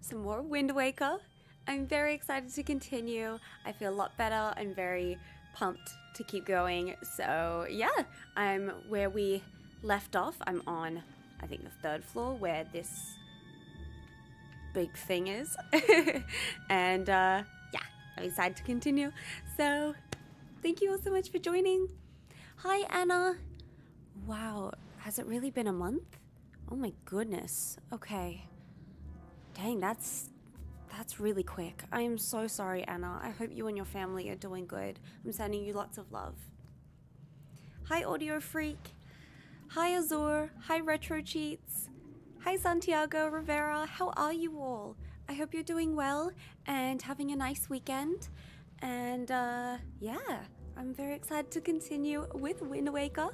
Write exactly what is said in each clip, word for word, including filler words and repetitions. Some more Wind Waker. I'm very excited to continue. I feel a lot better. I'm very pumped to keep going. So yeah, I'm where we left off. I'm on, I think, the third floor where this big thing is. And uh, yeah, I'm excited to continue. So thank you all so much for joining. Hi, Anna. Wow, has it really been a month? Oh my goodness. Okay. Dang, that's that's really quick. I am so sorry, Anna. I hope you and your family are doing good. I'm sending you lots of love. Hi, Audio Freak. Hi, Azur. Hi, Retro Cheats. Hi, Santiago Rivera. How are you all? I hope you're doing well and having a nice weekend. And uh, yeah, I'm very excited to continue with Wind Waker.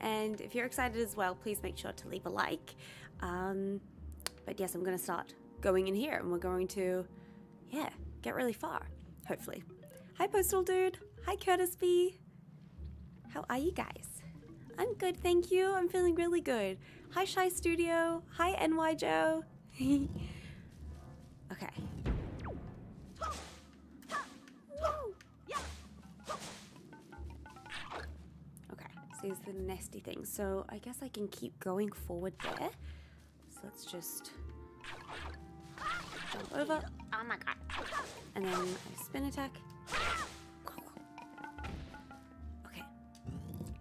And if you're excited as well, please make sure to leave a like. Um, but yes, I'm going to start going in here, and we're going to, yeah, get really far, hopefully. Hi, Postal Dude. Hi, Curtis B. How are you guys? I'm good, thank you. I'm feeling really good. Hi, Shy Studio. Hi, N Y Joe. Okay. Okay, so here's the nasty thing. So I guess I can keep going forward there. So let's just jump over. Oh my god. And then I spin attack. Okay.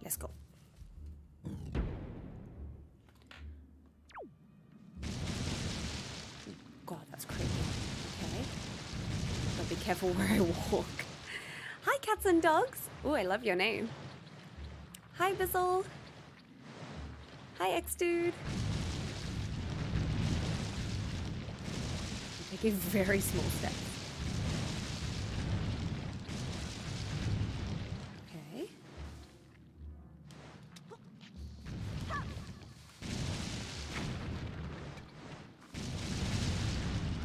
Let's go. God, that's creepy. Okay. Gotta be careful where I walk. Hi, cats and dogs. Oh, I love your name. Hi, Bizzle. Hi, X-Dude. Take a very small step. Okay.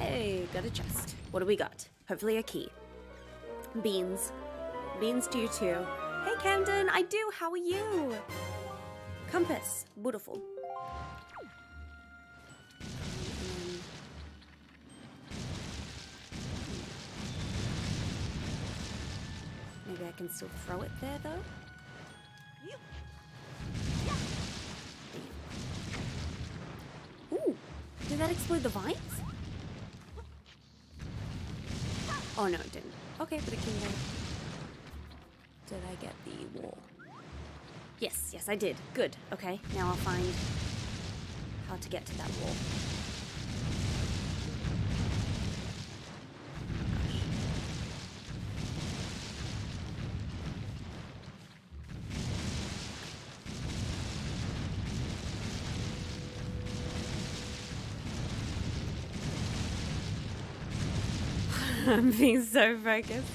Hey, got a chest. What do we got? Hopefully a key. Beans. Beans to you too. Hey Camden, I do, how are you? Compass, beautiful. Maybe I can still throw it there, though. Ooh, did that explode the vines? Oh, no, it didn't. Okay, but it can go. Did I get the wall? Yes, yes, I did. Good. Okay, now I'll find how to get to that wall. I'm being so focused.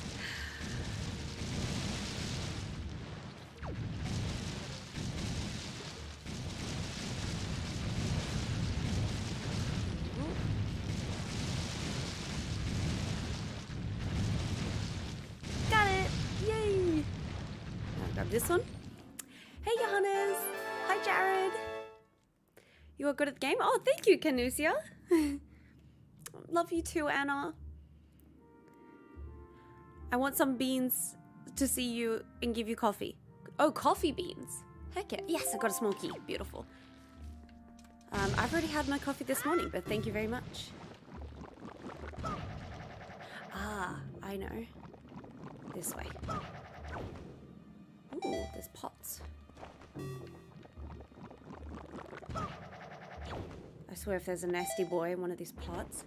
Got it! Yay! I'll grab this one. Hey, Johannes! Hi, Jared! You are good at the game? Oh, thank you, Canusia. Love you too, Anna. I want some beans to see you and give you coffee. Oh, coffee beans. Heck yeah. Yes, I got a small key. Beautiful. Um, I've already had my coffee this morning, but thank you very much. Ah, I know. This way. Ooh, there's pots. I swear if there's a nasty boy in one of these pots.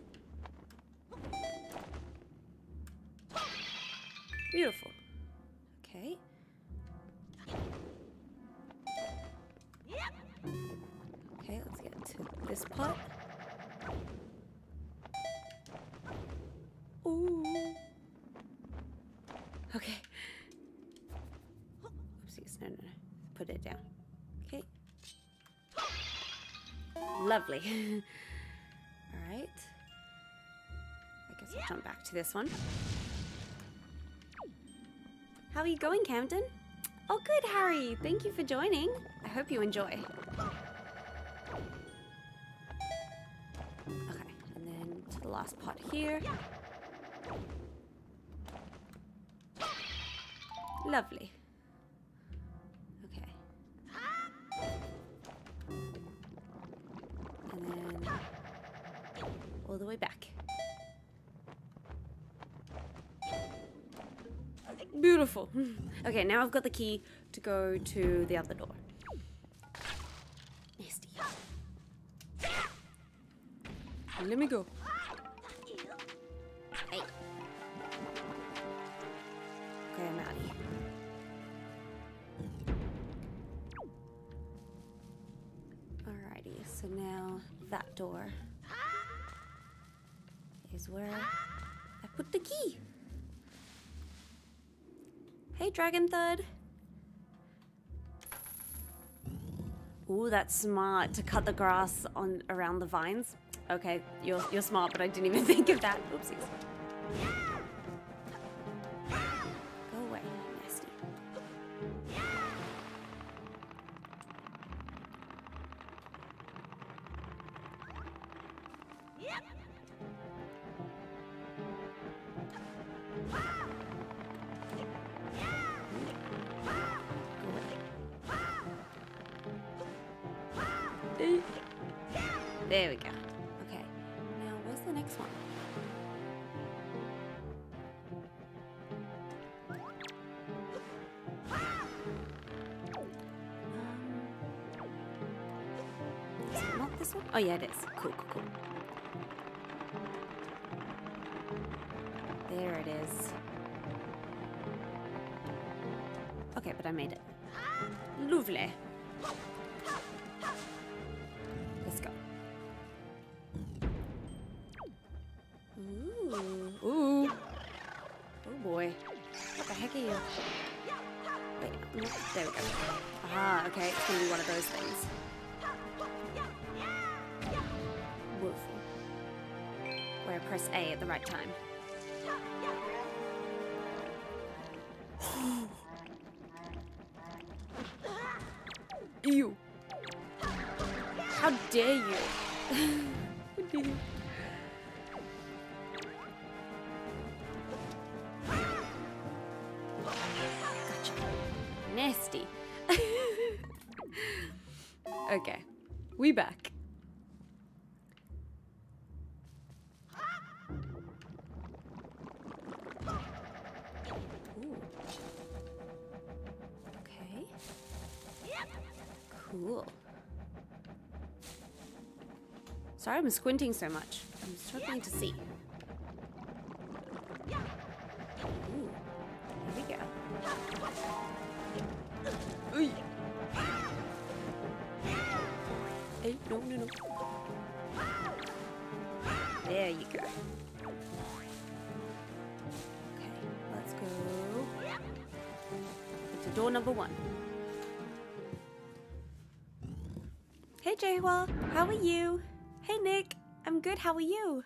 Beautiful. Okay. Okay, let's get to this pot. Ooh. Okay. Oopsies. No, no, no. Put it down. Okay. Lovely. All right. I guess I'll jump back to this one. How are you going, Camden? Oh, good, Harry. Thank you for joining. I hope you enjoy. Okay, and then the last pot here. Lovely. Okay. And then all the way back. Beautiful. Okay, now I've got the key to go to the other door. Nasty. Let me go. Hey. Okay, I'm out of here. Alrighty, so now that door is where I put the key. Hey, Dragon Thud. Ooh, that's smart to cut the grass on around the vines. Okay, you're you're smart, but I didn't even think of that. Oopsies. Go away, nasty. There we go. Okay. Now, where's the next one? Um, is it not this one? Oh, yeah, it is. Cool, cool, cool. There it is. Okay, but I made it. Lovely. There we go. Ah, okay, it's gonna be one of those things. Woeful. Where I press A at the right time. Ew. How dare you? How dare you? Okay, we back. Ooh. Okay. Cool. Sorry I'm squinting so much. I'm struggling to see. Ooh, here we go. Ooh. Hey, no, no, no. There you go. Okay, let's go. It's door number one. Hey, Jaywa, how are you? Hey, Nick, I'm good, how are you?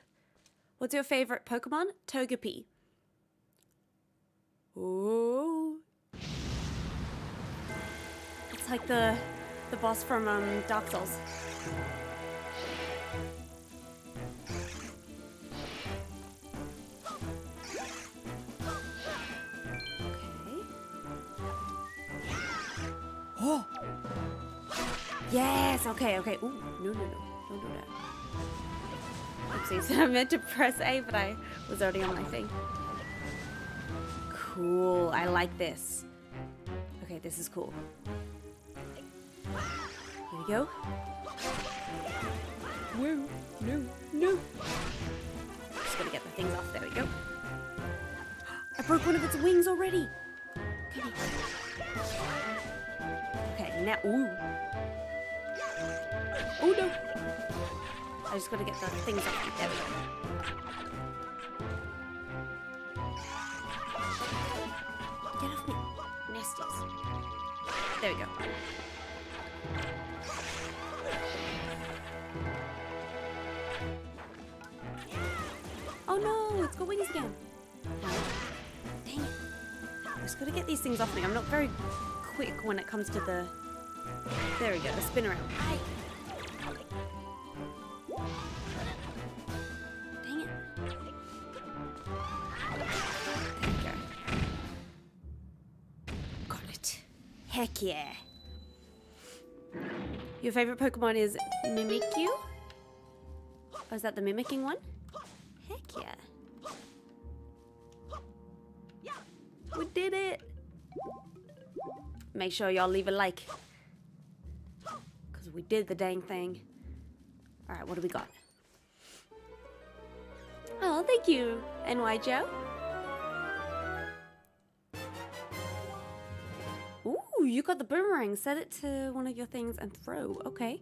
What's your favorite Pokemon? Togepi. Oh. It's like the... the boss from um, Dark Souls. Okay. Oh! Yes! Okay, okay. Ooh, no, no, no. Don't do that. Oopsies. I meant to press A, but I was already on my thing. Cool. I like this. Okay, this is cool. Here we go. Woo, no, no. Just gotta get the things off. There we go. I broke one of its wings already. Okay, now. Ooh. Oh no. I just gotta get the things off. There we go. Get off me. Nasties. There we go. Oh no, it's got wings again. Dang it. I just gotta get these things off me. I'm not very quick when it comes to the... There we go, the spin around. Dang it. Heck yeah. Your favorite Pokemon is Mimikyu? Oh, is that the mimicking one? Heck yeah. We did it. Make sure y'all leave a like. Because we did the dang thing. Alright, what do we got? Oh, thank you, N Y Joe. Ooh, you got the boomerang. Set it to one of your things and throw. Okay.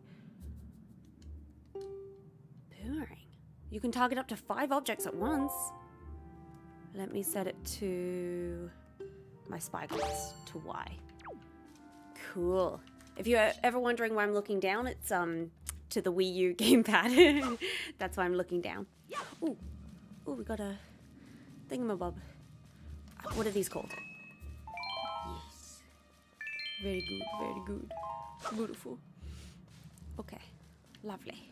Boomerang. You can target up to five objects at once. Let me set it to my spyglass, to Y. Cool. If you're ever wondering why I'm looking down, it's um to the Wii U gamepad. That's why I'm looking down. Ooh. Ooh, we got a thingamabob. What are these called? Yes. Very good, very good. Beautiful. Okay. Lovely.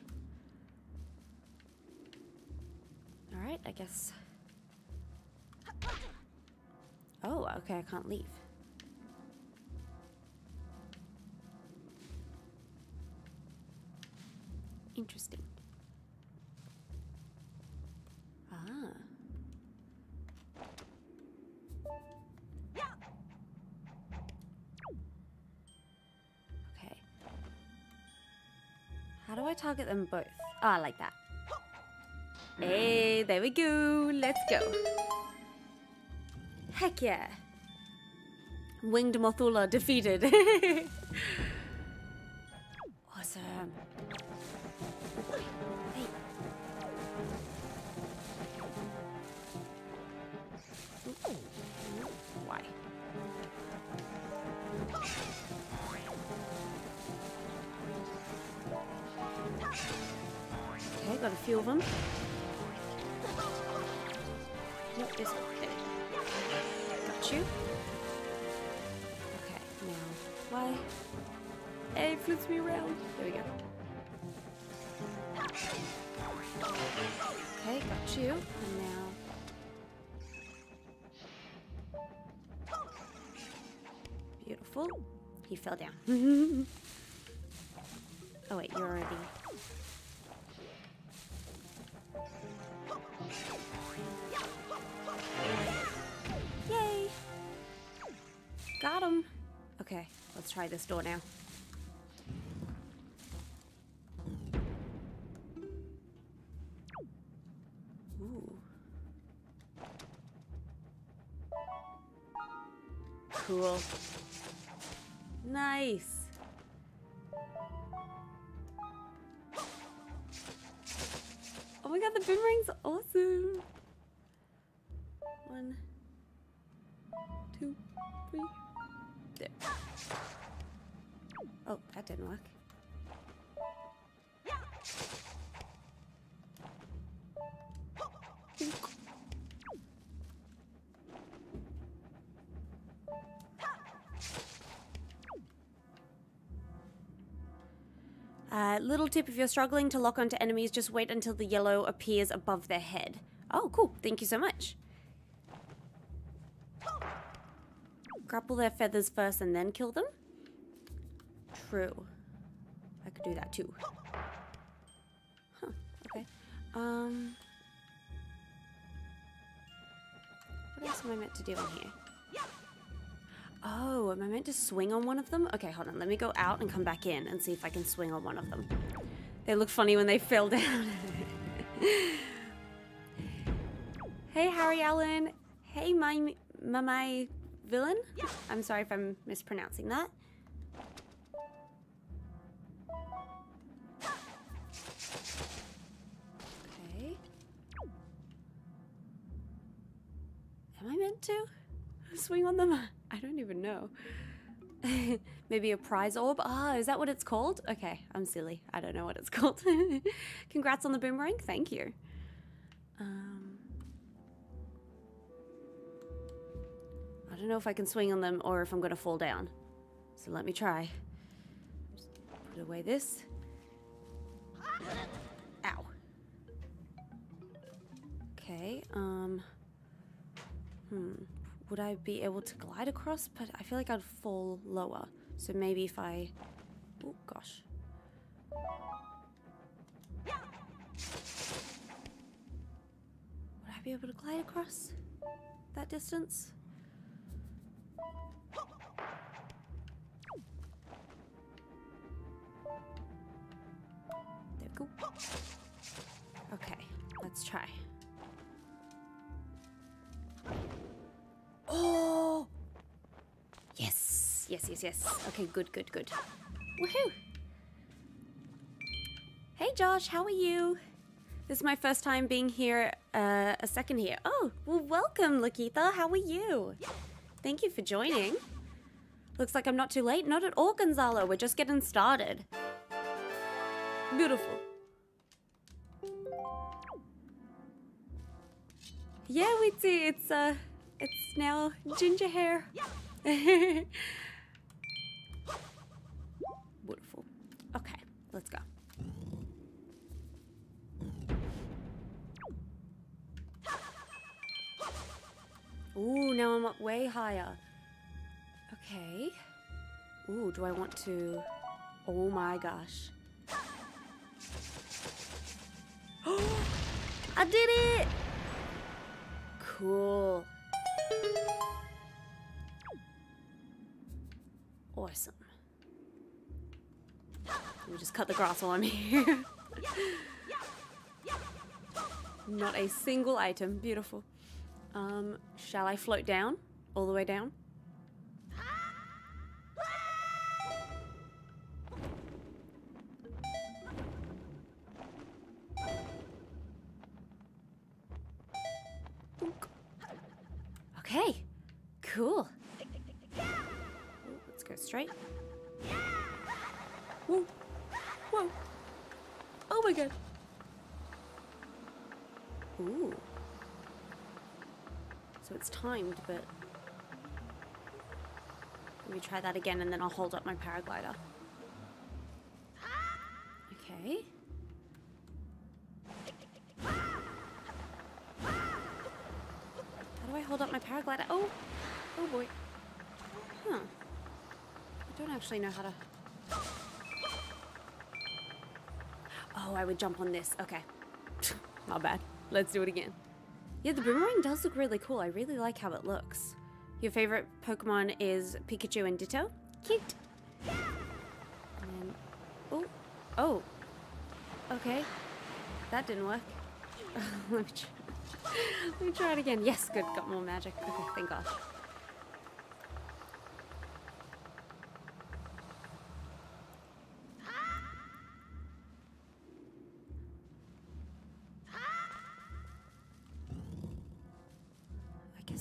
Alright, I guess. Oh, okay, I can't leave. Interesting. Ah. Okay. How do I target them both? Oh, I like that. Hey, there we go. Let's go. Heck yeah. Winged Mothula defeated. Awesome. Hey. Why? Okay, got a few of them. What is it? Got you. Okay, now why? Hey, it flips me around. There we go. Okay, got you. And now. Beautiful. He fell down. Oh, wait, you're already. Yay! Got him. Okay, let's try this door now. Cool. Nice. Oh my god, the boomerang's awesome. One, two, three. There. Oh, that didn't work. Little tip, if you're struggling to lock onto enemies, just wait until the yellow appears above their head. Oh, cool. Thank you so much. Grapple their feathers first and then kill them? True. I could do that too. Huh, okay. Um, what else am I meant to do in here? Oh, am I meant to swing on one of them? Okay, hold on. Let me go out and come back in and see if I can swing on one of them. They look funny when they fell down. Hey, Harry Allen. Hey, my, my, my villain. I'm sorry if I'm mispronouncing that. Okay. Am I meant to swing on them? I don't even know. Maybe a prize orb? Ah, oh, is that what it's called? Okay, I'm silly. I don't know what it's called. Congrats on the boomerang. Thank you. Um, I don't know if I can swing on them or if I'm going to fall down. So let me try. Just put away this. Ow. Okay, um... Hmm... would I be able to glide across? But I feel like I'd fall lower. So maybe if I... Oh, gosh. Would I be able to glide across that distance? There we go. Okay, let's try. Oh! Yes, yes, yes, yes. Okay, good, good, good. Woohoo! Hey Josh, how are you? This is my first time being here, uh, a second here. Oh, well welcome Lakitha, how are you? Thank you for joining. Looks like I'm not too late. Not at all, Gonzalo, we're just getting started. Beautiful. Yeah, we see, it's, uh, it's now ginger hair. Beautiful. Okay, let's go. Ooh, now I'm up way higher. Okay. Ooh, do I want to... Oh my gosh. I did it! Cool. Awesome. Let me just cut the grass while I'm here. Not a single item. Beautiful. Um, shall I float down? All the way down? Okay, cool. Ooh, let's go straight. Whoa, whoa. Oh my god. Ooh. So it's timed, but let me try that again and then I'll hold up my paraglider. Okay. How do I hold up my paraglider? Oh, oh boy. Huh. I don't actually know how to... Oh, I would jump on this. Okay. My bad. Let's do it again. Yeah, the boomerang does look really cool. I really like how it looks. Your favorite Pokemon is Pikachu and Ditto? Cute. And then, oh, oh. Okay. That didn't work. Let me try. Let me try it again. Yes, good. Got more magic. Okay, thank God.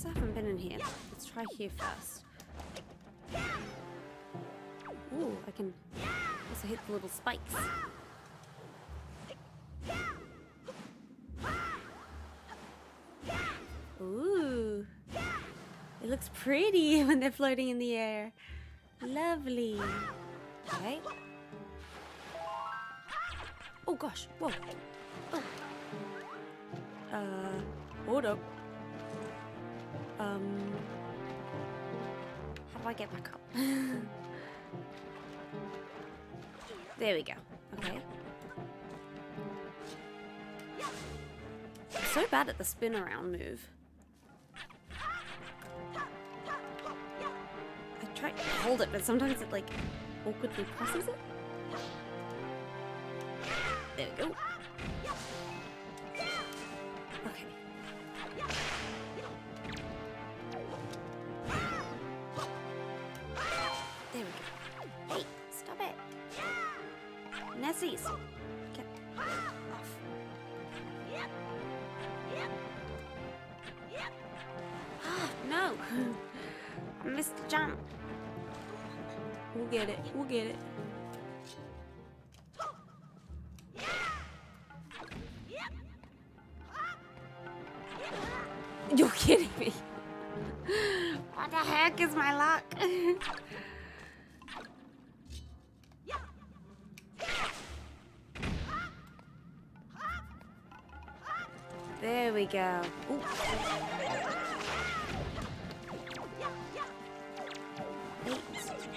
I haven't been in here. Let's try here first. Ooh, I can also hit the little spikes. Ooh. It looks pretty when they're floating in the air. Lovely. Okay. Oh gosh, whoa. Oh. Uh, hold up. Um, how do I get back up? There we go. Okay. I'm so bad at the spin around move. I try to hold it, but sometimes it like awkwardly presses it. There we go. Get off. Oh, no. I missed the jump. We'll get it. We'll get it. You're kidding me. What the heck is my luck? There we go. Ooh.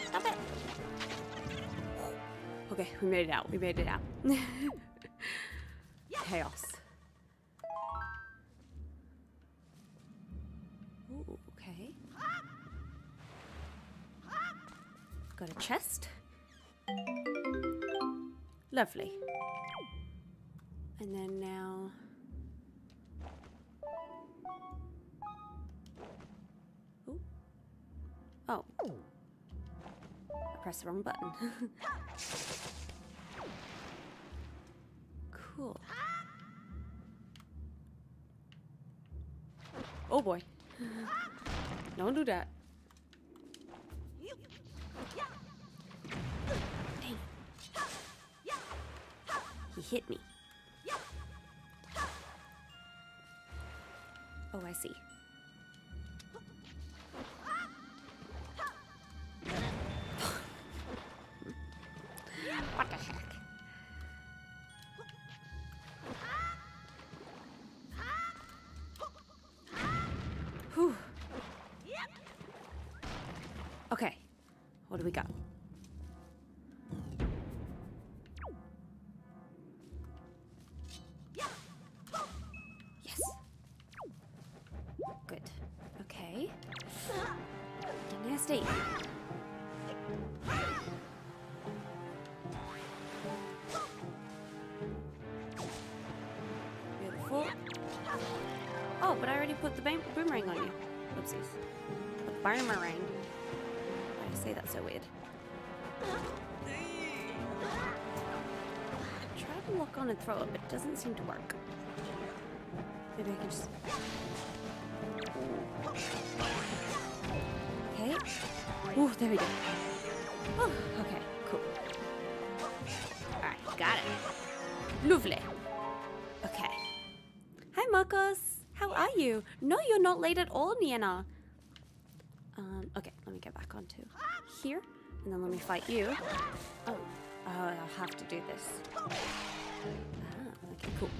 Stop it. Okay, we made it out. We made it out. Chaos. Ooh, okay. Got a chest. Lovely. And then now... Ooh. Oh. I pressed the wrong button. Cool. Oh boy. Don't do that. Dang. He hit me. Oh, I see. What the heck? Whew. Okay, what do we got? Throw it, but it doesn't seem to work. Maybe I can just... Okay. Ooh, there we go. Oh, okay, cool. Alright, got it. Lovely. Okay. Hi, Marcos. How are you? No, you're not late at all, Nienna. Um, okay, let me get back onto here. And then let me fight you. Oh, oh I'll have to do this. Ah, okay, cool.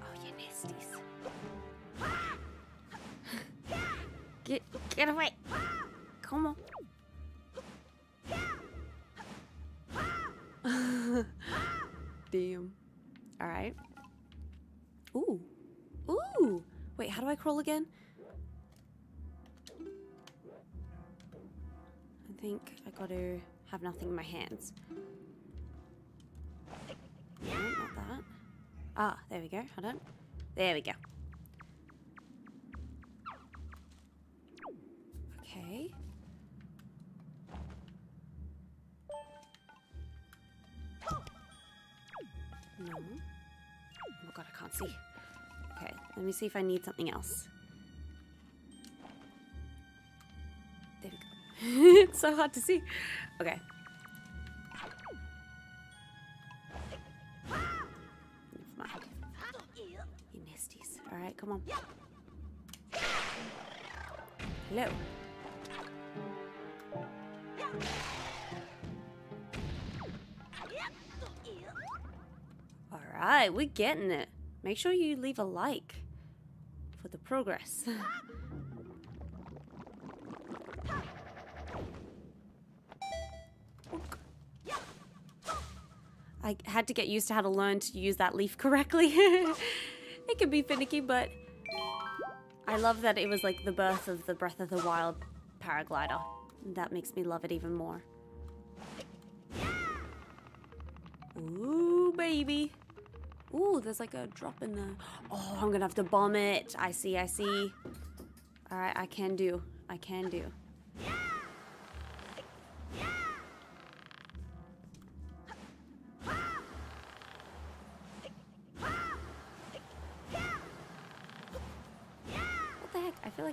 Oh, you nasties. get, get away. Come on. Damn. All right. Ooh. Ooh. Wait, how do I crawl again? I think I gotta have nothing in my hands. No, not that. Ah, there we go. Hold on. There we go. Okay. No. Oh my god, I can't see. Okay, let me see if I need something else. It's so hard to see. Okay. Never mind. You nasties. Alright, come on. Hello. Alright, we're getting it. Make sure you leave a like for the progress. I had to get used to how to learn to use that leaf correctly. It can be finicky, but I love that it was like the birth of the Breath of the Wild paraglider. That makes me love it even more. Ooh, baby. Ooh, there's like a drop in the... Oh, I'm gonna have to bomb it. I see, I see. All right, I can do. I can do.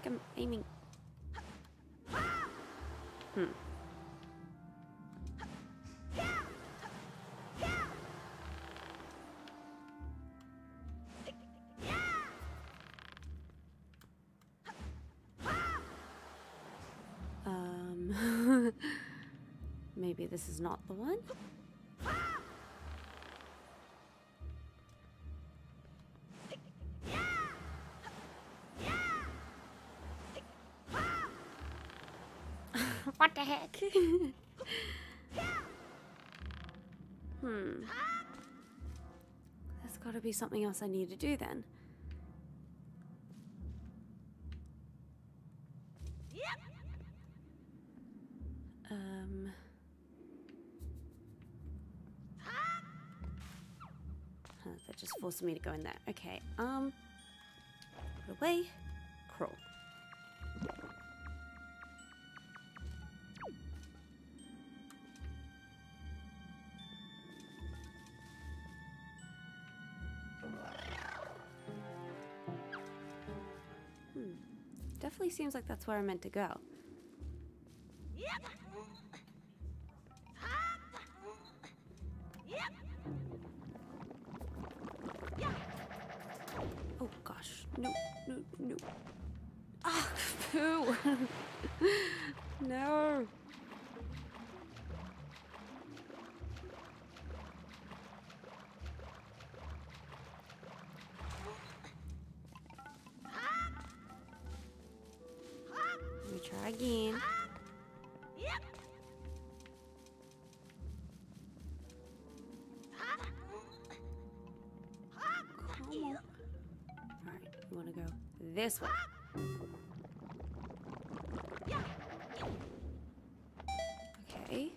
I'm aiming. Hmm. Um. Maybe this is not the one. What the heck? Hmm. There's got to be something else I need to do then. Um. Huh, that just forced me to go in there. Okay. Um. Put away. Crawl. Hmm. Definitely seems like that's where I'm meant to go. Oh gosh, no, no, no. Ah, poo! No! Let me try again. This way. Okay.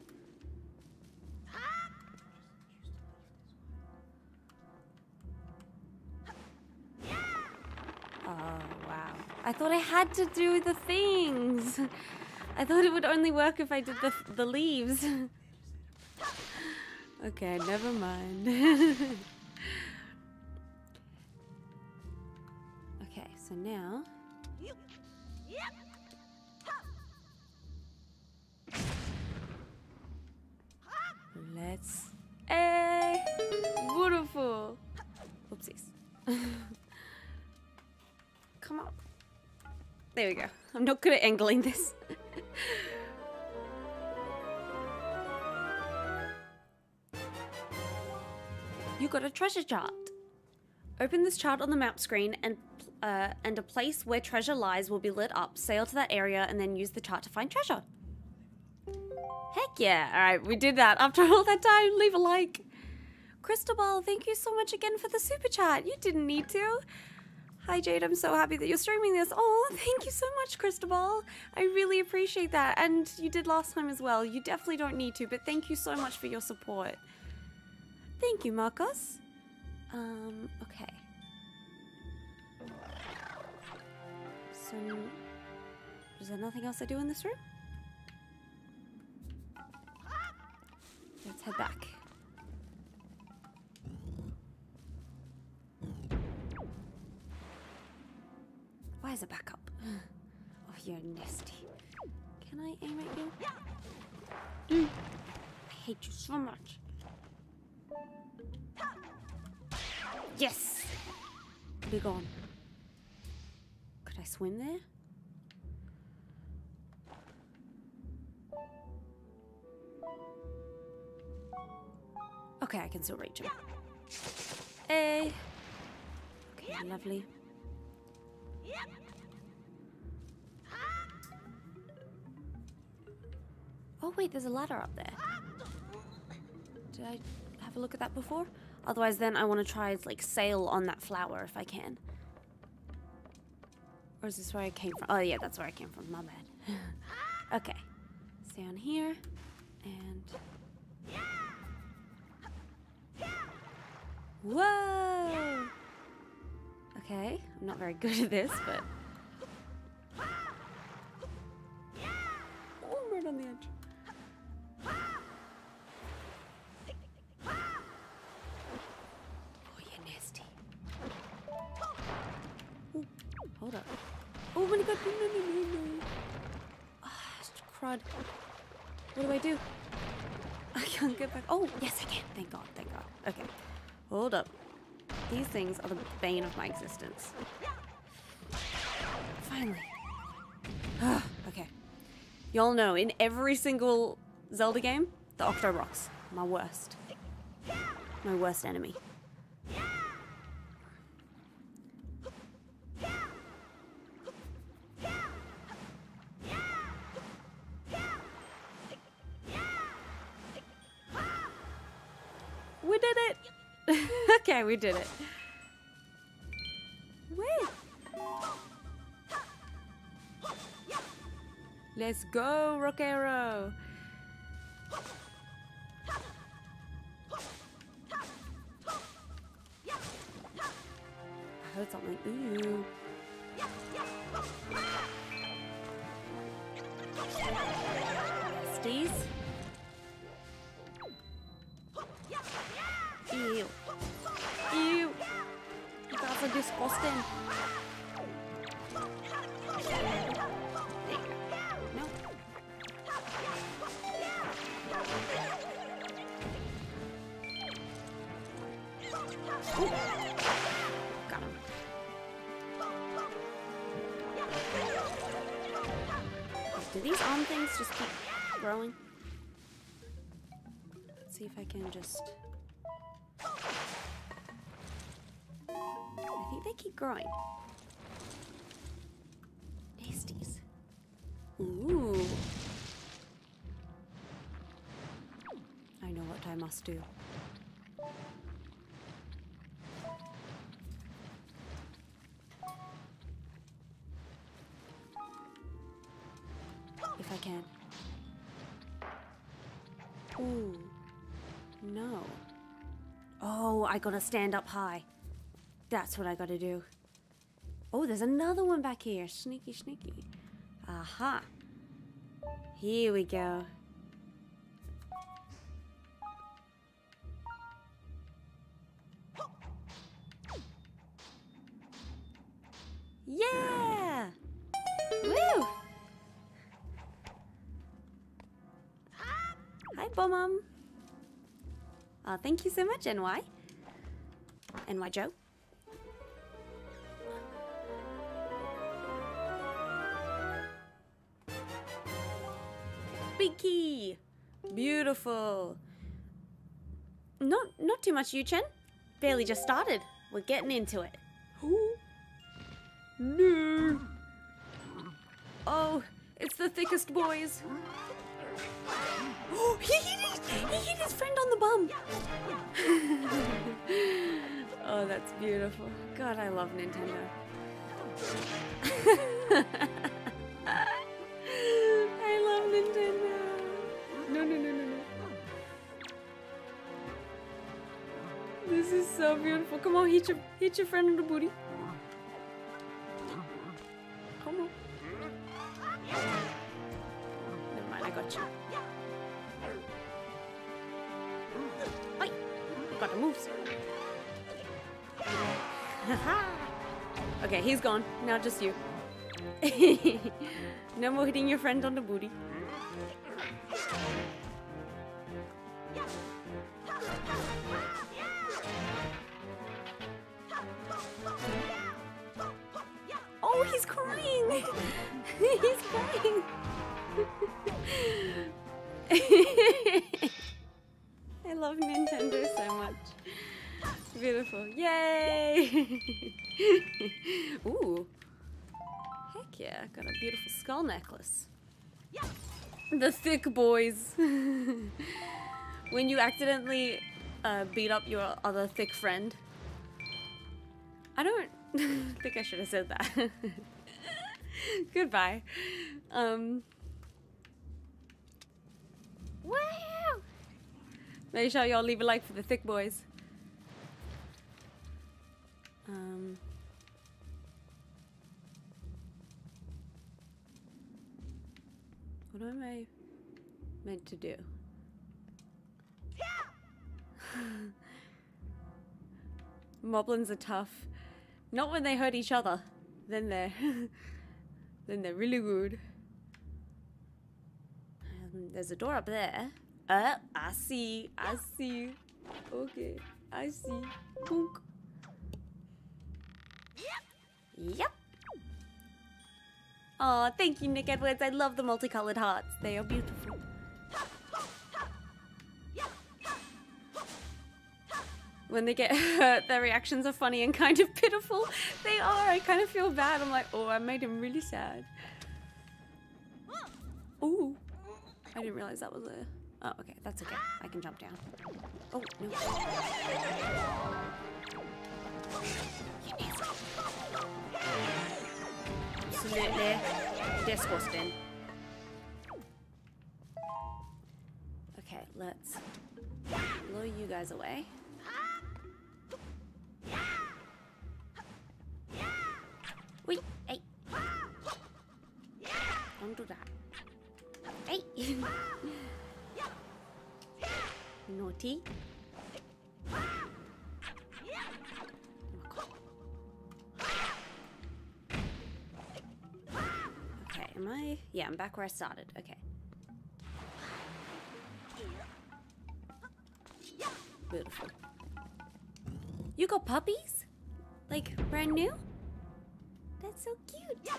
Oh, wow. I thought I had to do the things. I thought it would only work if I did the, the leaves. Okay, never mind. So now, let's, hey, beautiful, oopsies, come on, there we go, I'm not good at angling this. You got a treasure chart. Open this chart on the map screen and uh, and a place where treasure lies will be lit up. Sail to that area and then use the chart to find treasure. Heck yeah. Alright, we did that. After all that time, leave a like. Cristobal, thank you so much again for the super chat. You didn't need to. Hi Jade, I'm so happy that you're streaming this. Oh, thank you so much, Cristobal. I really appreciate that. And you did last time as well. You definitely don't need to, but thank you so much for your support. Thank you, Marcos. Um, okay. So, is there nothing else I do in this room? Let's head back. Why is it back up? Oh, you're nasty. Can I aim at you? Mm. I hate you so much. Yes! Be gone. Could I swim there? Okay, I can still reach him. Hey! Okay, lovely. Oh wait, there's a ladder up there. Did I have a look at that before? Otherwise, then I want to try like sail on that flower if I can. Or is this where I came from? Oh yeah, that's where I came from. My bad. Okay, stay on here, and whoa. Okay, I'm not very good at this, but oh, I'm right on the edge. Hold up. Oh my god, no, no, no, no, no. Ah, crud. What do I do? I can't get back. Oh, yes, I can. Thank god, thank god. Okay. Hold up. These things are the bane of my existence. Finally. Ah, okay. Y'all know, in every single Zelda game, the Octorocks. My worst. My worst enemy. Okay, we did it. Wait. Let's go, Rockero. I heard something. Ooh. Steez. Ew. Ew. That's so disgusting. No. Ooh. Got him. Do these arm things just keep growing? Let's see if I can just... I think they keep growing. Nasties. Ooh. I know what I must do. If I can. Ooh. No. Oh, I gotta stand up high. That's what I gotta do. Oh, there's another one back here. Sneaky, sneaky. Aha. Here we go. Yeah! Woo! Hi, Bomom. Uh, thank you so much, N Y. N Y Joe. Binky! Beautiful. Not not too much, Yu-Chen. Barely just started. We're getting into it. Ooh. No. Oh, it's the thickest boys. Oh, he hit his, he hit his friend on the bum. Oh, that's beautiful. God, I love Nintendo. I love Nintendo. No, no, no, no, no. This is so beautiful. Come on, hit your, hit your friend on the booty. Come on. Never mind, I got you. Oi! You gotta move, sir. Okay, he's gone. Now just you. No more hitting your friend on the booty. Oh, he's crying! He's crying! I love Nintendo so much. Beautiful. Yay! Ooh. Heck yeah, I got a beautiful skull necklace. The thick boys. When you accidentally uh, beat up your other thick friend. I don't think I should have said that. Goodbye. Um, wow! Make sure y'all leave a like for the thick boys. Um... What am I meant to do? Moblins are tough. Not when they hurt each other. Then they're then they're really rude. Um, there's a door up there. Uh, I see. I see. Okay, I see. Boonk. Yep. Aw, thank you, Nick Edwards. I love the multicolored hearts. They are beautiful. When they get hurt, their reactions are funny and kind of pitiful. They are. I kind of feel bad. I'm like, oh, I made him really sad. Ooh. I didn't realize that was a... Oh, okay, that's okay. I can jump down. Oh, no. Absolutely disgusting. Okay, let's blow you guys away. Wait, hey. Don't do that. Hey. Naughty. Okay, am I? Yeah, I'm back where I started. Okay. Beautiful. You got puppies? Like, brand new? That's so cute.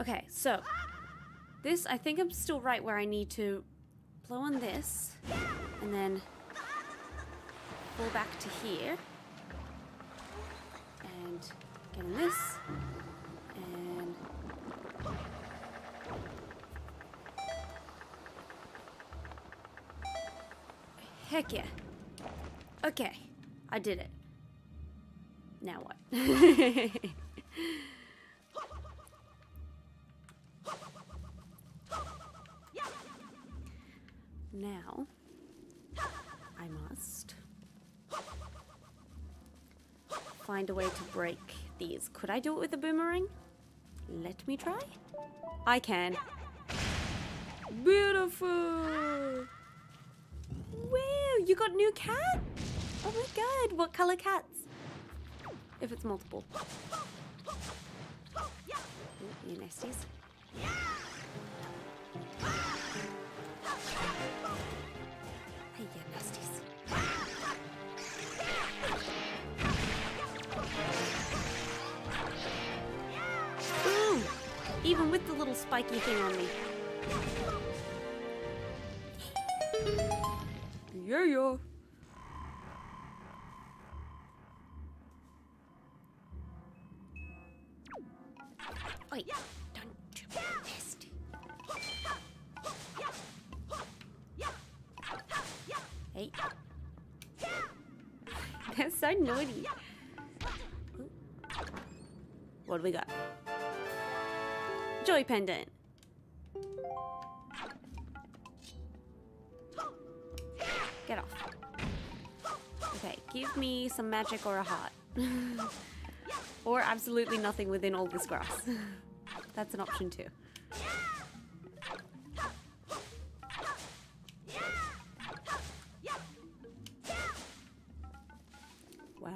Okay, so. This, I think I'm still right where I need to blow on this, and then pull back to here, and get on this, and heck yeah. Okay, I did it. Now what? Now, I must find a way to break these. Could I do it with a boomerang? Let me try. I can. Beautiful! Wow, you got new cat? Oh my god, what color cats? If it's multiple. Ooh, you nasties. Hey, you nasties. Ooh, even with the little spiky thing on me. Yeah, yeah. Wait, don't you be nasty. Hey. That's so naughty. Ooh. What do we got? Joy pendant. Get off. Okay, give me some magic or a heart. Or absolutely nothing within all this grass. That's an option too. Wow.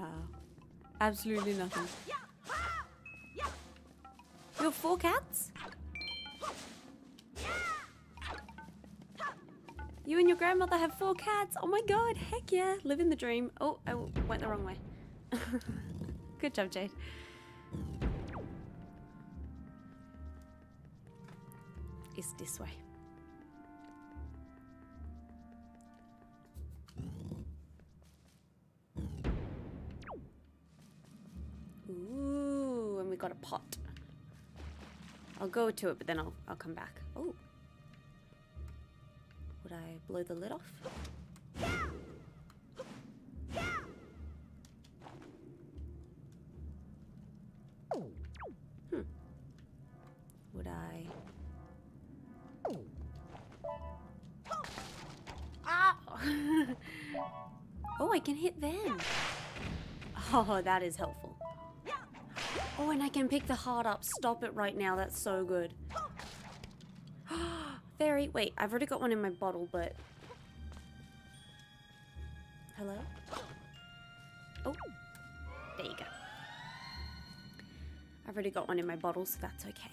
Absolutely nothing. You have four cats? You and your grandmother have four cats. Oh my god, heck yeah. Living the dream. Oh, I went the wrong way. Good job, Jade. It's this way. Ooh, and we got a pot. I'll go to it, but then I'll I'll come back. Oh. Would I blow the lid off? Hmm. Would I? Ah! Oh, I can hit them. Oh, that is helpful. Oh, and I can pick the heart up. Stop it right now. That's so good. Fairy. Wait, I've already got one in my bottle, but... Hello? Oh. There you go. I've already got one in my bottle, so that's okay.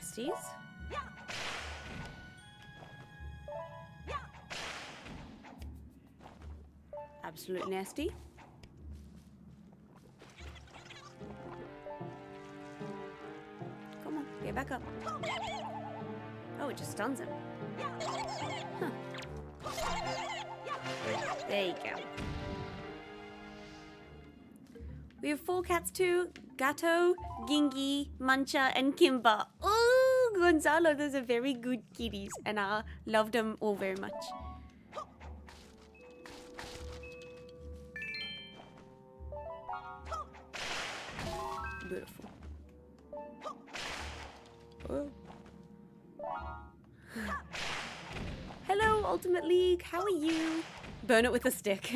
Nasties. Absolute nasty. Come on, get back up. Oh, it just stuns him. Huh. There you go. We have four cats too. Gato, Gingy, Muncha, and Kimba. Ooh! Gonzalo, those are very good kitties, and I love them all very much. Beautiful. Oh. Hello, Ultimate League. How are you? Burn it with a stick.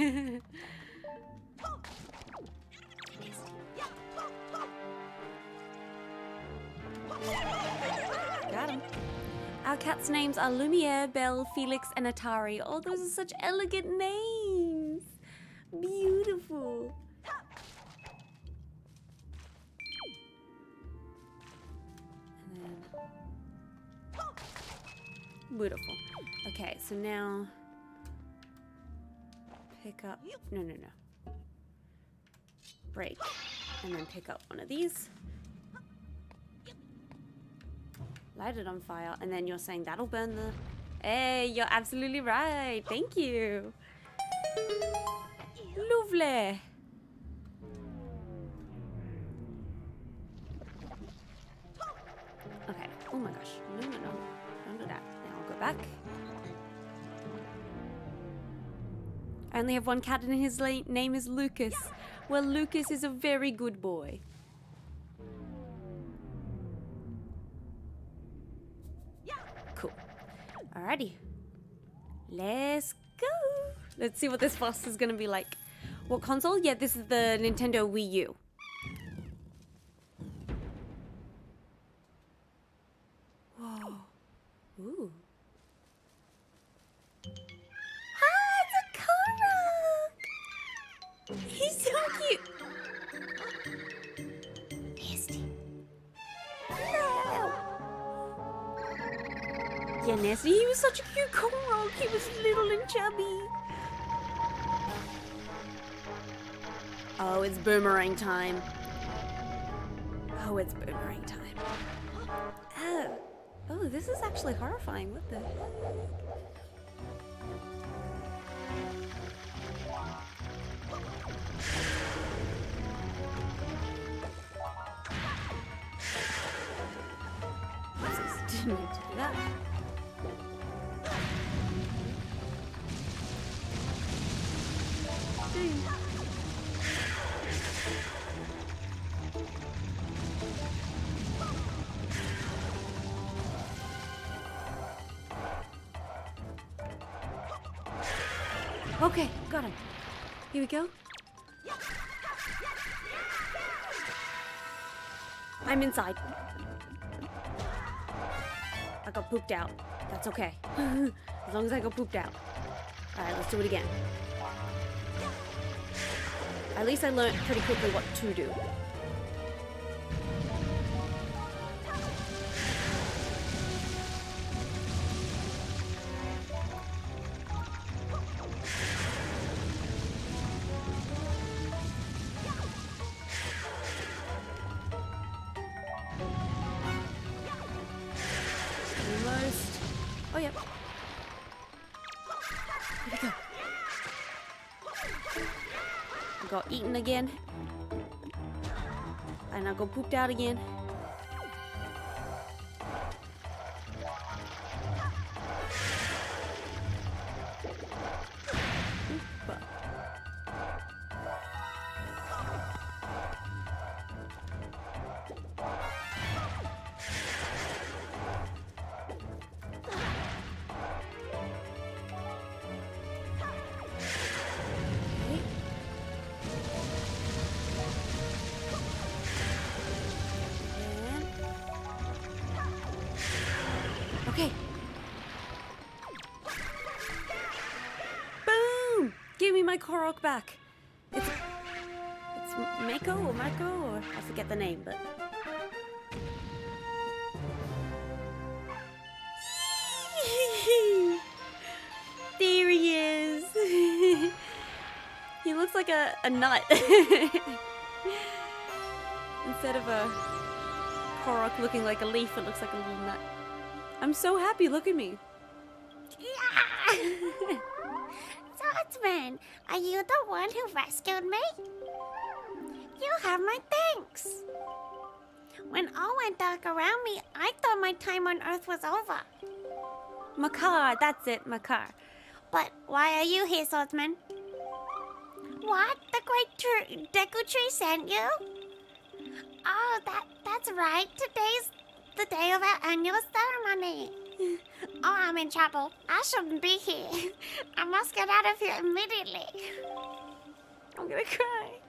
Got him. Our cats' names are Lumiere, Belle, Felix, and Atari. Oh, those are such elegant names. Beautiful. And then... Beautiful. Okay, so now... Pick up... No, no, no. Break. And then pick up one of these. Light it on fire. And then you're saying that'll burn the... Hey, you're absolutely right. Thank you. Lovely. Okay. Oh my gosh. No, no, no. Don't do that. Now I'll go back. I only have one cat and his name is Lucas. Well, Lucas is a very good boy. Cool. Alrighty. Let's go. Let's see what this boss is going to be like. What console? Yeah, this is the Nintendo Wii U. Whoa. Ooh. He's so cute! Nasty. No. Yeah, Nasty, he was such a cute Korok. He was little and chubby. Oh, it's boomerang time. Oh, it's boomerang time. Oh. Oh, this is actually horrifying. What the heck? Didn't need to do that. Boom. Okay, got him. Here we go. I'm inside. I got pooped out. That's okay. As long as I got pooped out. Alright, let's do it again. At least I learned pretty quickly what to do. Again, and I go pooped out again. Oopa. Korok back. It's, it's Mako or Mako or I forget the name, but there he is. He looks like a, a nut instead of a Korok looking like a leaf. It looks like a little nut. I'm so happy. Look at me. Swordsman, are you the one who rescued me? You have my thanks. When all went dark around me, I thought my time on Earth was over. Makar, that's it, Makar. But why are you here, swordsman? What? The Great Deku Tree sent you? Oh, that that's right. Today's the day of our annual ceremony. Oh, I'm in trouble. I shouldn't be here. I must get out of here immediately. I'm gonna cry.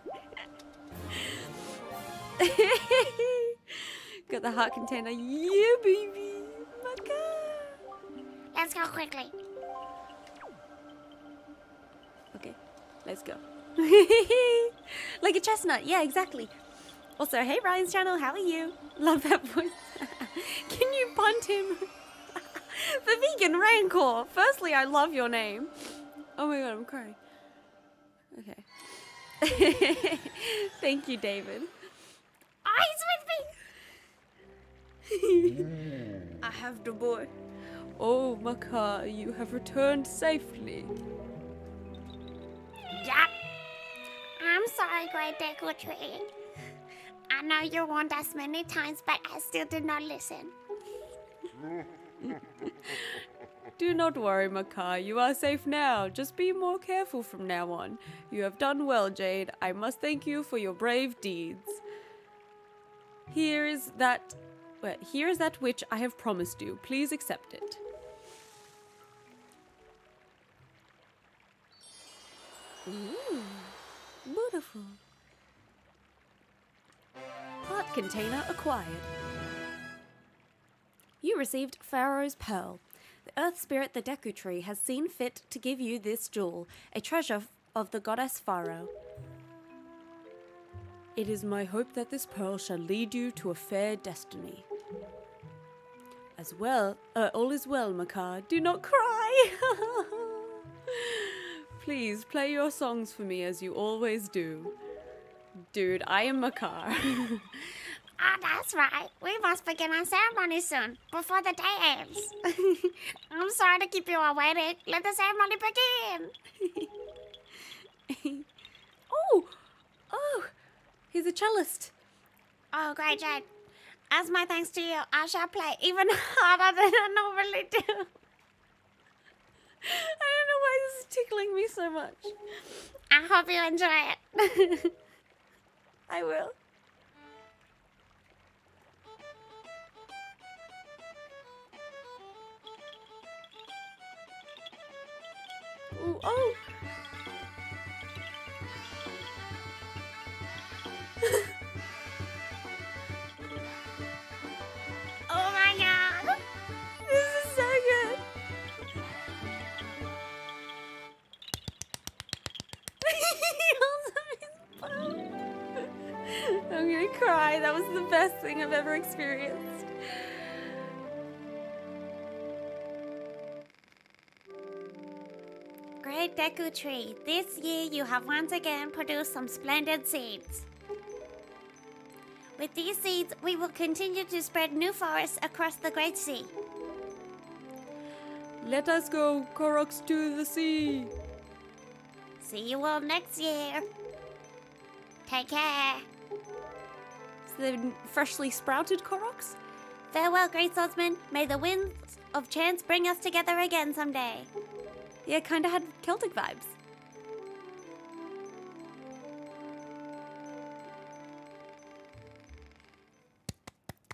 Got the heart container. Yeah, baby. My God. Let's go quickly. Okay, let's go. Like a chestnut. Yeah, exactly. Also, hey, Ryan's channel. How are you? Love that voice. Can you punt him? The vegan rancor. Firstly, I love your name. Oh my God, I'm crying. Okay. Thank you, David. Oh, he's with me. I have the boy. Oh, Makar, you have returned safely. Yup. I'm sorry, Great Deku Tree. I know you warned us many times, but I still did not listen. Do not worry, Makar. You are safe now. Just be more careful from now on. You have done well, Jade. I must thank you for your brave deeds. Here is that... Wait, here is that which I have promised you. Please accept it. Ooh, beautiful. Heart container acquired. You received Farore's Pearl. The Earth Spirit, the Deku Tree, has seen fit to give you this jewel, a treasure of the goddess Faro. It is my hope that this pearl shall lead you to a fair destiny. As well, uh, all is well, Makar. Do not cry. Please play your songs for me as you always do. Dude, I am Makar. Ah, oh, that's right. We must begin our ceremony soon, before the day ends. I'm sorry to keep you all waiting. Let the ceremony begin. Oh, oh, he's a cellist. Oh, great, Jade. As my thanks to you, I shall play even harder than I normally do. I don't know why this is tickling me so much. I hope you enjoy it. I will. Ooh, oh! Oh my God! This is so good! I'm gonna cry. That was the best thing I've ever experienced. Great Deku Tree, this year you have once again produced some splendid seeds. With these seeds, we will continue to spread new forests across the Great Sea. Let us go, Octorocks, to the sea. See you all next year. Take care. So the freshly sprouted Octorocks? Farewell, great swordsman. May the winds of chance bring us together again someday. Yeah, kind of had Celtic vibes.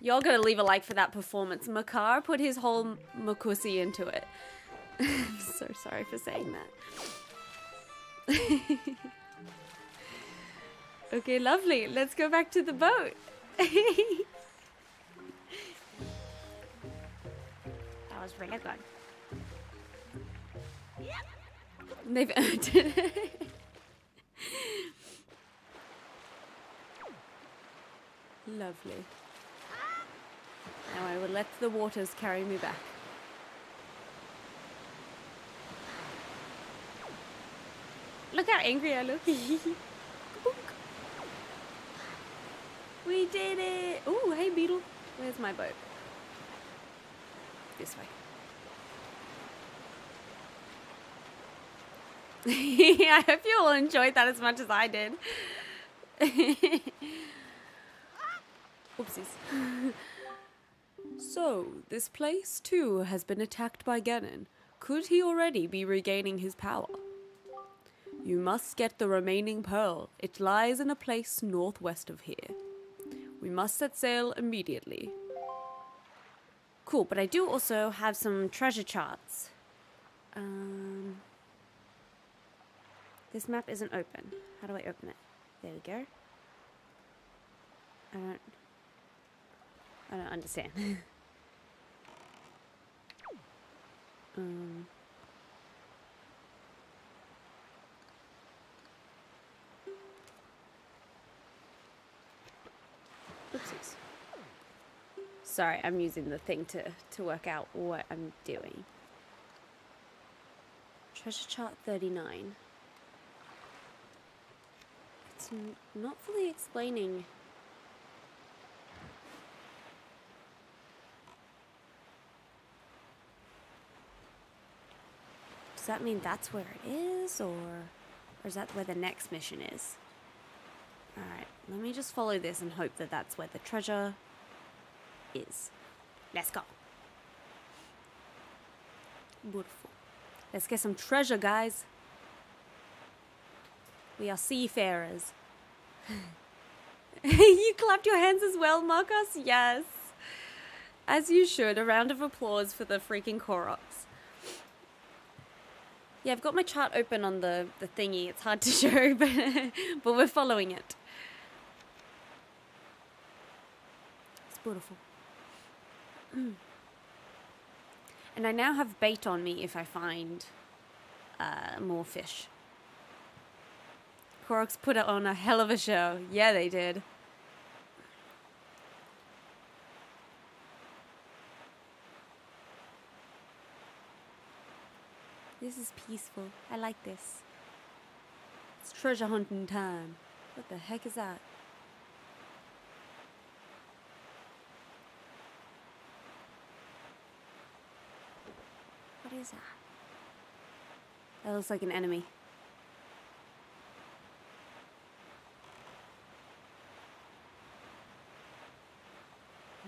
You're gonna leave a like for that performance. Makar put his whole Makusi into it. I'm so sorry for saying that. Okay, lovely. Let's go back to the boat. That was really good. They've earned it. Lovely. Now I will let the waters carry me back. Look how angry I look. We did it. Oh, hey, beetle. Where's my boat? This way. I hope you all enjoyed that as much as I did. Oopsies. So, this place too has been attacked by Ganon. Could he already be regaining his power? You must get the remaining pearl. It lies in a place northwest of here. We must set sail immediately. Cool, but I do also have some treasure charts. Um, this map isn't open. How do I open it? There we go. I don't... I don't understand. um... Oopsies. Sorry, I'm using the thing to, to work out what I'm doing. Treasure chart thirty-nine. It's n not fully explaining. Does that mean that's where it is, or, or is that where the next mission is? Alright, let me just follow this and hope that that's where the treasure is. Let's go. Beautiful. Let's get some treasure, guys. We are seafarers. You clapped your hands as well, Marcus? Yes. As you should. A round of applause for the freaking Koroks. Yeah, I've got my chart open on the, the thingy. It's hard to show, but, but we're following it. Beautiful. Mm. And I now have bait on me if I find uh, more fish. Koroks put it on a hell of a show. Yeah, they did. This is peaceful. I like this. It's treasure hunting time. What the heck is that? What is that? That looks like an enemy.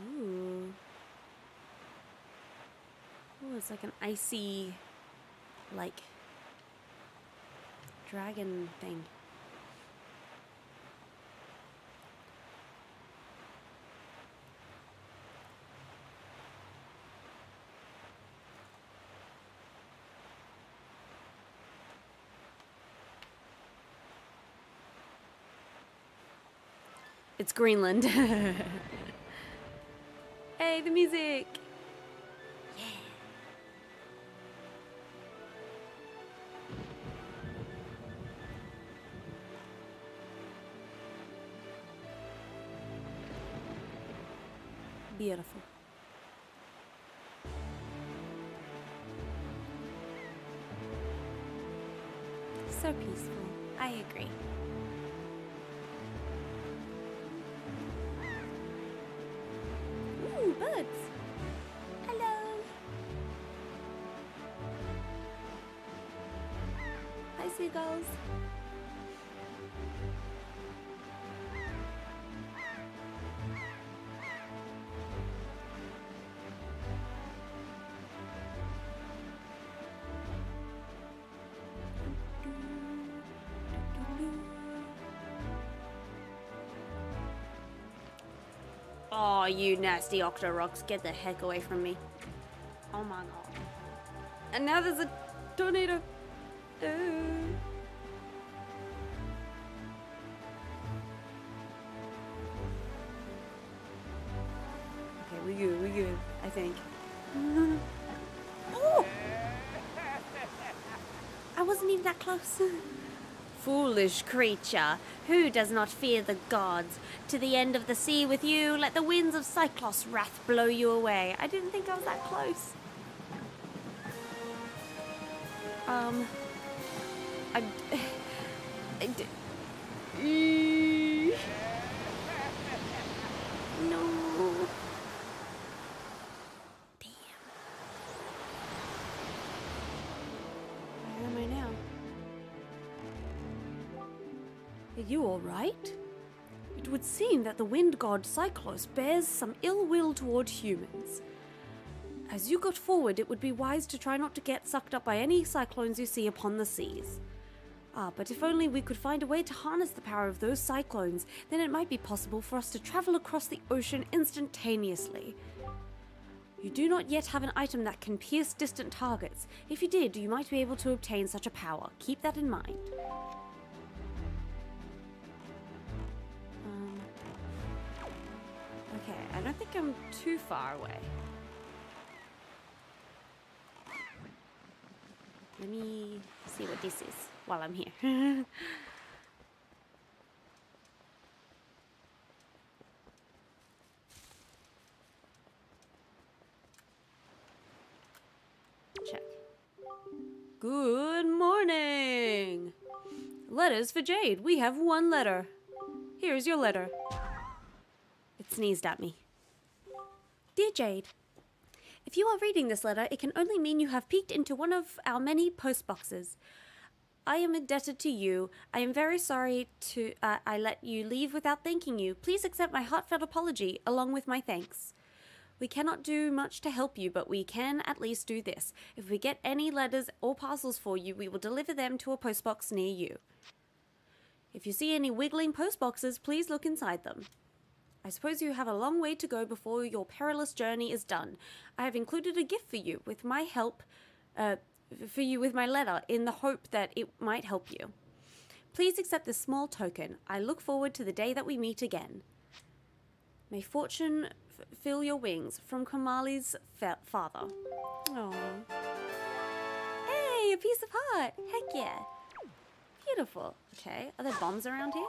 Ooh. Ooh, it's like an icy, like, dragon thing. It's Greenland. Hey, the music. Yeah. Beautiful. So peaceful. I agree. Birds. Hello. Hi, seagulls. Oh, you nasty Octorocks, get the heck away from me. Oh my god. And now there's a tornado. Uh. Okay, we good, we good, I think. Oh! I wasn't even that close. Foolish creature, who does not fear the gods? To the end of the sea with you, let the winds of Cyclos' wrath blow you away. I didn't think I was that close. Um... I... I d no... Damn. Where am I now? Are you alright? it would seem that the wind god Cyclos bears some ill will toward humans. As you got forward, it would be wise to try not to get sucked up by any cyclones you see upon the seas. Ah, but if only we could find a way to harness the power of those cyclones, then it might be possible for us to travel across the ocean instantaneously. You do not yet have an item that can pierce distant targets. If you did, you might be able to obtain such a power. Keep that in mind. Um, okay, I don't think I'm too far away. Let me see what this is while I'm here. Check. Good morning! Letters for Jade. We have one letter. Here's your letter. It sneezed at me. Dear Jade, if you are reading this letter, it can only mean you have peeked into one of our many post boxes. I am indebted to you. I am very sorry to uh, I let you leave without thanking you. Please accept my heartfelt apology, along with my thanks. We cannot do much to help you, but we can at least do this. If we get any letters or parcels for you, we will deliver them to a postbox near you. If you see any wiggling postboxes, please look inside them. I suppose you have a long way to go before your perilous journey is done. I have included a gift for you with my help, uh, for you with my letter in the hope that it might help you. Please accept this small token. I look forward to the day that we meet again. May fortune f fill your wings. From Kamali's fa father. Oh. Hey, a piece of heart. Heck yeah. Beautiful. Okay, are there bombs around here?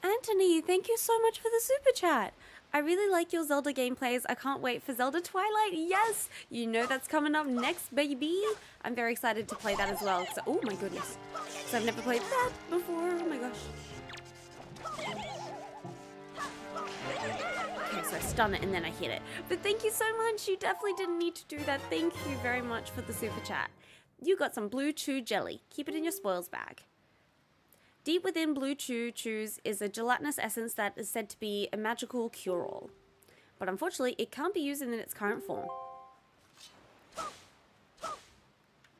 Anthony, thank you so much for the super chat. I really like your Zelda gameplays. I can't wait for Zelda Twilight. Yes, you know that's coming up next, baby. I'm very excited to play that as well. So, oh my goodness, so I've never played that before. Oh my gosh. Okay, so I stun it and then I hit it. But thank you so much. You definitely didn't need to do that. Thank you very much for the super chat. You got some blue chew jelly. Keep it in your spoils bag. Deep within blue chew chews is a gelatinous essence that is said to be a magical cure-all. But unfortunately, it can't be used in its current form.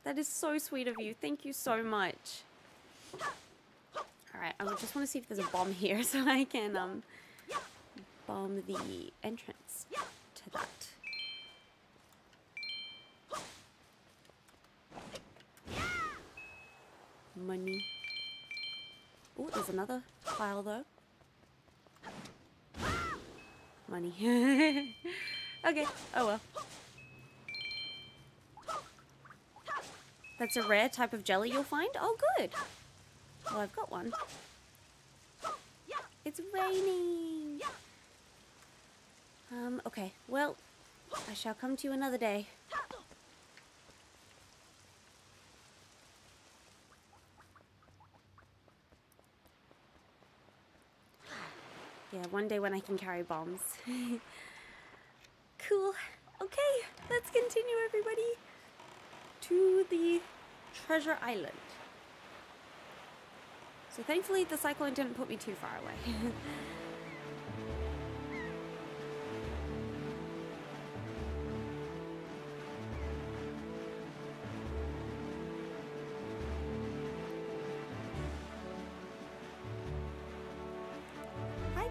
That is so sweet of you. Thank you so much. Alright, I just want to see if there's a bomb here so I can um, bomb the entrance to that. Money. Oh, there's another file though. Money. Okay. Oh well. That's a rare type of jelly you'll find? Oh, good. Well, I've got one. It's raining. Um, okay. Well, I shall come to you another day. Yeah, one day when I can carry bombs. Cool. Okay, let's continue, everybody, to the treasure island. So thankfully, the cyclone didn't put me too far away.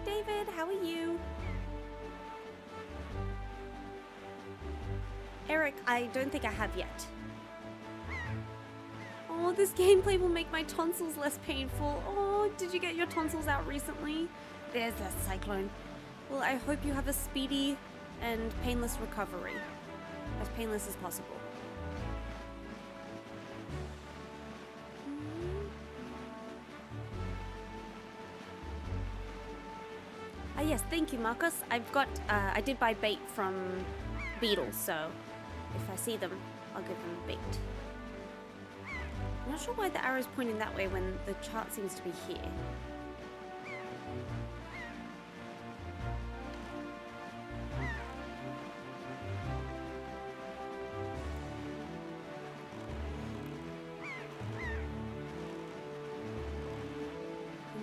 David, how are you? Eric, I don't think I have yet. Oh, this gameplay will make my tonsils less painful. Oh, did you get your tonsils out recently? There's that cyclone. Well, I hope you have a speedy and painless recovery. As painless as possible. Ah, yes, thank you, Marcus. I've got, uh, I did buy bait from beetles, so if I see them, I'll give them bait. I'm not sure why the arrow's pointing that way when the chart seems to be here.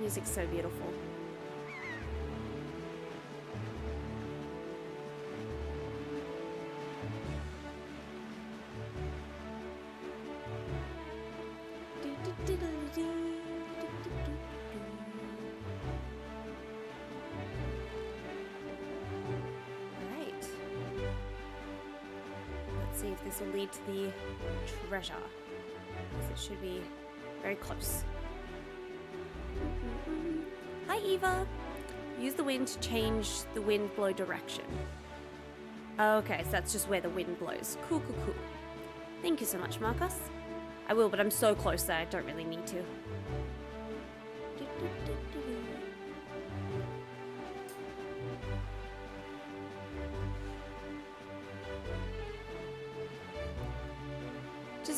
I music's so beautiful. Will lead to the treasure, because it should be very close. Mm-hmm. Hi Eva! Use the wind to change the wind blow direction. Okay, so that's just where the wind blows. Cool, cool, cool. Thank you so much, Marcus. I will, but I'm so close that I don't really need to.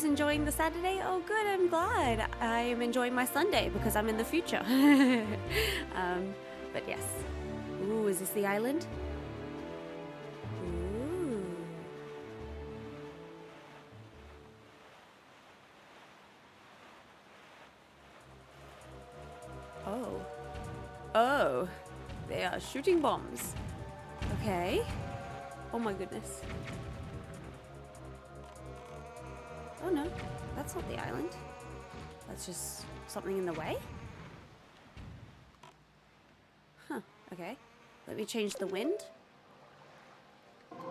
Enjoying the Saturday? Oh good, I'm glad. I am enjoying my Sunday because I'm in the future. um, but yes. Ooh, is this the island? Ooh. Oh. Oh. They are shooting bombs. Okay. Oh my goodness. Oh no, that's not the island. That's just something in the way? Huh, okay. Let me change the wind. Ah, I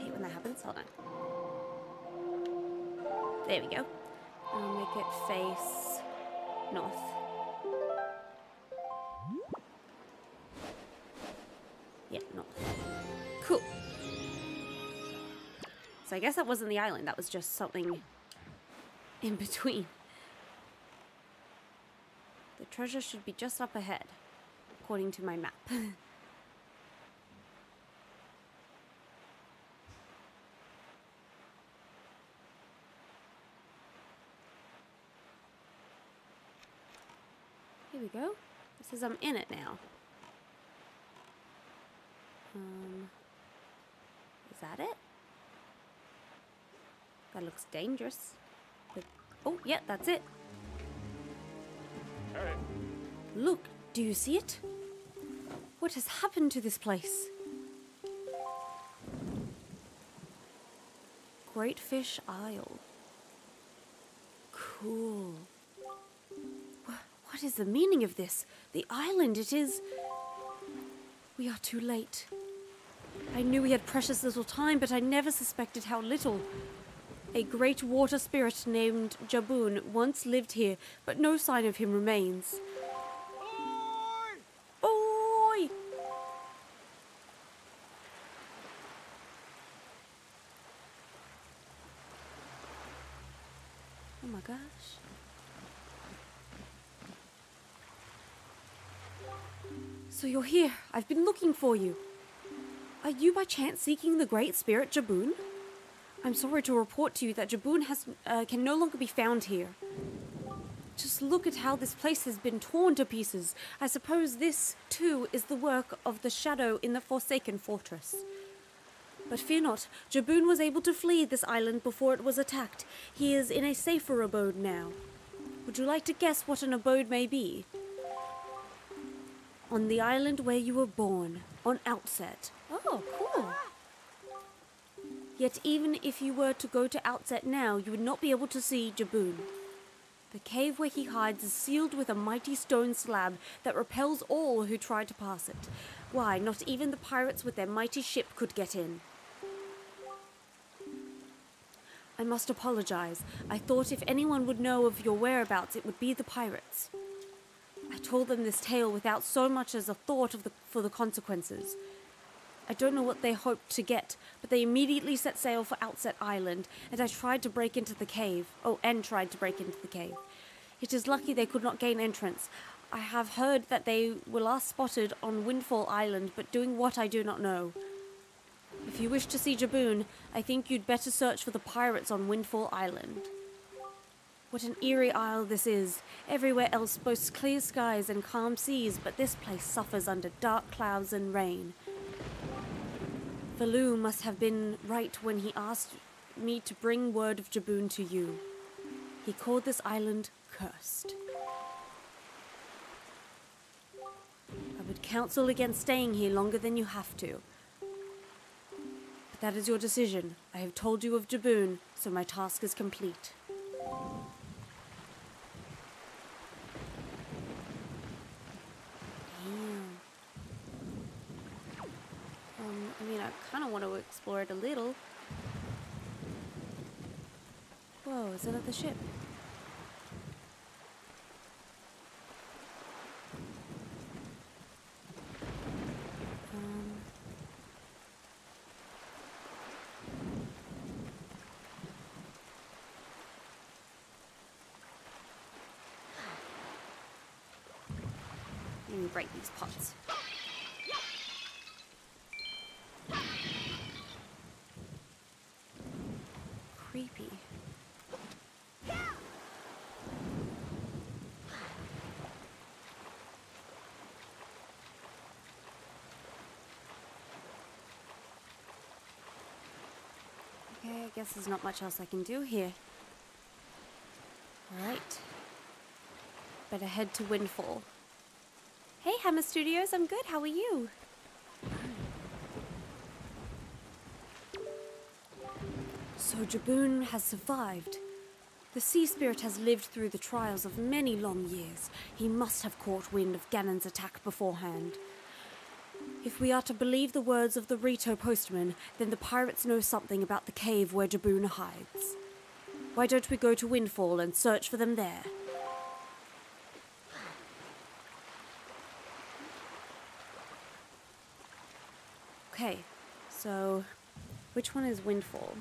hate when that happens. Hold on. There we go. I'll make it face north. Yeah, north. Cool. So I guess that wasn't the island, that was just something in between. The treasure should be just up ahead, according to my map. Here we go. It says I'm in it now. Um, is that it? That looks dangerous. Oh, yeah, that's it. Hey. Look, do you see it? What has happened to this place? Great Fish Isle. Cool. What is the meaning of this? The island it is. We are too late. I knew we had precious little time, but I never suspected how little. A great water spirit named Jabun once lived here, but no sign of him remains. Oi! Oi! Oh my gosh. So you're here. I've been looking for you. Are you by chance seeking the great spirit Jabun? I'm sorry to report to you that Jabun has, uh, can no longer be found here. Just look at how this place has been torn to pieces. I suppose this, too, is the work of the shadow in the Forsaken Fortress. But fear not, Jabun was able to flee this island before it was attacked. He is in a safer abode now. Would you like to guess what an abode may be? On the island where you were born, on Outset. Oh, cool. Yet even if you were to go to Outset now, you would not be able to see Jabun. The cave where he hides is sealed with a mighty stone slab that repels all who try to pass it. Why, not even the pirates with their mighty ship could get in. I must apologize. I thought if anyone would know of your whereabouts, it would be the pirates. I told them this tale without so much as a thought of the, for the consequences. I don't know what they hoped to get, but they immediately set sail for Outset Island, and I tried to break into the cave. Oh, and tried to break into the cave. It is lucky they could not gain entrance. I have heard that they were last spotted on Windfall Island, but doing what I do not know. If you wish to see Jabun, I think you'd better search for the pirates on Windfall Island. What an eerie isle this is. Everywhere else boasts clear skies and calm seas, but this place suffers under dark clouds and rain. Valoo must have been right when he asked me to bring word of Jabun to you. He called this island cursed. counsel against staying here longer than you have to. But that is your decision. I have told you of Jabun, so my task is complete. Damn. Um, I mean, I kind of want to explore it a little. Whoa, is another ship? Break these pots. Creepy. Yeah. Okay, I guess there's not much else I can do here. All right. Better head to Windfall. Hey, Hammer Studios, I'm good. How are you? So Jabun has survived. The sea spirit has lived through the trials of many long years. He must have caught wind of Ganon's attack beforehand. If we are to believe the words of the Rito postman, then the pirates know something about the cave where Jabun hides. Why don't we go to Windfall and search for them there? Okay, so which one is Windfall?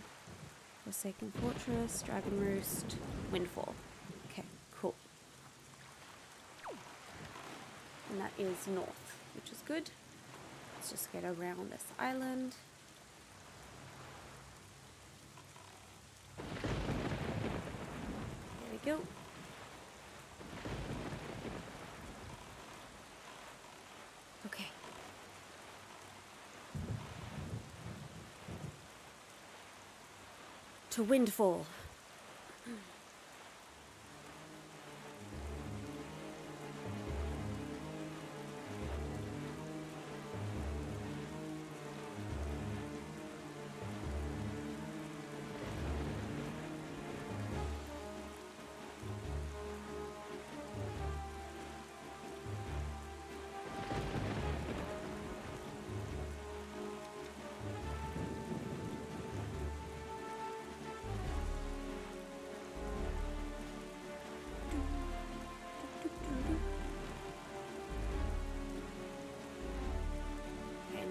Forsaken Fortress, Dragon Roost, Windfall. Okay, cool. And that is north, which is good. Let's just get around this island. There we go. Okay. To Windfall.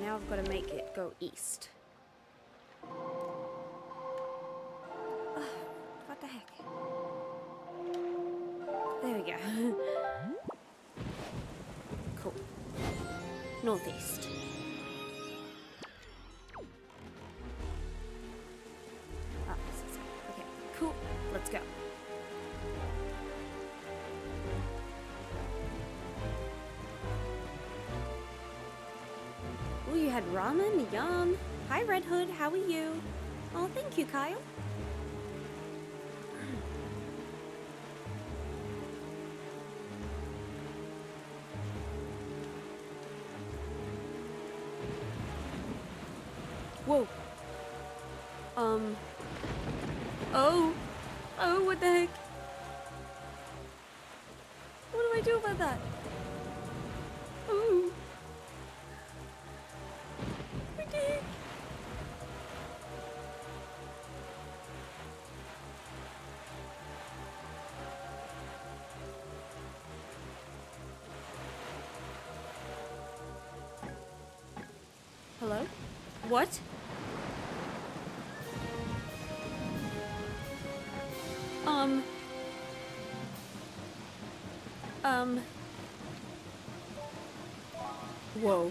Now I've got to make it go east. Oh, what the heck? There we go. Cool. Northeast. Oh, this is it. Okay, cool. Let's go. Ramen, yum. Hi, Red Hood. How are you? Oh, thank you, Kyle. Whoa. Um. Oh. Oh, what the heck? What do I do about that? Oh. Hello? What? Um. Um. Whoa.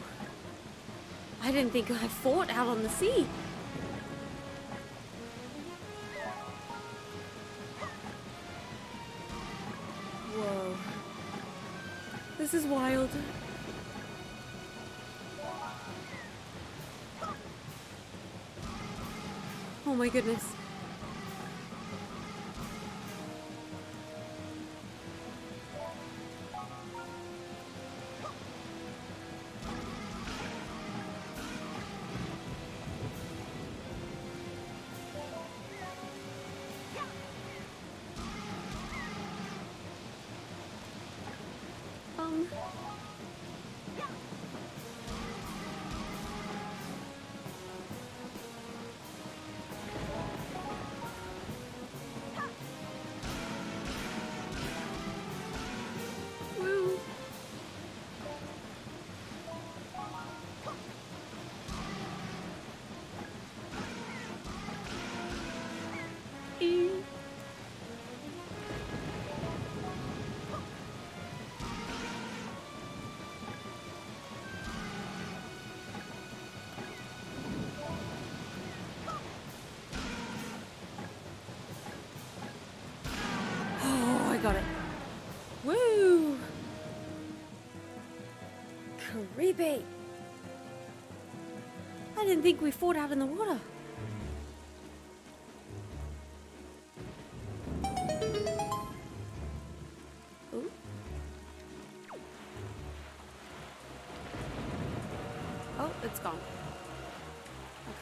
I didn't think I fought out on the sea. Whoa. This is wild. Oh my goodness. Rebait! I didn't think we fought out in the water. Ooh. Oh, it's gone.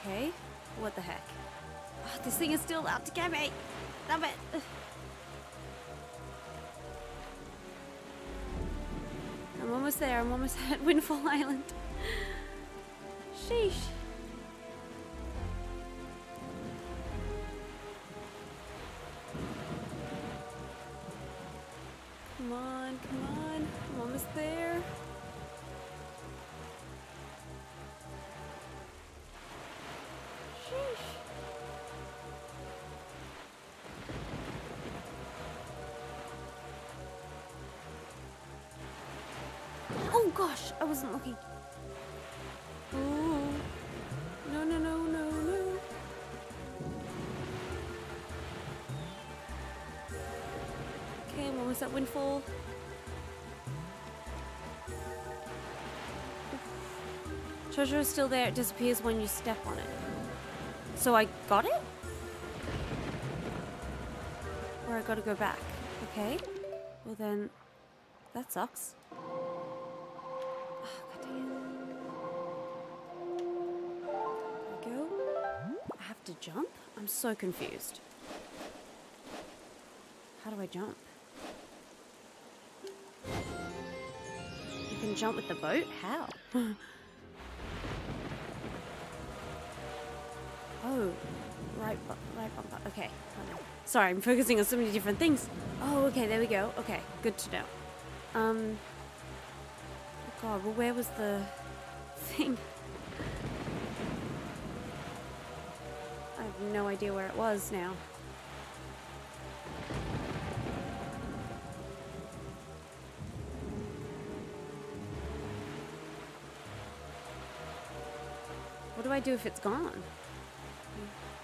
Okay, what the heck? Oh, this thing is still out to get me! Damn it! I'm almost there, I'm almost at Windfall Island. Sheesh. Come on, come on. I'm almost there. Oh gosh, I wasn't looking. Oh, no, no, no, no, no. Okay, I'm almost at Windfall. Treasure is still there. It disappears when you step on it. So I got it? Or I gotta go back. Okay. Well then, that sucks. To jump? I'm so confused. How do I jump? You can jump with the boat? How? Oh, right, right bumper. Okay. Sorry, I'm focusing on so many different things. Oh, okay, there we go. Okay, good to know. Um. Oh God, well, where was the thing? No idea where it was now. What do I do if it's gone?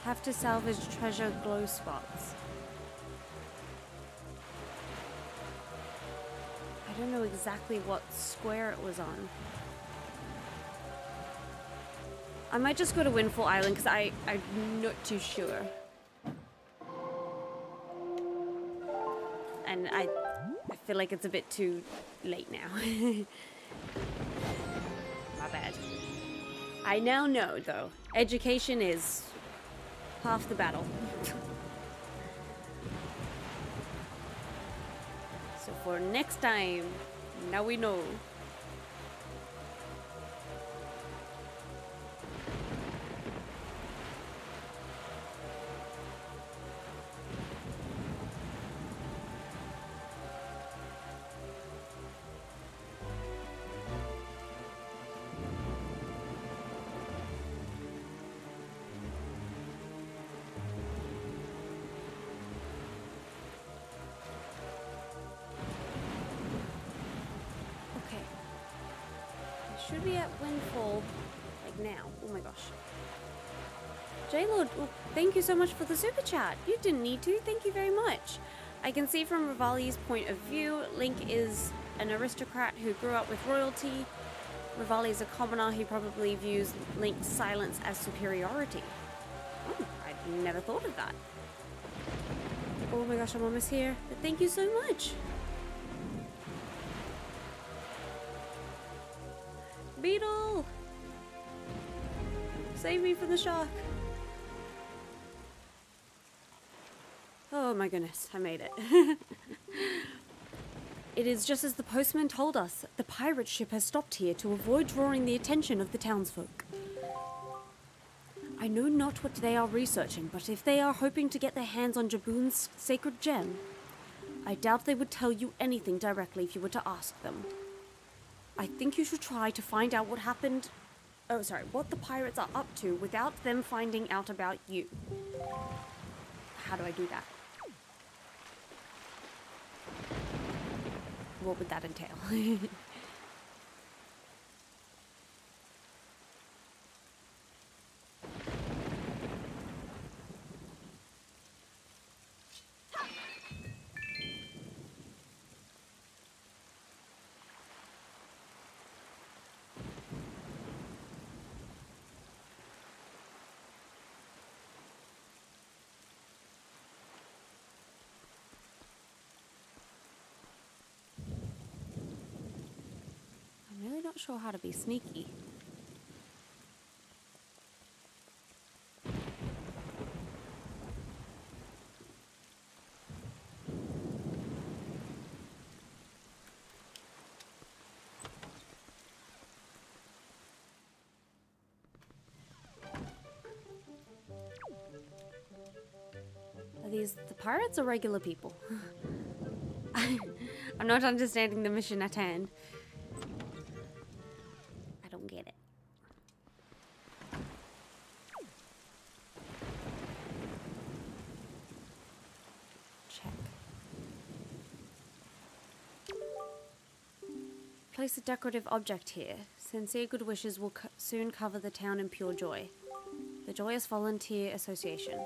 Have to salvage treasure glow spots. I don't know exactly what square it was on. I might just go to Windfall Island because I I'm not too sure. And I I feel like it's a bit too late now. My bad. I now know though. Education is half the battle. So for next time, now we know. Should be at Windfall, like now. Oh my gosh. J-Lord, well, thank you so much for the super chat. You didn't need to. Thank you very much. I can see from Rivali's point of view, Link is an aristocrat who grew up with royalty. Rivali is a commoner who probably views Link's silence as superiority. Oh, I'd never thought of that. Oh my gosh, I'm almost here. But thank you so much. Beetle! Save me from the shark! Oh my goodness, I made it. It is just as the postman told us. The pirate ship has stopped here to avoid drawing the attention of the townsfolk. I know not what they are researching, but if they are hoping to get their hands on Jabun's sacred gem, I doubt they would tell you anything directly if you were to ask them. I think you should try to find out what happened... Oh, sorry, what the pirates are up to without them finding out about you. How do I do that? What would that entail? not sure how to be sneaky. Are these the pirates or regular people? I'm not understanding the mission at hand. I don't get it. Check. Place a decorative object here. Sincere good wishes will co- soon cover the town in pure joy. The Joyous Volunteer Association.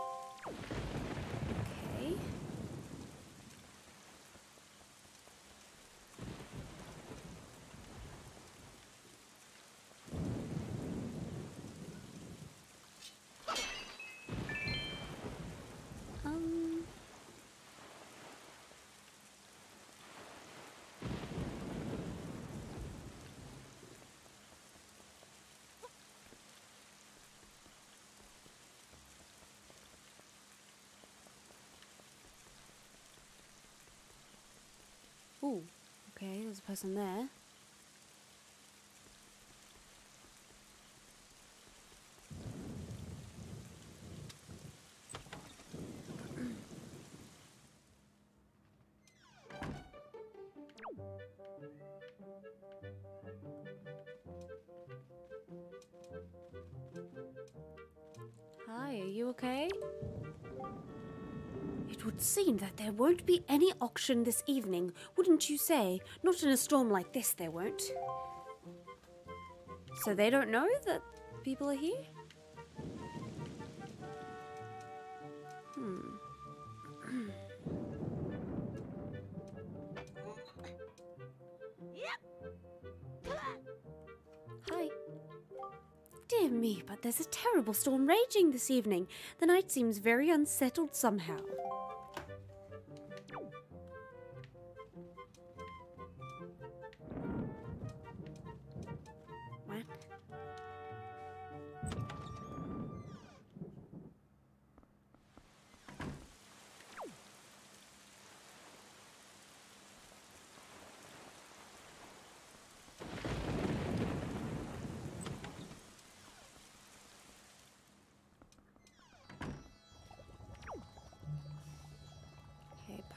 Ooh, okay, there's a person there. Hi, are you okay? It would seem that there won't be any auction this evening, wouldn't you say? Not in a storm like this, there won't. So they don't know that people are here? Hmm. Hi. Dear me, but there's a terrible storm raging this evening. The night seems very unsettled somehow.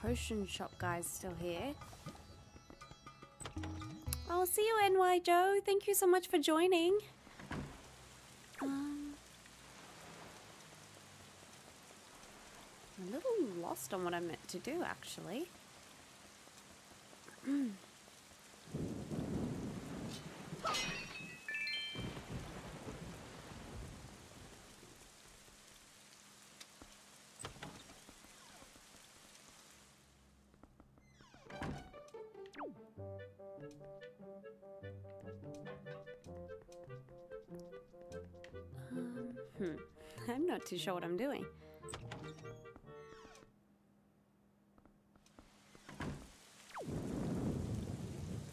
Potion shop guy's still here. I'll see you, N Y Joe. Thank you so much for joining. Um, I'm a little lost on what I meant to do, actually. To show what I'm doing.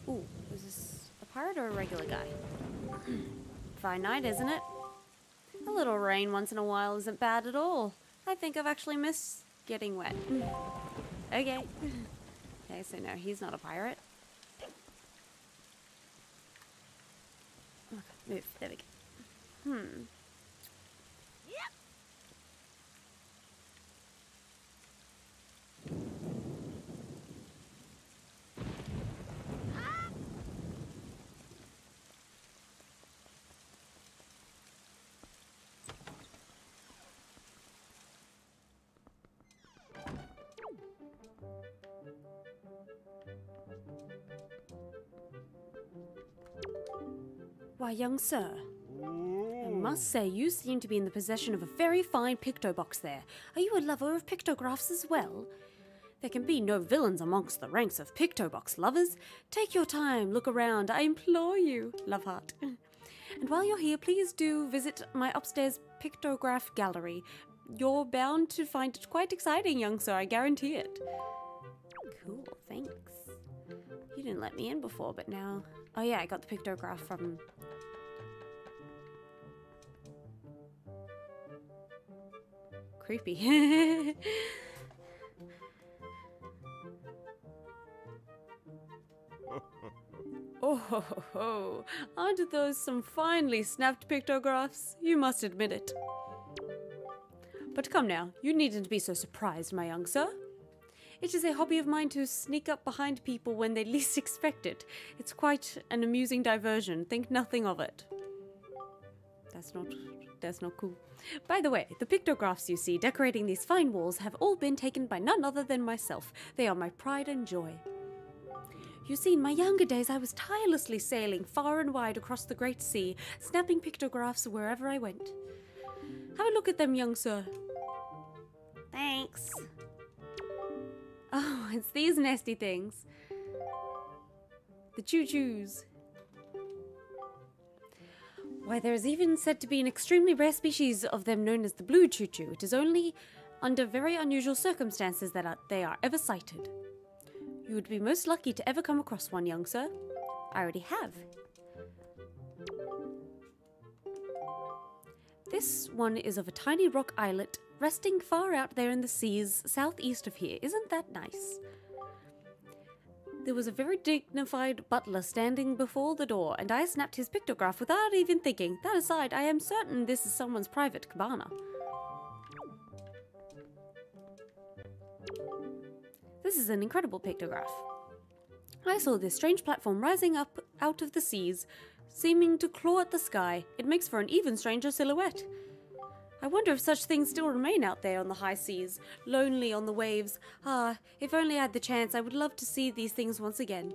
Ooh, is this a pirate or a regular guy? Fine night, isn't it? A little rain once in a while isn't bad at all. I think I've actually missed getting wet. Okay. Okay, so no, he's not a pirate. Okay, move. There we go. Hmm. Why, young sir, I must say you seem to be in the possession of a very fine picto box there. Are you a lover of pictographs as well? There can be no villains amongst the ranks of picto box lovers. Take your time, look around, I implore you. Love heart. And while you're here, please do visit my upstairs pictograph gallery. You're bound to find it quite exciting, young sir, I guarantee it. Cool, thanks. You didn't let me in before, but now Oh yeah, I got the pictograph from... Creepy. Oh ho ho ho, aren't those some finely snapped pictographs? You must admit it. But come now, you needn't be so surprised, my young sir. It is a hobby of mine to sneak up behind people when they least expect it. It's quite an amusing diversion, think nothing of it. That's not... that's not cool. By the way, the pictographs you see decorating these fine walls have all been taken by none other than myself. They are my pride and joy. You see, in my younger days, I was tirelessly sailing far and wide across the great sea, snapping pictographs wherever I went. Have a look at them, young sir. Thanks. Oh, it's these nasty things. The choo-choos. Why, there is even said to be an extremely rare species of them known as the blue choo-choo. It is only under very unusual circumstances that are, they are ever sighted. You would be most lucky to ever come across one, young sir. I already have. This one is of a tiny rock islet, resting far out there in the seas, southeast of here. Isn't that nice? There was a very dignified butler standing before the door, and I snapped his pictograph without even thinking. That aside, I am certain this is someone's private cabana. This is an incredible pictograph. I saw this strange platform rising up out of the seas, seeming to claw at the sky. It makes for an even stranger silhouette. I wonder if such things still remain out there on the high seas, lonely on the waves. Ah, if only I had the chance, I would love to see these things once again.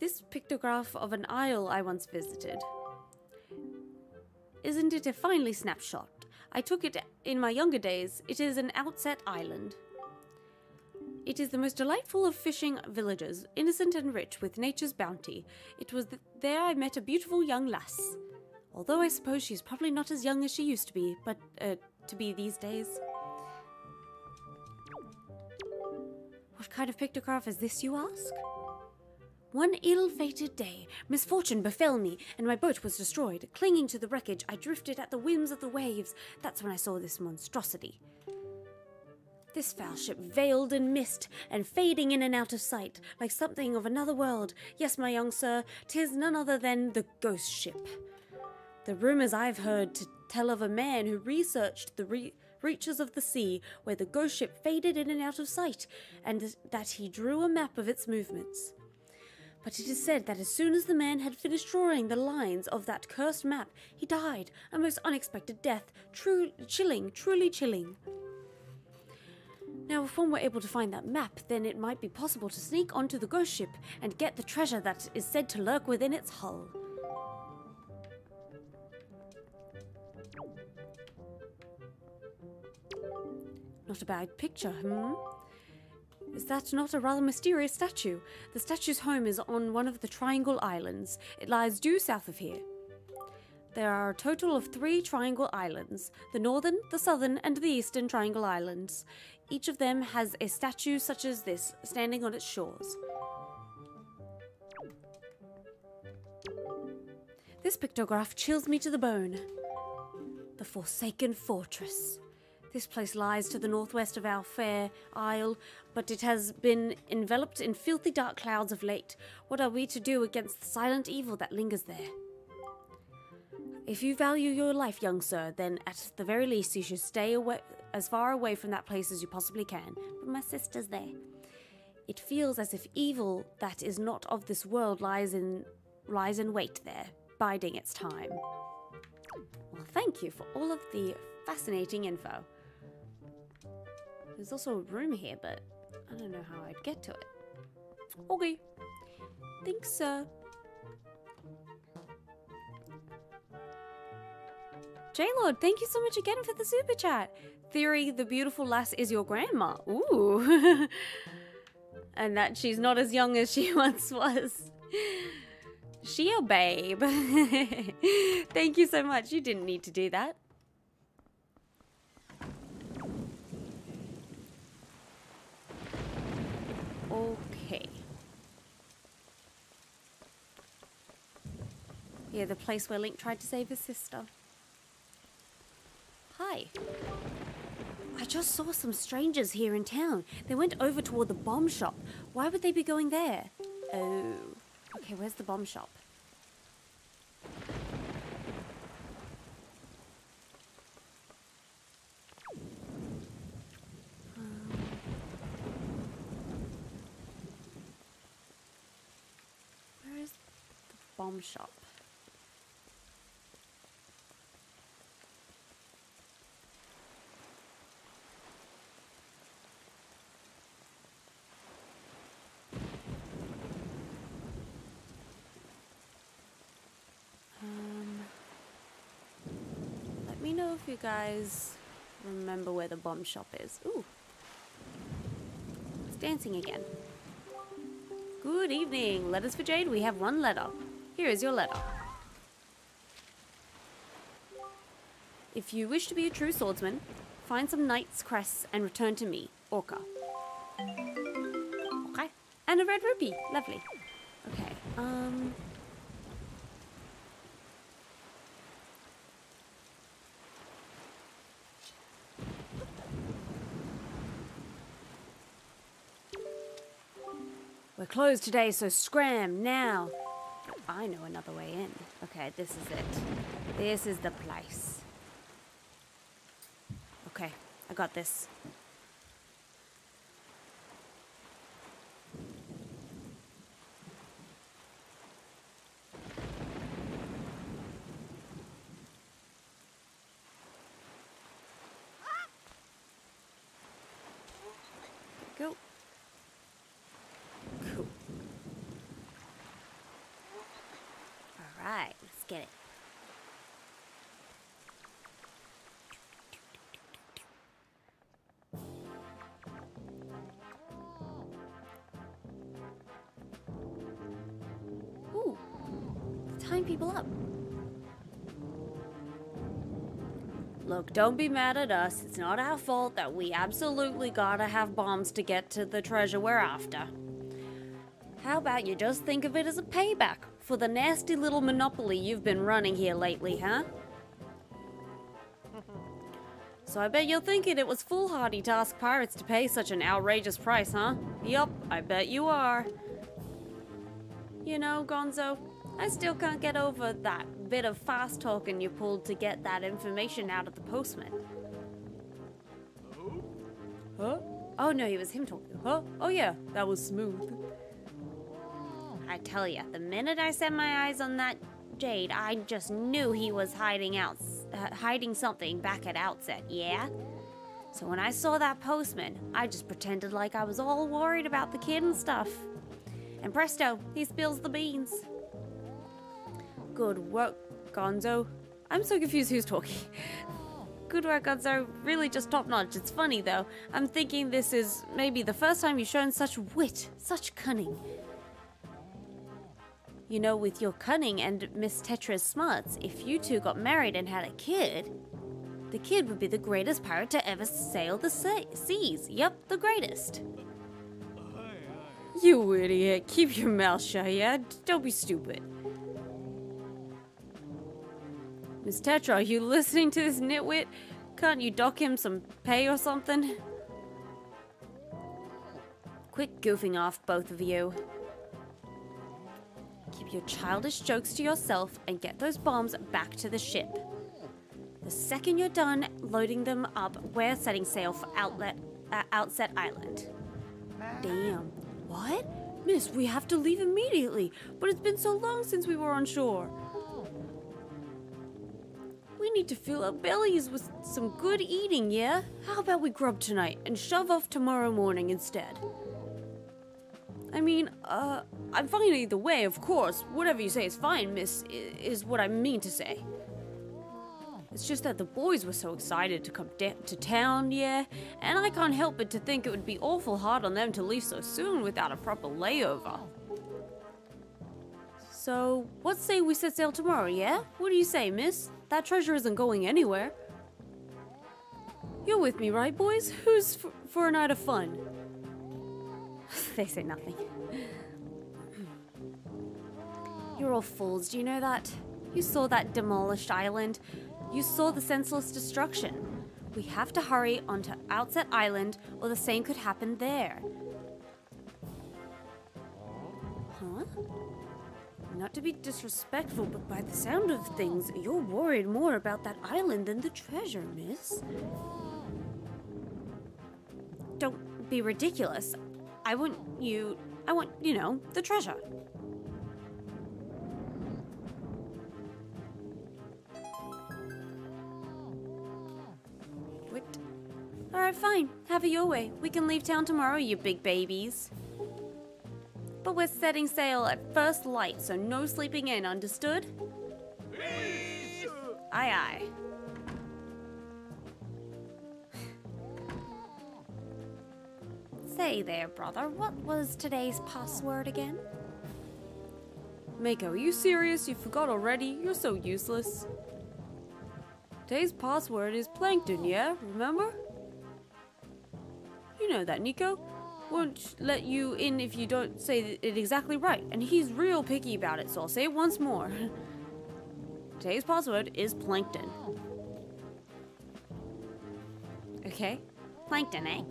This pictograph of an isle I once visited. Isn't it a finely snapshot? I took it in my younger days. It is an Outset Island. It is the most delightful of fishing villages, innocent and rich with nature's bounty. It was th there I met a beautiful young lass. Although I suppose she's probably not as young as she used to be, but uh, to be these days. What kind of pictograph is this, you ask? One ill-fated day, misfortune befell me, and my boat was destroyed. Clinging to the wreckage, I drifted at the whims of the waves. That's when I saw this monstrosity. This foul ship veiled in mist, and fading in and out of sight, like something of another world. Yes, my young sir, 'tis none other than the ghost ship. The rumours I've heard to tell of a man who researched the re reaches of the sea, where the ghost ship faded in and out of sight, and that he drew a map of its movements. But it is said that as soon as the man had finished drawing the lines of that cursed map, he died, a most unexpected death, true, chilling, truly chilling. Now, if one were able to find that map, then it might be possible to sneak onto the ghost ship and get the treasure that is said to lurk within its hull. Not a bad picture, hmm? Is that not a rather mysterious statue? The statue's home is on one of the Triangle Islands. It lies due south of here. There are a total of three Triangle Islands, the northern, the southern, and the eastern Triangle Islands. Each of them has a statue such as this, standing on its shores. This pictograph chills me to the bone. The Forsaken Fortress. This place lies to the northwest of our fair isle, but it has been enveloped in filthy dark clouds of late. What are we to do against the silent evil that lingers there? If you value your life, young sir, then at the very least you should stay away, as far away from that place as you possibly can. But my sister's there. It feels as if evil that is not of this world lies in, lies in wait there, biding its time. Well, thank you for all of the fascinating info. There's also a room here, but I don't know how I'd get to it. Okay. Think so. J-Lord, thank you so much again for the super chat. Theory, the beautiful lass is your grandma. Ooh. And that she's not as young as she once was. She a babe. Thank you so much. You didn't need to do that. Okay. Yeah, the place where Link tried to save his sister. Hi. I just saw some strangers here in town. They went over toward the bomb shop. Why would they be going there? Oh. Okay, where's the bomb shop? Bomb shop. Um, let me know if you guys remember where the bomb shop is. Ooh, it's dancing again. Good evening. Letters for Jade. We have one letter. Here is your letter. If you wish to be a true swordsman, find some knight's crests and return to me, Orca. Okay. And a red rupee. Lovely. Okay. Um. We're closed today, so scram now. I know another way in. Okay, this is it. This is the place. Okay, I got this. Go. Alright, let's get it. Ooh, time people up. Look, don't be mad at us. It's not our fault that we absolutely gotta have bombs to get to the treasure we're after. How about you just think of it as a payback for the nasty little monopoly you've been running here lately, huh? So I bet you're thinking it was foolhardy to ask pirates to pay such an outrageous price, huh? Yup, I bet you are. You know, Gonzo, I still can't get over that bit of fast talking you pulled to get that information out of the postman. Huh? Oh no, it was him talking. Huh? Oh yeah, that was smooth. I tell ya, the minute I set my eyes on that Jade, I just knew he was hiding out, uh, hiding something back at Outset, yeah? So when I saw that postman, I just pretended like I was all worried about the kid and stuff. And presto, he spills the beans. Good work, Gonzo. I'm so confused who's talking. Good work, Gonzo. Really just top-notch. It's funny, though. I'm thinking this is maybe the first time you've shown such wit, such cunning. You know, with your cunning and Miss Tetra's smarts, if you two got married and had a kid, the kid would be the greatest pirate to ever sail the se seas. Yep, the greatest. You idiot. Keep your mouth shut, yeah? Don't be stupid. Miss Tetra, are you listening to this nitwit? Can't you dock him some pay or something? Quit goofing off, both of you. Keep your childish jokes to yourself and get those bombs back to the ship. The second you're done loading them up, we're setting sail for outlet, uh, Outset Island. Damn. What? Miss, we have to leave immediately, but it's been so long since we were on shore. We need to fill our bellies with some good eating, yeah? How about we grub tonight and shove off tomorrow morning instead? I mean, uh, I'm fine either way, of course. Whatever you say is fine, miss, is what I mean to say. It's just that the boys were so excited to come to town, yeah? And I can't help but to think it would be awful hard on them to leave so soon without a proper layover. So, what say we set sail tomorrow, yeah? What do you say, miss? That treasure isn't going anywhere. You're with me, right, boys? Who's f for a night of fun? They say nothing. You're all fools, do you know that? You saw that demolished island. You saw the senseless destruction. We have to hurry onto Outset Island or the same could happen there. Huh? Not to be disrespectful, but by the sound of things, you're worried more about that island than the treasure, miss. Don't be ridiculous. I want you... I want, you know, the treasure. What? Alright, fine. Have it your way. We can leave town tomorrow, you big babies. But we're setting sail at first light, so no sleeping in, understood? Peace. Aye, aye. Say there, brother, what was today's password again? Mako, are you serious? You forgot already? You're so useless. Today's password is plankton, yeah? Remember? You know that, Nico. Won't let you in if you don't say it exactly right, and he's real picky about it, so I'll say it once more. Today's password is plankton. Okay, plankton, eh?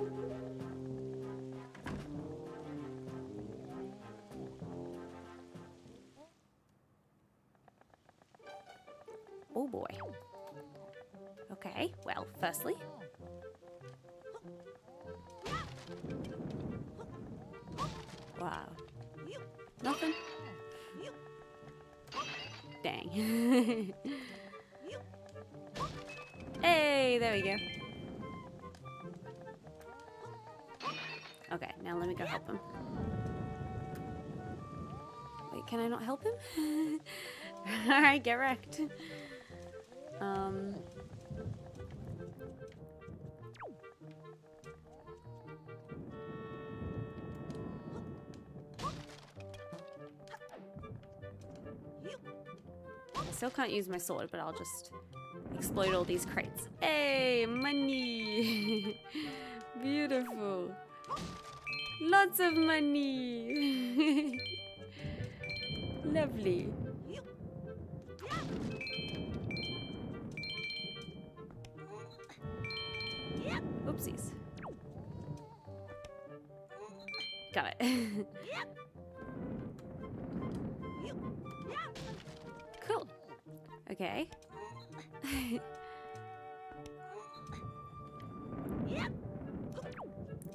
Oh boy. Okay, well, firstly, wow. Nothing? Dang. Hey, there we go. Okay, now let me go help him. Wait, can I not help him? Alright, get wrecked. Um... I still can't use my sword, but I'll just explode all these crates. Hey, money! Beautiful. Lots of money! Lovely. Oopsies. Got it. Cool. Okay.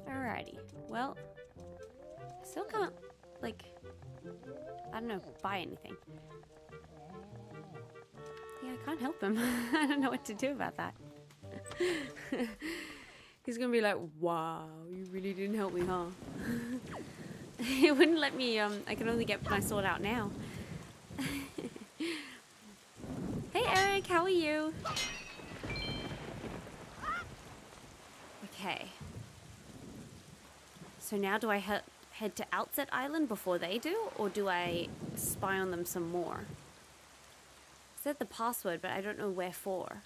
Alrighty. Well, I still can't, like, I don't know, buy anything. Yeah, I can't help him. I don't know what to do about that. He's gonna be like, wow, you really didn't help me, huh? He wouldn't let me, um, I can only get my sword out now. Hey Eric, how are you? Okay. So now do I he head to Outset Island before they do, or do I spy on them some more? I said the password, but I don't know where for.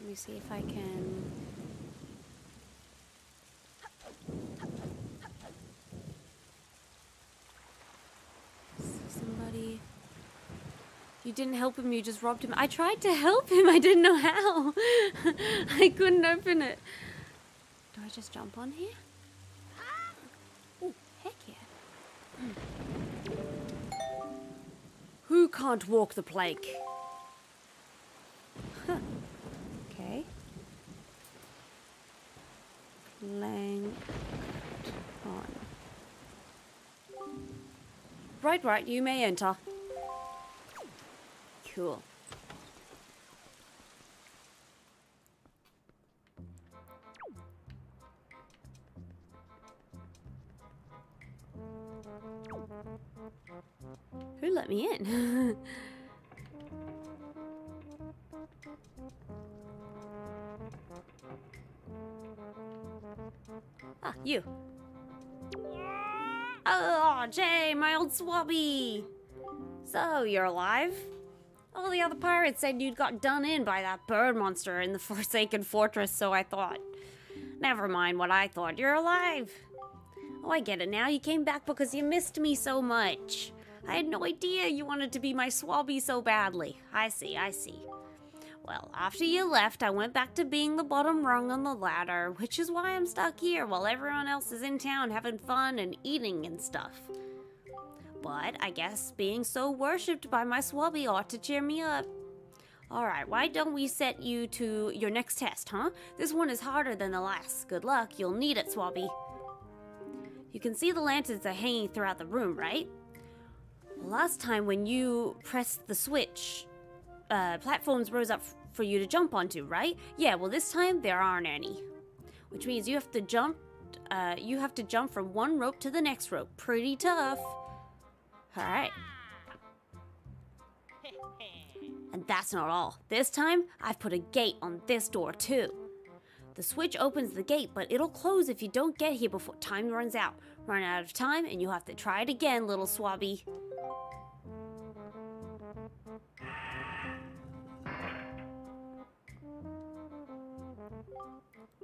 Let me see if I can... Somebody... You didn't help him, you just robbed him. I tried to help him, I didn't know how. I couldn't open it. Do I just jump on here? Oh, heck yeah. Who can't walk the plank? Huh. Lang on. Right, right, you may enter. Cool. Who let me in? You. Oh, Jay, my old swabby. So, you're alive? All the other pirates said you'd got done in by that bird monster in the Forsaken Fortress, so I thought. Never mind what I thought. You're alive. Oh, I get it now. You came back because you missed me so much. I had no idea you wanted to be my swabby so badly. I see, I see. Well, after you left, I went back to being the bottom rung on the ladder, which is why I'm stuck here while everyone else is in town having fun and eating and stuff. But I guess being so worshipped by my swabby ought to cheer me up. Alright, why don't we set you to your next test, huh? This one is harder than the last. Good luck, you'll need it, swabby. You can see the lanterns are hanging throughout the room, right? Last time when you pressed the switch, uh, platforms rose up f for you to jump onto, right? Yeah, well this time there aren't any. Which means you have to jump, uh, you have to jump from one rope to the next rope. Pretty tough. Alright. And that's not all. This time, I've put a gate on this door too. The switch opens the gate, but it'll close if you don't get here before time runs out. Run out of time, and you'll have to try it again, little swabby.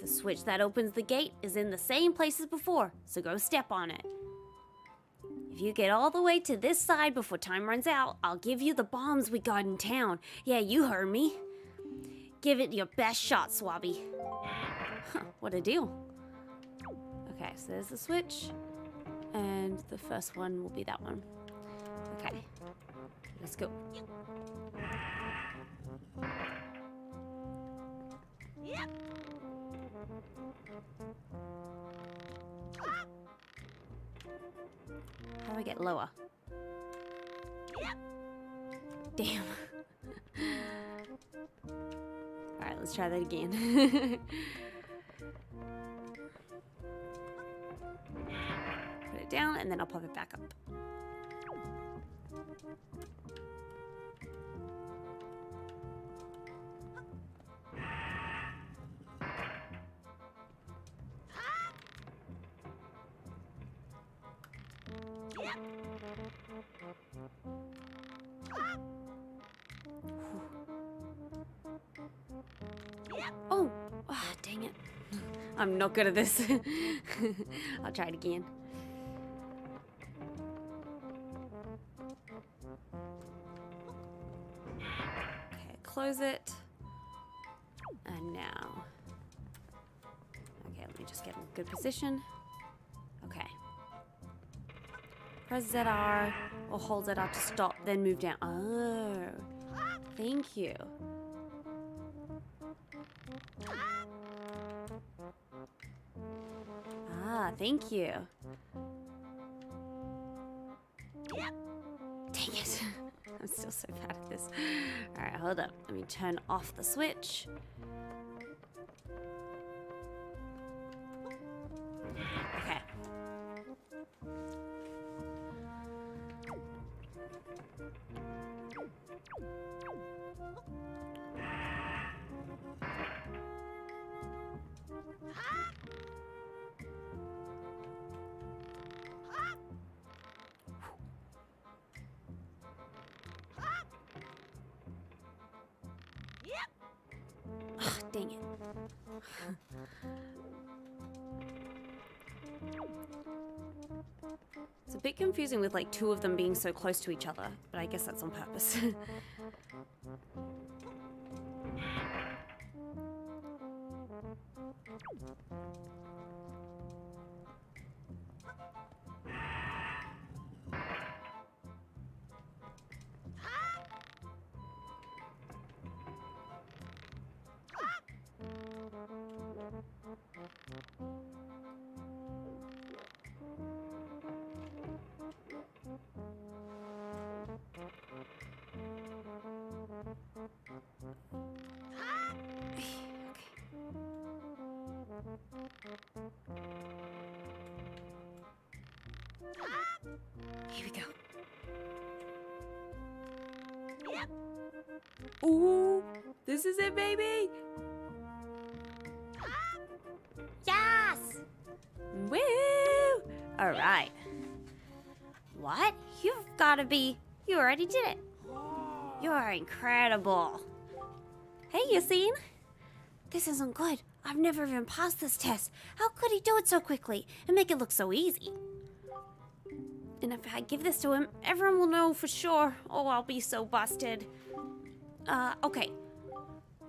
The switch that opens the gate is in the same place as before, so go step on it. If you get all the way to this side before time runs out, I'll give you the bombs we got in town. Yeah, you heard me. Give it your best shot, swabby. Huh, what a deal. Okay, so there's the switch. And the first one will be that one. Okay. Let's go. Yep. How do I get lower? Yep. Damn. Alright, let's try that again. Put it down and then I'll pop it back up. Oh, oh, dang it. I'm not good at this. I'll try it again. Okay, close it. And now. Okay, let me just get in a good position. Okay. Press Z R or hold Z R to stop, then move down. Oh, thank you. Ah, thank you. Dang it. I'm still so bad at this. Alright, hold up. Let me turn off the switch. Okay. Dang it. It's a bit confusing with like two of them being so close to each other, but I guess that's on purpose. Here we go. Ooh, this is it, baby. Yes! Woo! All right. What? You've got to be... You already did it. You're incredible. Hey, Yassine. This isn't good. I've never even passed this test. How could he do it so quickly and make it look so easy? And if I give this to him, everyone will know for sure. Oh, I'll be so busted. Uh, okay.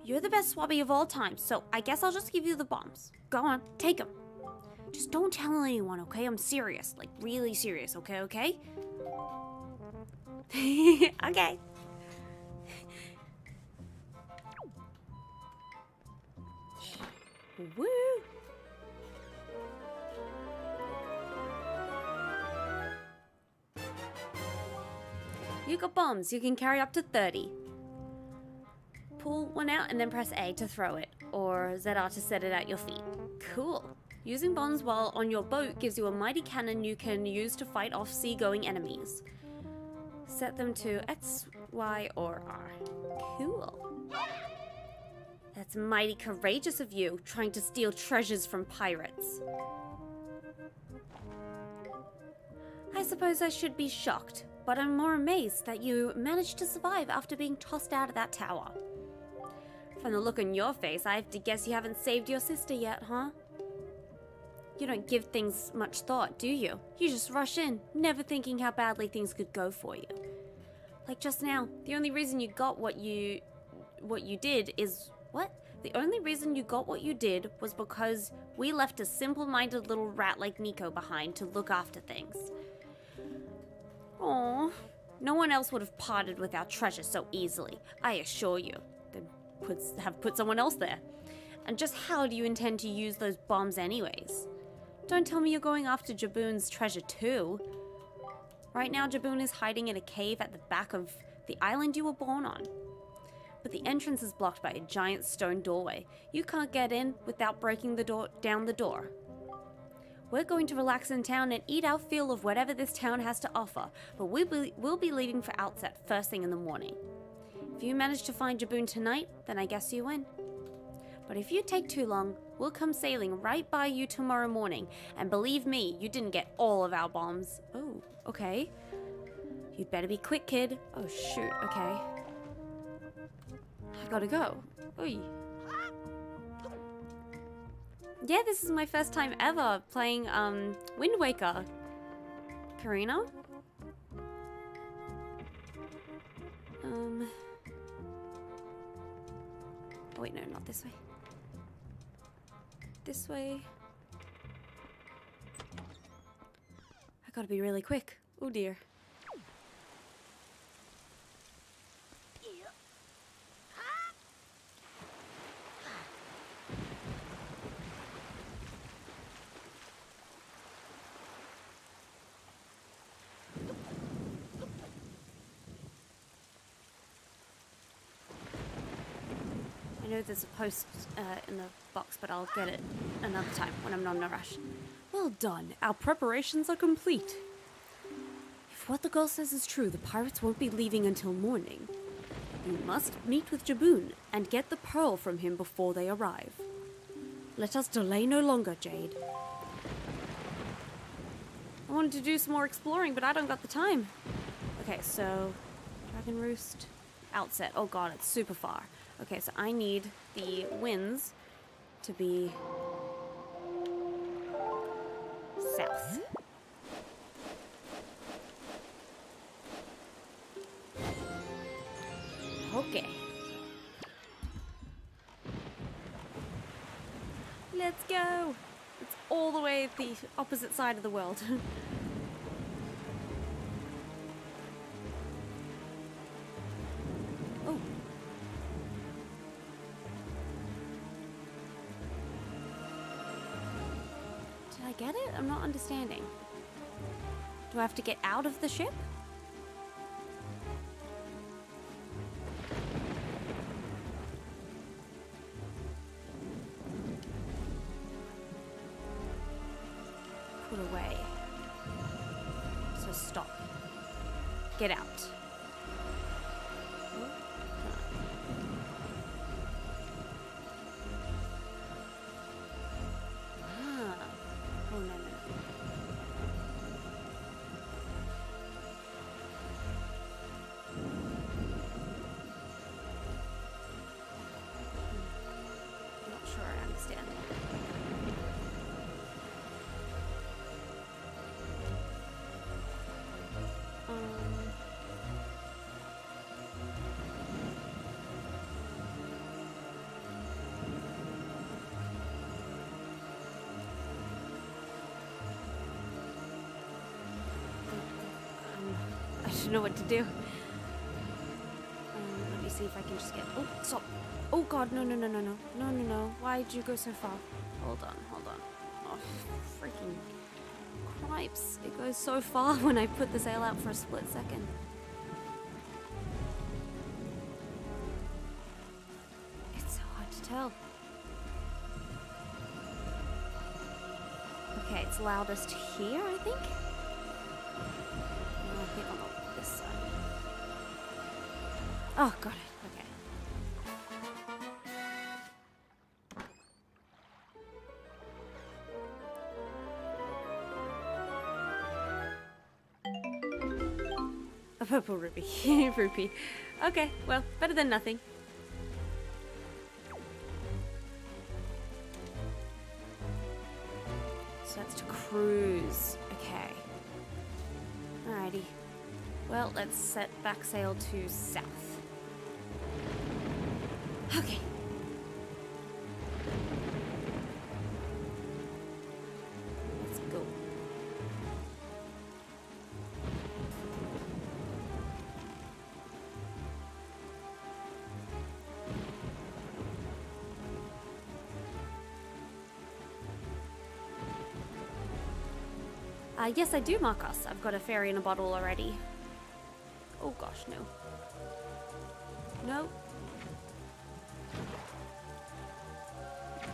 You're the best swabby of all time, so I guess I'll just give you the bombs. Go on, take them. Just don't tell anyone, okay? I'm serious. Like, really serious, okay, okay? Okay. Woo! You got bombs. You can carry up to thirty. Pull one out and then press A to throw it, or Z R to set it at your feet. Cool. Using bombs while on your boat gives you a mighty cannon you can use to fight off sea-going enemies. Set them to X, Y, or R. Cool. That's mighty courageous of you, trying to steal treasures from pirates. I suppose I should be shocked, but I'm more amazed that you managed to survive after being tossed out of that tower. From the look on your face, I have to guess you haven't saved your sister yet, huh? You don't give things much thought, do you? You just rush in, never thinking how badly things could go for you. Like just now, the only reason you got what you... what you did is... What? The only reason you got what you did was because we left a simple-minded little rat like Nico behind to look after things. Aww. No one else would have parted with our treasure so easily, I assure you. They puts, have put someone else there. And just how do you intend to use those bombs anyways? Don't tell me you're going after Jabun's treasure too. Right now, Jabun is hiding in a cave at the back of the island you were born on. But the entrance is blocked by a giant stone doorway. You can't get in without breaking the door down the door. We're going to relax in town and eat our fill of whatever this town has to offer, but we be, we'll be leaving for Outset first thing in the morning. If you manage to find Jabun tonight, then I guess you win. But if you take too long, we'll come sailing right by you tomorrow morning, and believe me, you didn't get all of our bombs. Oh, okay. You'd better be quick, kid. Oh, shoot, okay. I gotta go. Oy. Yeah, this is my first time ever playing um, Wind Waker. Karina? Um. Oh wait, no, not this way. This way. I gotta be really quick. Oh dear. There's a post uh, in the box, but I'll get it another time when I'm not in a rush. Well done. Our preparations are complete. If what the girl says is true, the pirates won't be leaving until morning. You must meet with Jabun and get the pearl from him before they arrive. Let us delay no longer, Jade. I wanted to do some more exploring, but I don't got the time. Okay, so... Dragon Roost... Outset. Oh god, it's super far. Okay, so I need the winds to be south. Okay. Let's go! It's all the way the opposite side of the world. Get it? I'm not understanding. Do I have to get out of the ship? Put away. So stop. Get out. Oh, no, no. to know what to do. Um, let me see if I can just get... Oh, stop. Oh, God, no, no, no, no, no. No, no, no. Why'd you go so far? Hold on, hold on. Oh, freaking cripes. It goes so far when I put the sail out for a split second. It's so hard to tell. Okay, it's loudest here, I think. No, I think I'm on this side. Oh, got it. Okay. A purple ruby. Rupee. Okay, well, better than nothing. That's to cruise. Okay. Alrighty. Well, let's set back sail to south. Okay. Let's go. Uh, yes, I do, Marcus. I've got a fairy in a bottle already. Oh gosh, no. No.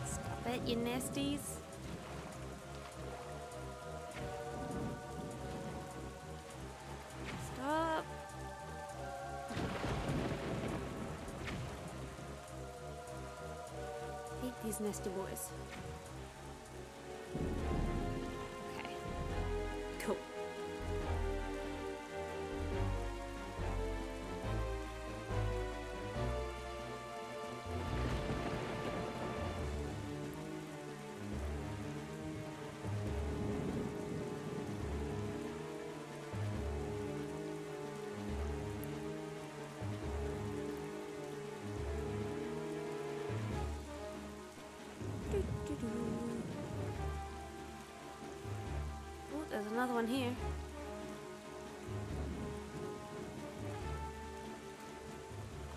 Stop it, you nasties. Stop. Hate these nasty boys. There's another one here.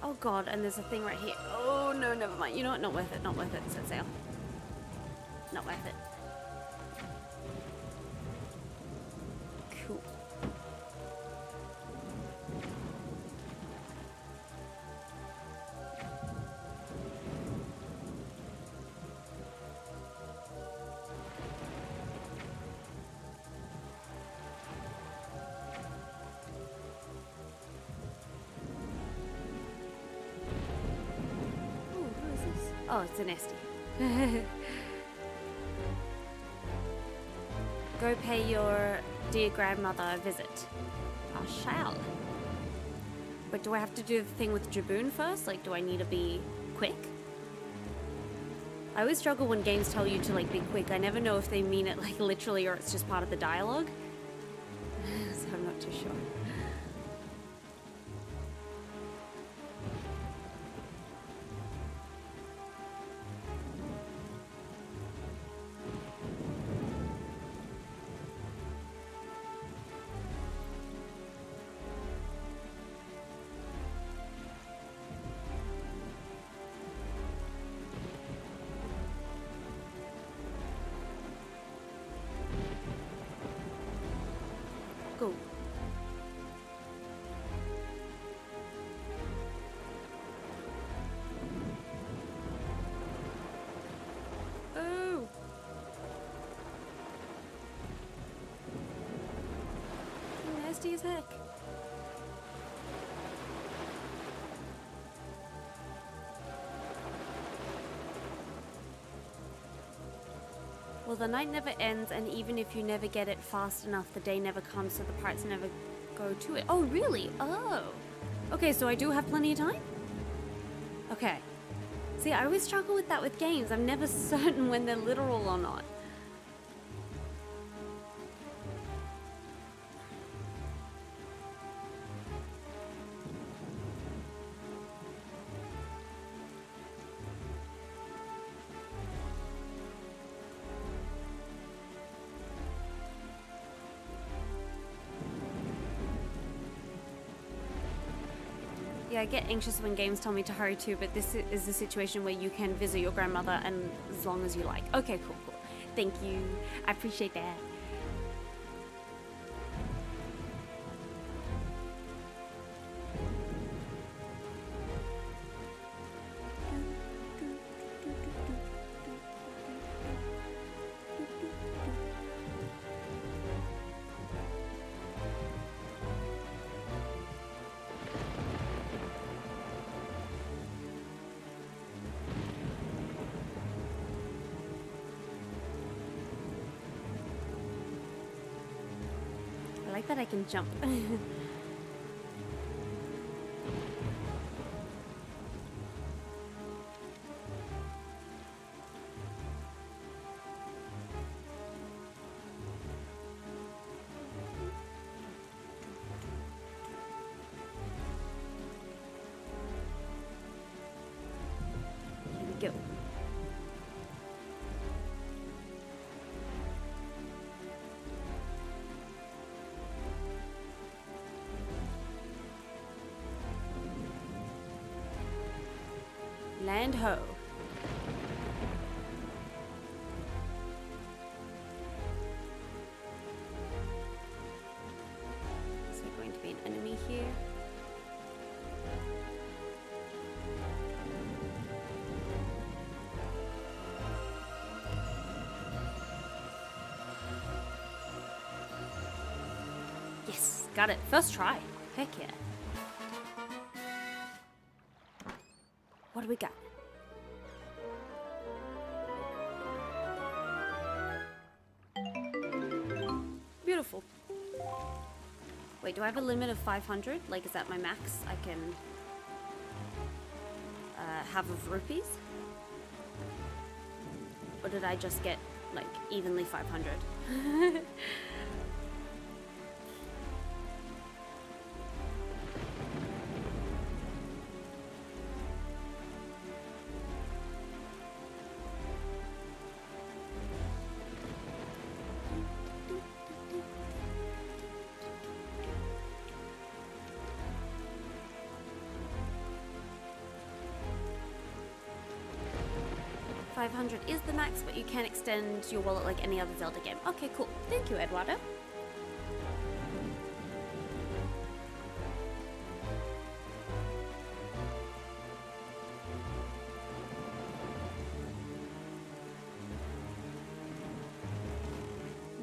Oh god, and there's a thing right here. Oh no, never mind. You know what? Not worth it. Not worth it. Set sail. Not worth it. Cool. Oh, it's a nasty. Go pay your dear grandmother a visit. I shall. But do I have to do the thing with Jabun first? Like, do I need to be quick? I always struggle when games tell you to, like, be quick. I never know if they mean it, like, literally, or it's just part of the dialogue. So I'm not too sure. As heck. Well, the night never ends, and even if you never get it fast enough, the day never comes, so the pirates never go to it. Oh, really? Oh. Okay, so I do have plenty of time? Okay. See, I always struggle with that with games. I'm never certain when they're literal or not. Yeah, I get anxious when games tell me to hurry too, but this is the situation where you can visit your grandmother and as long as you like. Okay, cool, cool. Thank you. I appreciate that. That I can jump. Land ho. Is there going to be an enemy here? Yes, got it. First try. Heck yeah. What do we got? Beautiful. Wait, do I have a limit of five hundred? Like, is that my max? I can uh, have of rupees? Or did I just get, like, evenly five hundred? five hundred is the max, but you can extend your wallet like any other Zelda game. Okay, cool. Thank you, Eduardo.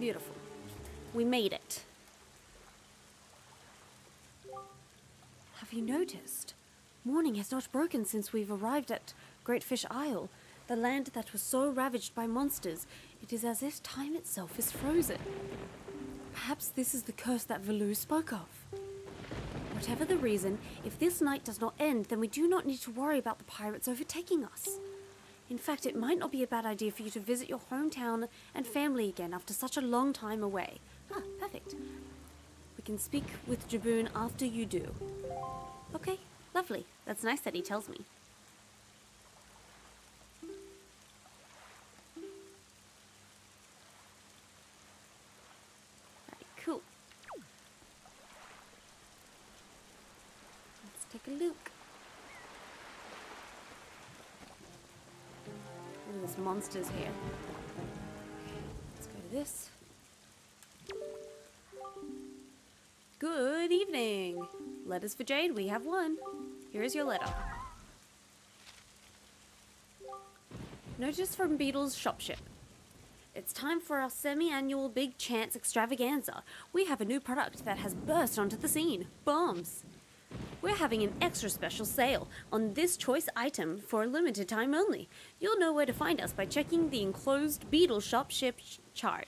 Beautiful. We made it. Have you noticed? Morning has not broken since we've arrived at Great Fish Isle. The land that was so ravaged by monsters, it is as if time itself is frozen. Perhaps this is the curse that Valoo spoke of. Whatever the reason, if this night does not end, then we do not need to worry about the pirates overtaking us. In fact, it might not be a bad idea for you to visit your hometown and family again after such a long time away. Ah, perfect. We can speak with Jabun after you do. Okay, lovely. That's nice that he tells me. Take a look. Ooh, there's monsters here. Let's go to this. Good evening. Letters for Jade, we have one. Here is your letter. Notice from Beetle's Shopship. It's time for our semi-annual Big Chance extravaganza. We have a new product that has burst onto the scene. Bombs. We're having an extra special sale on this choice item for a limited time only. You'll know where to find us by checking the enclosed Beetle Shop Ship sh chart.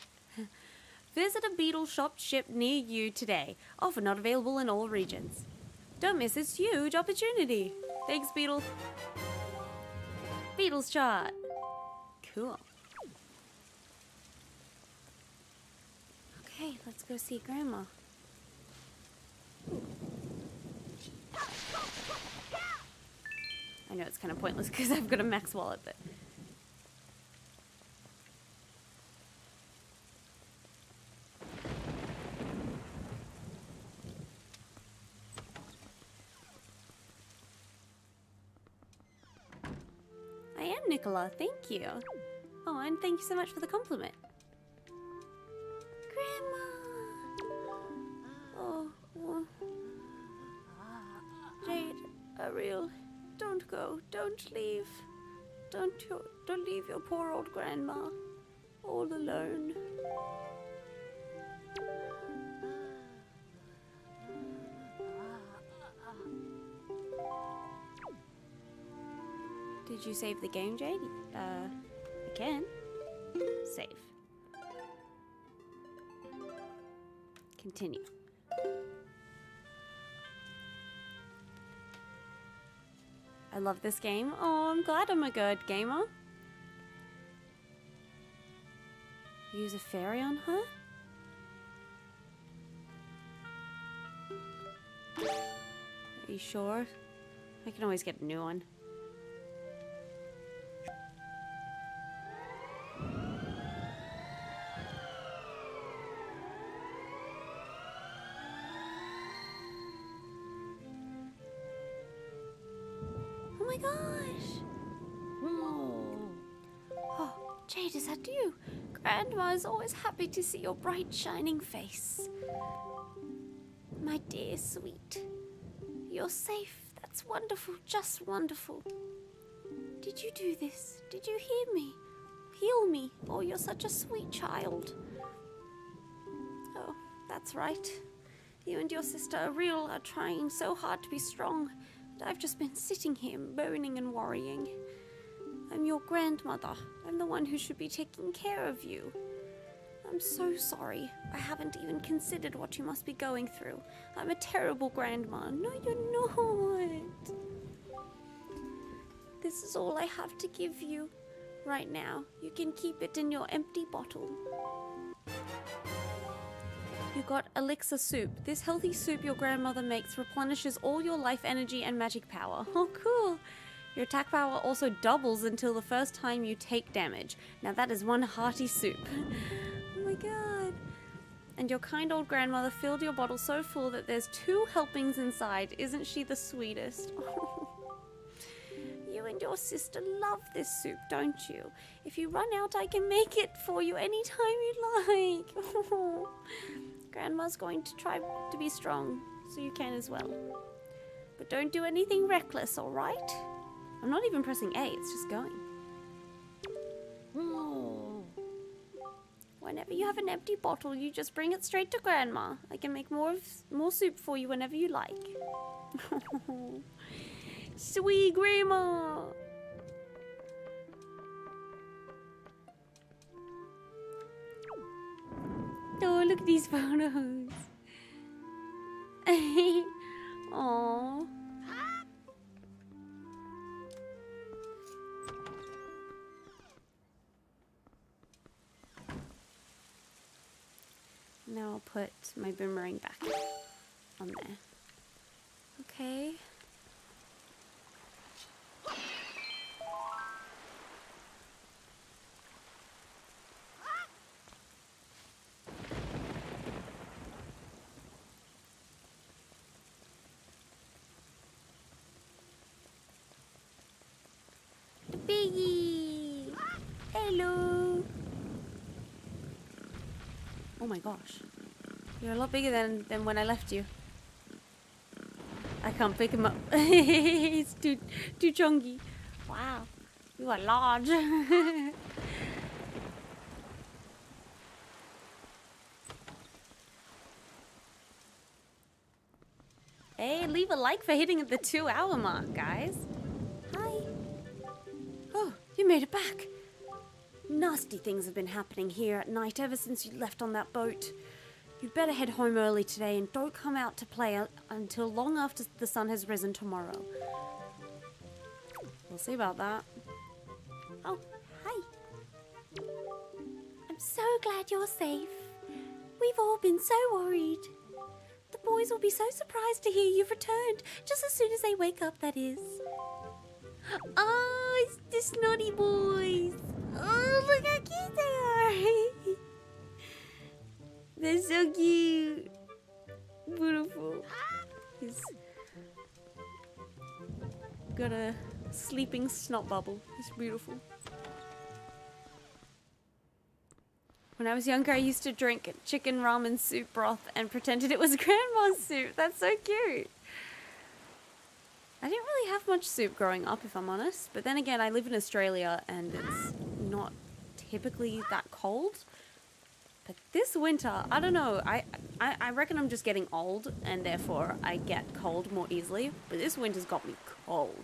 Visit a Beetle Shop Ship near you today. Offer not available in all regions. Don't miss this huge opportunity. Thanks, Beetle. Beetle's chart. Cool. Okay, let's go see Grandma. Ooh. I know it's kind of pointless because I've got a max wallet, but... Nicola, thank you. Oh, and thank you so much for the compliment. Grandma! Oh, oh. Jade, Ariel, don't go, don't leave. Don't, your, don't leave your poor old grandma all alone. Did you save the game, Jade? Uh, I can. Save. Continue. I love this game. Oh, I'm glad I'm a good gamer. Use a fairy on her? Are you sure? I can always get a new one. Grandma is always happy to see your bright, shining face. My dear sweet, you're safe. That's wonderful, just wonderful. Did you do this? Did you hear me? Heal me. Oh, you're such a sweet child. Oh, that's right. You and your sister Ariel are trying so hard to be strong, and I've just been sitting here, moaning and worrying. I'm your grandmother. I'm the one who should be taking care of you. I'm so sorry. I haven't even considered what you must be going through. I'm a terrible grandma. No, you're not. This is all I have to give you right now. You can keep it in your empty bottle. You got elixir soup. This healthy soup your grandmother makes replenishes all your life energy and magic power. Oh, cool. Your attack power also doubles until the first time you take damage. Now that is one hearty soup. Oh my god. And your kind old grandmother filled your bottle so full that there's two helpings inside. Isn't she the sweetest? Oh. You and your sister love this soup, don't you? If you run out, I can make it for you anytime you like. Oh. Grandma's going to try to be strong, so you can as well. But don't do anything reckless, alright? I'm not even pressing A, it's just going. Oh. Whenever you have an empty bottle, you just bring it straight to Grandma. I can make more of, more soup for you whenever you like. Sweet Grandma! Oh, look at these photos. Aww. Now I'll put my boomerang back on there. Okay. The piggy! Hello! Oh my gosh. You're a lot bigger than, than when I left you. I can't pick him up. He's too, too chunky. Wow. You are large. Hey, leave a like for hitting at the two hour mark, guys. Hi. Oh, you made it back. Nasty things have been happening here at night ever since you left on that boat. You'd better head home early today and don't come out to play until long after the sun has risen tomorrow. We'll see about that. Oh, hi. I'm so glad you're safe. We've all been so worried. The boys will be so surprised to hear you've returned, just as soon as they wake up, that is. Oh, it's the snotty boys. Oh, look how cute they are. They're so cute. Beautiful. He's got a sleeping snot bubble. It's beautiful. When I was younger, I used to drink chicken ramen soup broth and pretended it was grandma's soup. That's so cute. I didn't really have much soup growing up, if I'm honest. But then again, I live in Australia and it's not typically that cold. But this winter, I don't know. I, I, I reckon I'm just getting old and therefore I get cold more easily. But this winter's got me cold.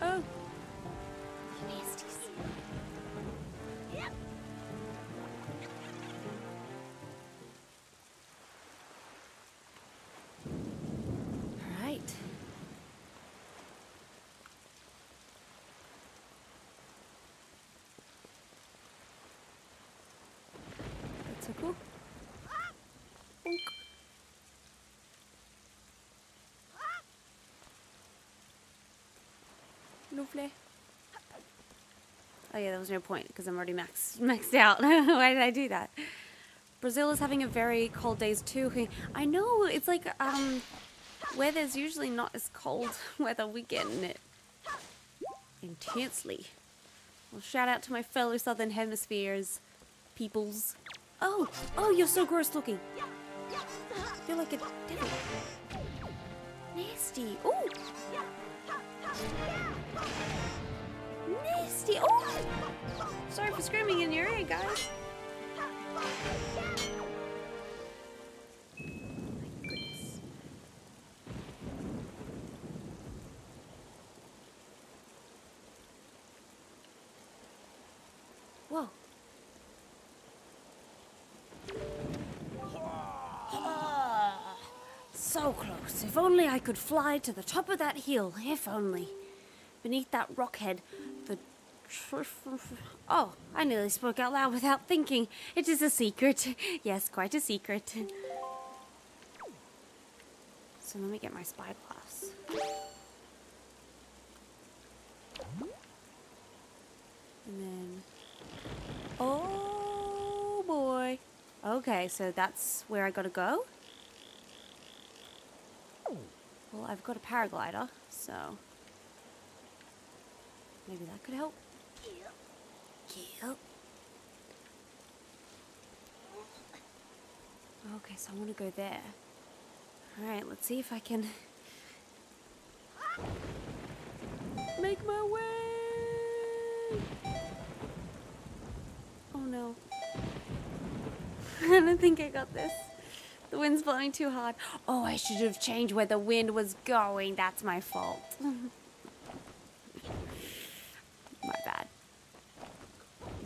Oh. All right. That's so cool. Bonk. Lovely. Oh yeah, there was no point because I'm already maxed, maxed out. Why did I do that? Brazil is having a very cold days too. I know, it's like um, where there's usually not as cold weather, we're getting it intensely. Well, shout out to my fellow Southern Hemisphere's peoples. Oh, oh, you're so gross looking. You're like a devil. Nasty. Ooh. Nasty! Oh! Sorry for screaming in your ear, guys. My goodness. Whoa. So close. If only I could fly to the top of that hill. If only. Beneath that rock head, the... Oh, I nearly spoke out loud without thinking. It is a secret. Yes, quite a secret. So let me get my spyglass. And then... Oh, boy. Okay, so that's where I gotta go. Well, I've got a paraglider, so... Maybe that could help. Yep. Yep. Okay, so I want to go there. Alright, let's see if I can... Make my way! Oh no. I don't think I got this. The wind's blowing too hard. Oh, I should have changed where the wind was going. That's my fault. My bad.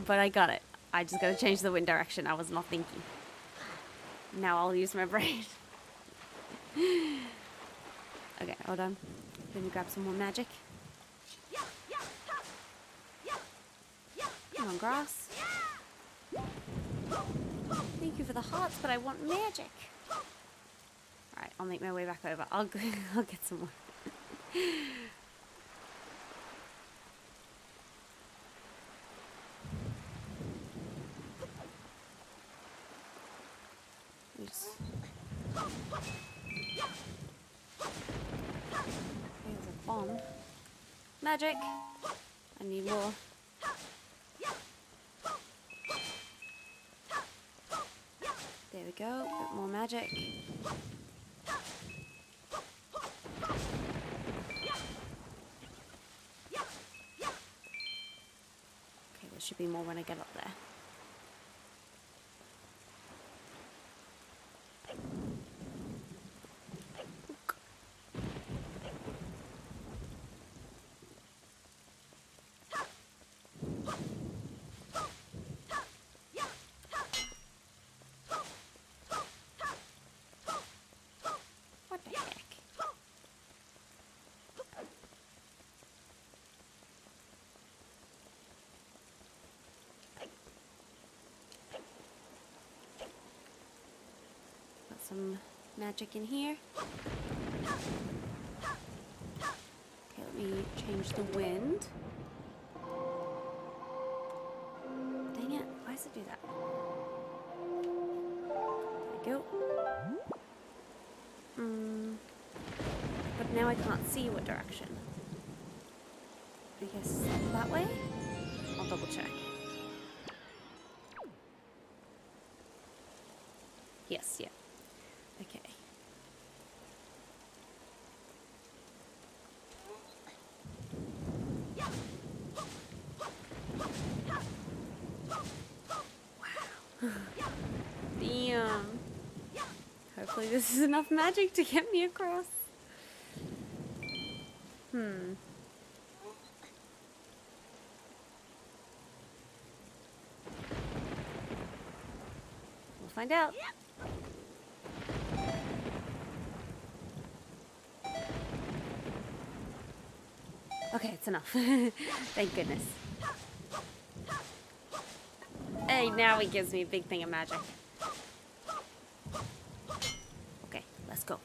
But I got it. I just gotta change the wind direction. I was not thinking. Now I'll use my brain. Okay, hold on. Let me grab some more magic. Come on, grass. Thank you for the hearts, but I want magic. Alright, I'll make my way back over. I'll, go I'll get some more. Oops. There's a bomb. Magic! I need more. There we go, a bit more magic. Okay, there should be more when I get up there. Some magic in here. Okay, let me change the wind. Dang it, why does it do that? There we go. Now I can't see what direction. I guess that way? I'll double check. Yes, yeah. Okay. Wow. Damn. Hopefully this is enough magic to get me across. Hmm. We'll find out. Okay, it's enough. Thank goodness. Hey, now he gives me a big thing of magic. Okay, let's go.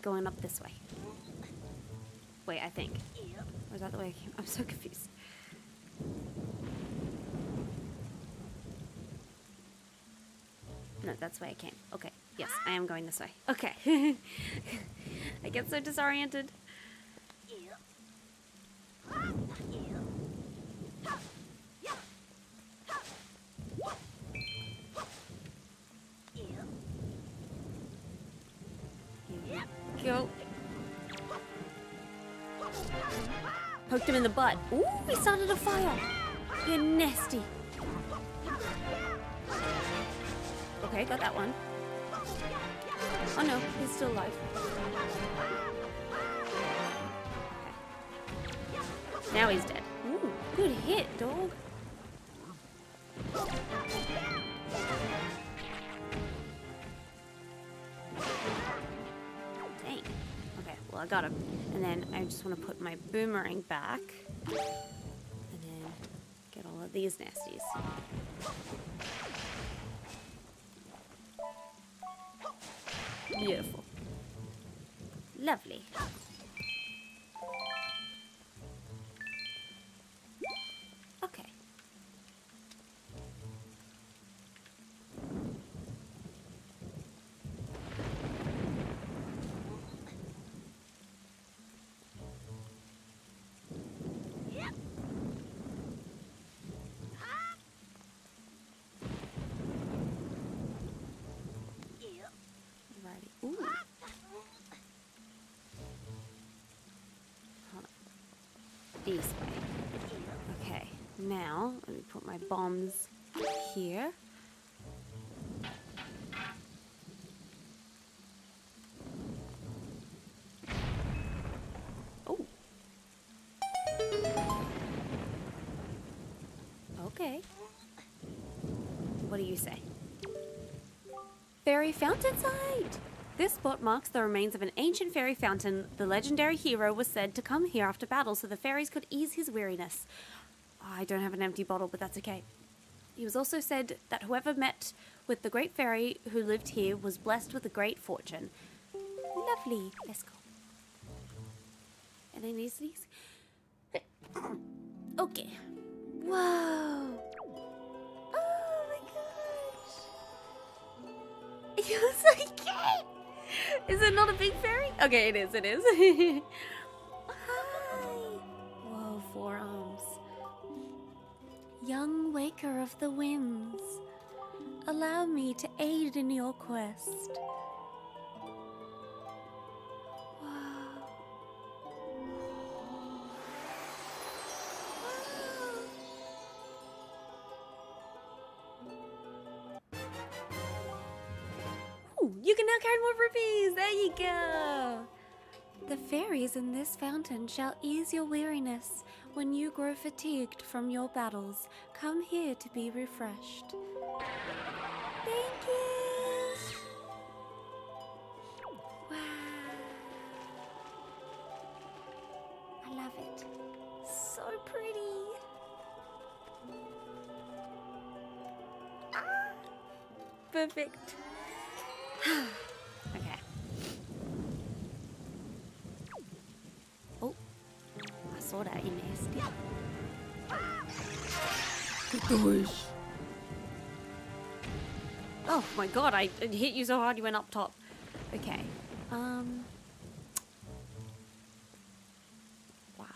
Going up this way. Wait, I think. Or is that the way I came? I'm so confused. No, that's the way I came. Okay. Yes, I am going this way. Okay. I get so disoriented. Poked him in the butt. Ooh, he started a fire. You're nasty. Okay, got that one. Oh no, he's still alive. Okay. Now he's dead. Ooh, good hit, dog. I got him. And then I just want to put my boomerang back. And then get all of these nasties. Beautiful. Lovely. Okay. This way. Okay, now let me put my bombs here. Oh. Okay. What do you say? Fairy fountain site! This spot marks the remains of an ancient fairy fountain. The legendary hero was said to come here after battle so the fairies could ease his weariness. Oh, I don't have an empty bottle, but that's okay. He was also said that whoever met with the great fairy who lived here was blessed with a great fortune. Lovely. Let's go. And I need to sneeze. Okay. Whoa. Oh my gosh. You're so cute. Is it not a big fairy? Okay, it is, it is. Hi! Whoa, four arms. Young Waker of the Winds, allow me to aid in your quest. Wow. You can now carry more rupees! There you go! The fairies in this fountain shall ease your weariness When you grow fatigued from your battles, come here to be refreshed. Thank you! Wow. I love it. So pretty. Ah, perfect. Okay. Oh, I saw that in there. Good boy. Oh my god, I hit you so hard you went up top. Okay. Um. Wow.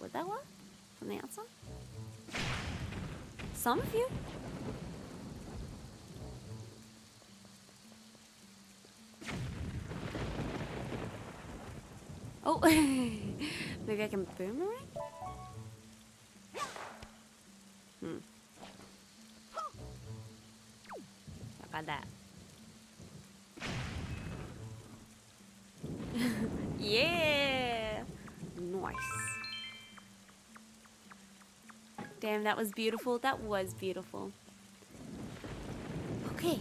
Was that one? From the outside? Some of you? Oh, maybe I can boomerang? Hmm. How about that? Yeah! Nice. Damn, that was beautiful. That was beautiful. Okay.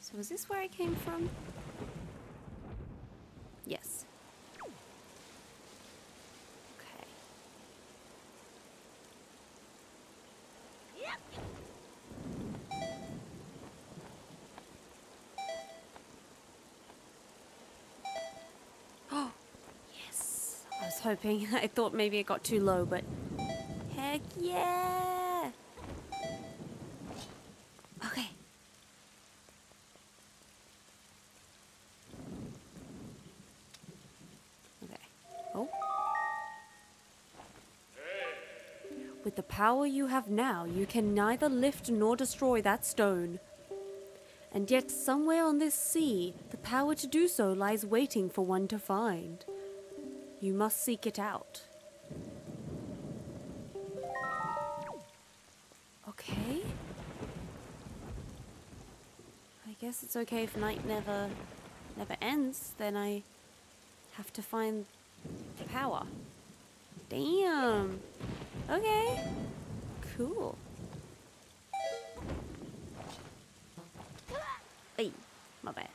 So is this where I came from? Yes. Hoping. I thought maybe it got too low, but heck yeah! Okay. Okay. Oh. With the power you have now, you can neither lift nor destroy that stone. And yet, somewhere on this sea, the power to do so lies waiting for one to find. You must seek it out. Okay. I guess it's okay if night never, never ends. Then I have to find the power. Damn. Okay. Cool. Hey, my bad.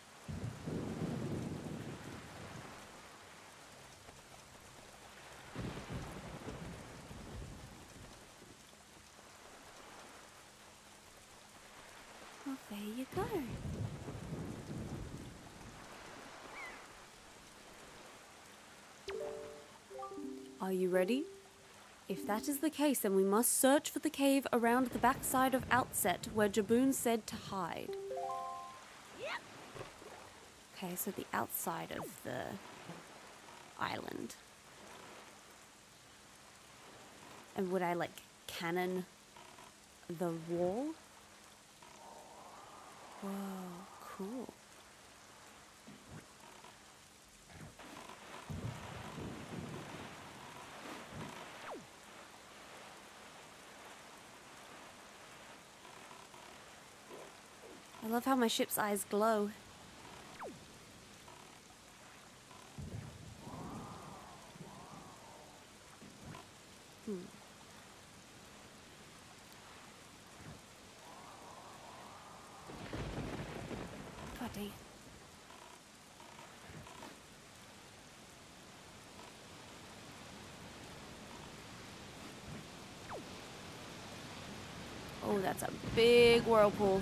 There you go. Are you ready? If that is the case, then we must search for the cave around the backside of Outset, where Jabun said to hide. Okay, so the outside of the island. And would I, like, cannon the wall? Whoa, cool. I love how my ship's eyes glow. Hmm. Oh, that's a big whirlpool.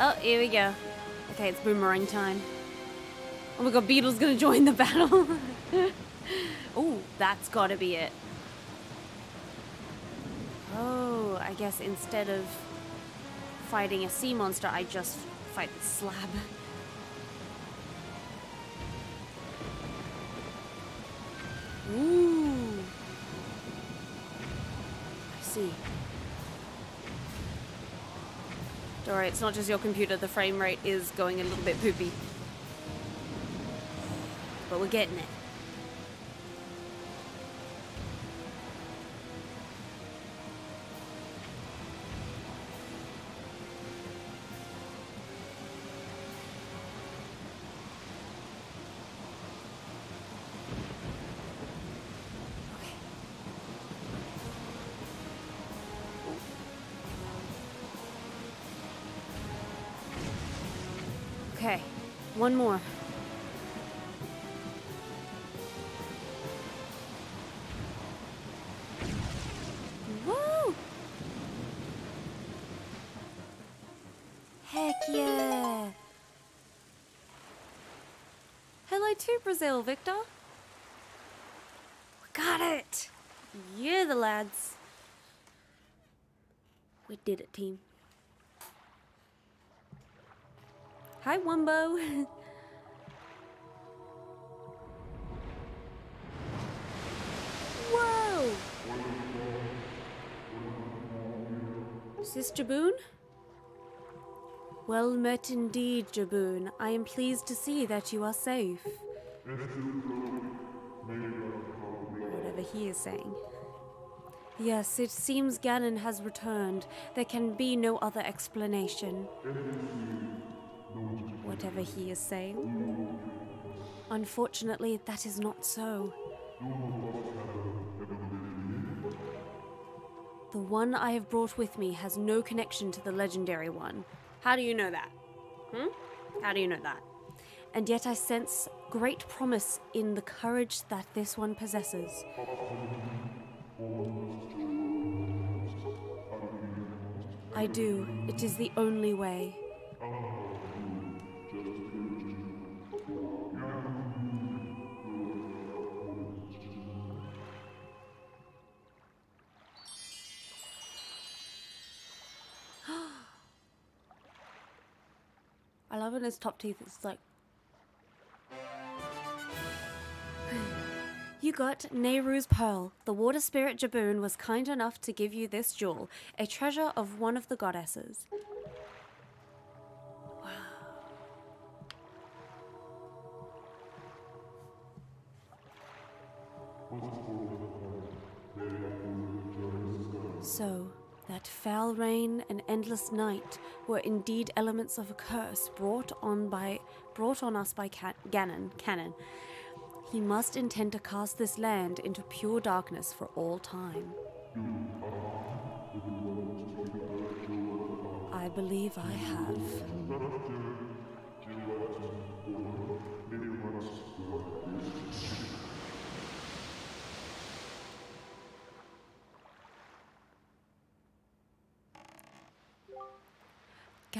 Oh, here we go. Okay, it's boomerang time. Oh my god, Beetle's gonna join the battle. Oh, that's gotta be it. Oh, I guess instead of fighting a sea monster, I just fight the slab. Ooh. I see. Alright, it's not just your computer. The frame rate is going a little bit poopy. But we're getting it. One more. Woo! Heck yeah! Hello to Brazil, Victor. We got it! You're the lads. We did it, team. Hi, Wumbo. Whoa! Is this Jabun? Well met indeed, Jabun. I am pleased to see that you are safe. Whatever he is saying. Yes, it seems Ganon has returned. There can be no other explanation. Whatever he is saying. Unfortunately, that is not so. The one I have brought with me has no connection to the legendary one. How do you know that? Hmm? How do you know that? And yet I sense great promise in the courage that this one possesses. I do. It is the only way. I love when his top teeth, it's like... You got Nayru's Pearl. The water spirit Jabun was kind enough to give you this jewel, a treasure of one of the goddesses. Wow. So... that foul rain and endless night were indeed elements of a curse brought on by brought on us by Can Ganon. Ganon. He must intend to cast this land into pure darkness for all time. I believe I have.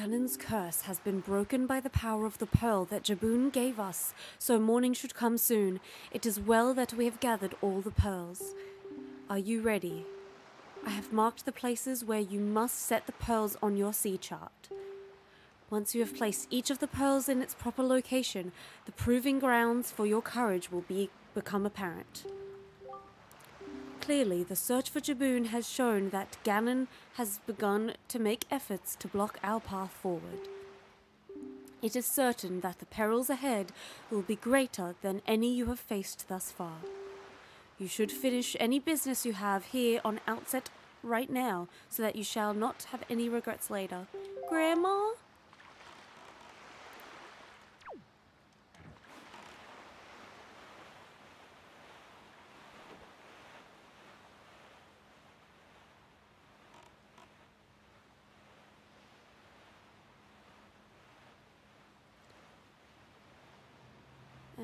Ganon's curse has been broken by the power of the pearl that Jabun gave us, so morning should come soon. It is well that we have gathered all the pearls. Are you ready? I have marked the places where you must set the pearls on your sea chart. Once you have placed each of the pearls in its proper location, the proving grounds for your courage will be become apparent. Clearly, the search for Jabun has shown that Ganon has begun to make efforts to block our path forward. It is certain that the perils ahead will be greater than any you have faced thus far. You should finish any business you have here on Outset right now, so that you shall not have any regrets later. Grandma?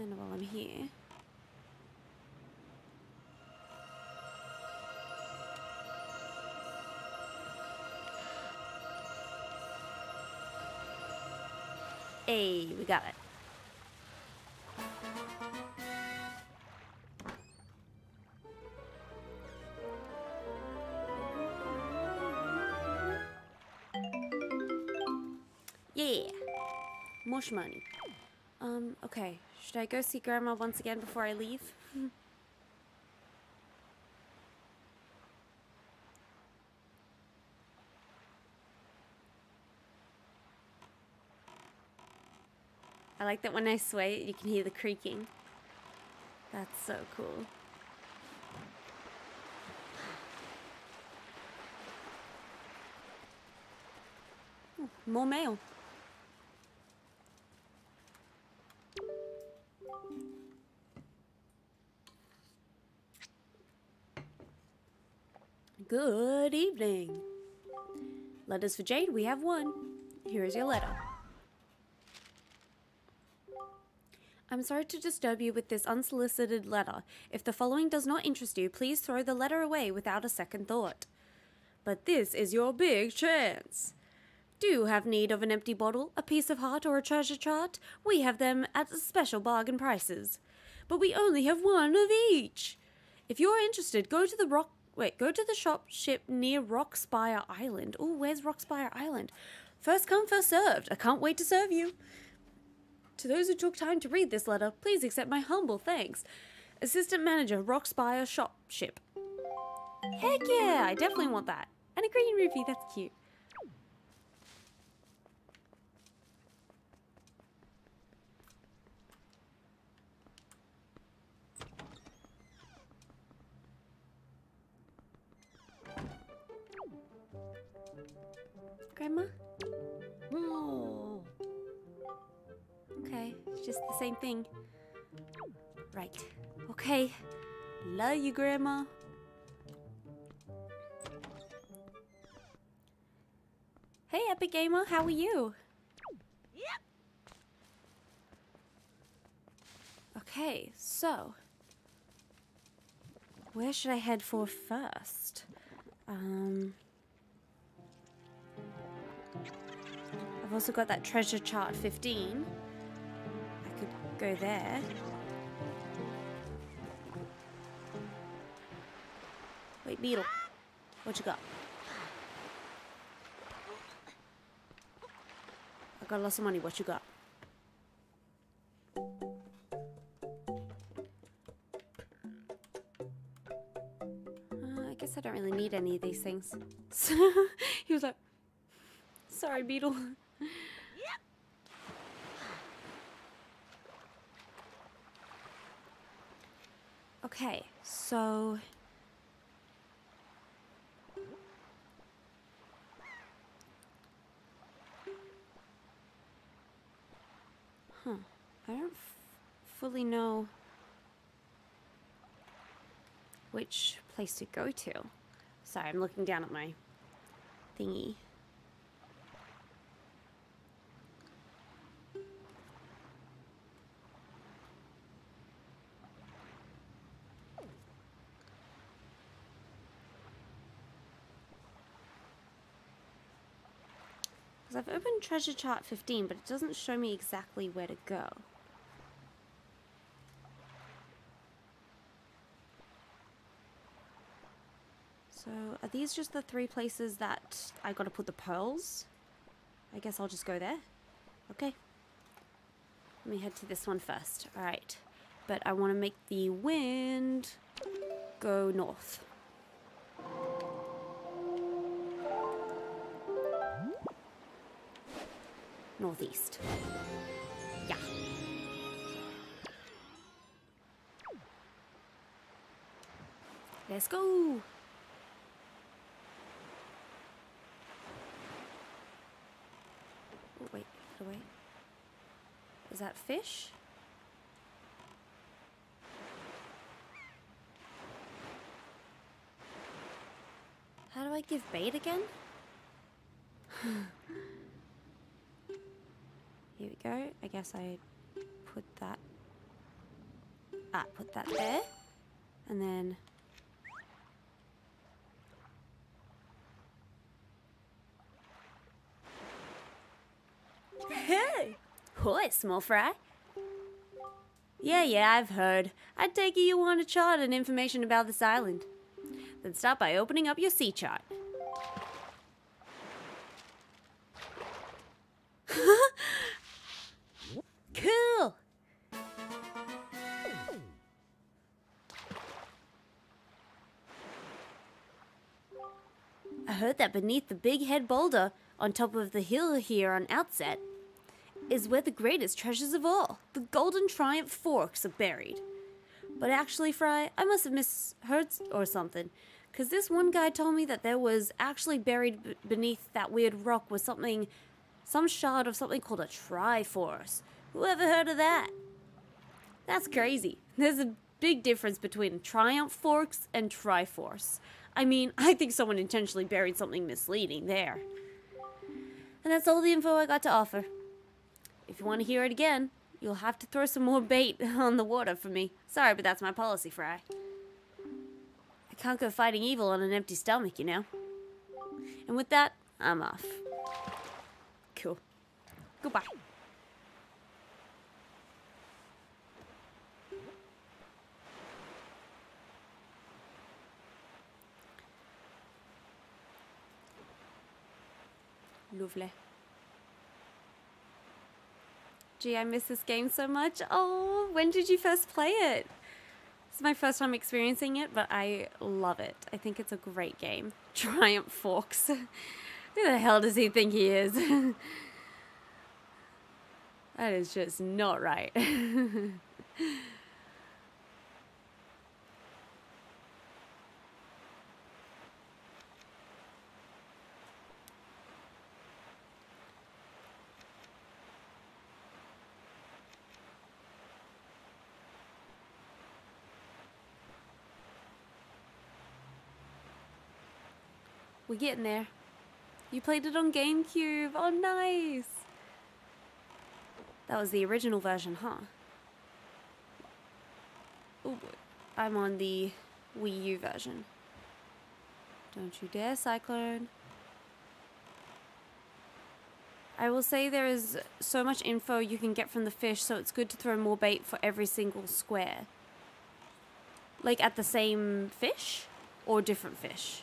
And while I'm here, hey, we got it. Yeah, much money. Um, okay. Should I go see Grandma once again before I leave? I like that when I sway it, you can hear the creaking. That's so cool. Ooh, more mail. Good evening. Letters for Jade, we have one. Here is your letter. I'm sorry to disturb you with this unsolicited letter. If the following does not interest you, please throw the letter away without a second thought. But this is your big chance. Do you have need of an empty bottle, a piece of heart, or a treasure chart? We have them at special bargain prices. But we only have one of each. If you're interested, go to the rock... Wait, go to the shop ship near Rockspire Island. Oh, where's Rockspire Island? First come, first served. I can't wait to serve you. To those who took time to read this letter, please accept my humble thanks. Assistant Manager, Rockspire Shop Ship. Heck yeah, I definitely want that. And a green rupee, that's cute. Grandma? Oh. Okay, it's just the same thing. Right. Okay. Love you, Grandma. Hey, Epic Gamer, how are you? Yep. Okay, so where should I head for first? Um. I've also got that treasure chart fifteen. I could go there. Wait, Beetle. What you got? I got lots of money. What you got? Uh, I guess I don't really need any of these things. He was like, sorry, Beetle. Okay, so huh, I don't f fully know which place to go to. Sorry, I'm looking down at my thingy. I've opened treasure chart fifteen, but it doesn't show me exactly where to go. So, are these just the three places that I gotta put the pearls? I guess I'll just go there. Okay. Let me head to this one first. Alright. But I want to make the wind go north. Northeast. Yeah. Let's go. Oh, wait, get away. Is that fish? How do I give bait again? Here we go. I guess I put that... Ah, put that there. And then... Hey! Hoi, small fry. Yeah, yeah, I've heard. I take it you want a chart and information about this island. Then start by opening up your sea chart. Cool! I heard that beneath the big head boulder on top of the hill here on Outset is where the greatest treasures of all, the Golden Triumph Forks, are buried. But actually, Fry, I must have misheard or something, because this one guy told me that there was actually buried b beneath that weird rock was something, some shard of something called a Triforce. Whoever heard of that? That's crazy. There's a big difference between Triumph Forks and Triforce. I mean, I think someone intentionally buried something misleading there. And that's all the info I got to offer. If you want to hear it again, you'll have to throw some more bait on the water for me. Sorry, but that's my policy, Fry. I can't go fighting evil on an empty stomach, you know. And with that, I'm off. Cool. Goodbye. Lovely. Gee, I miss this game so much. Oh, when did you first play it? It's my first time experiencing it, but I love it. I think it's a great game. Triumph Forks. Who the hell does he think he is? That is just not right. We're getting there. You played it on GameCube. Oh, nice. That was the original version, huh? Oh, I'm on the Wii U version. Don't you dare, Cyclone. I will say there is so much info you can get from the fish, so it's good to throw more bait for every single square. Like at the same fish or different fish?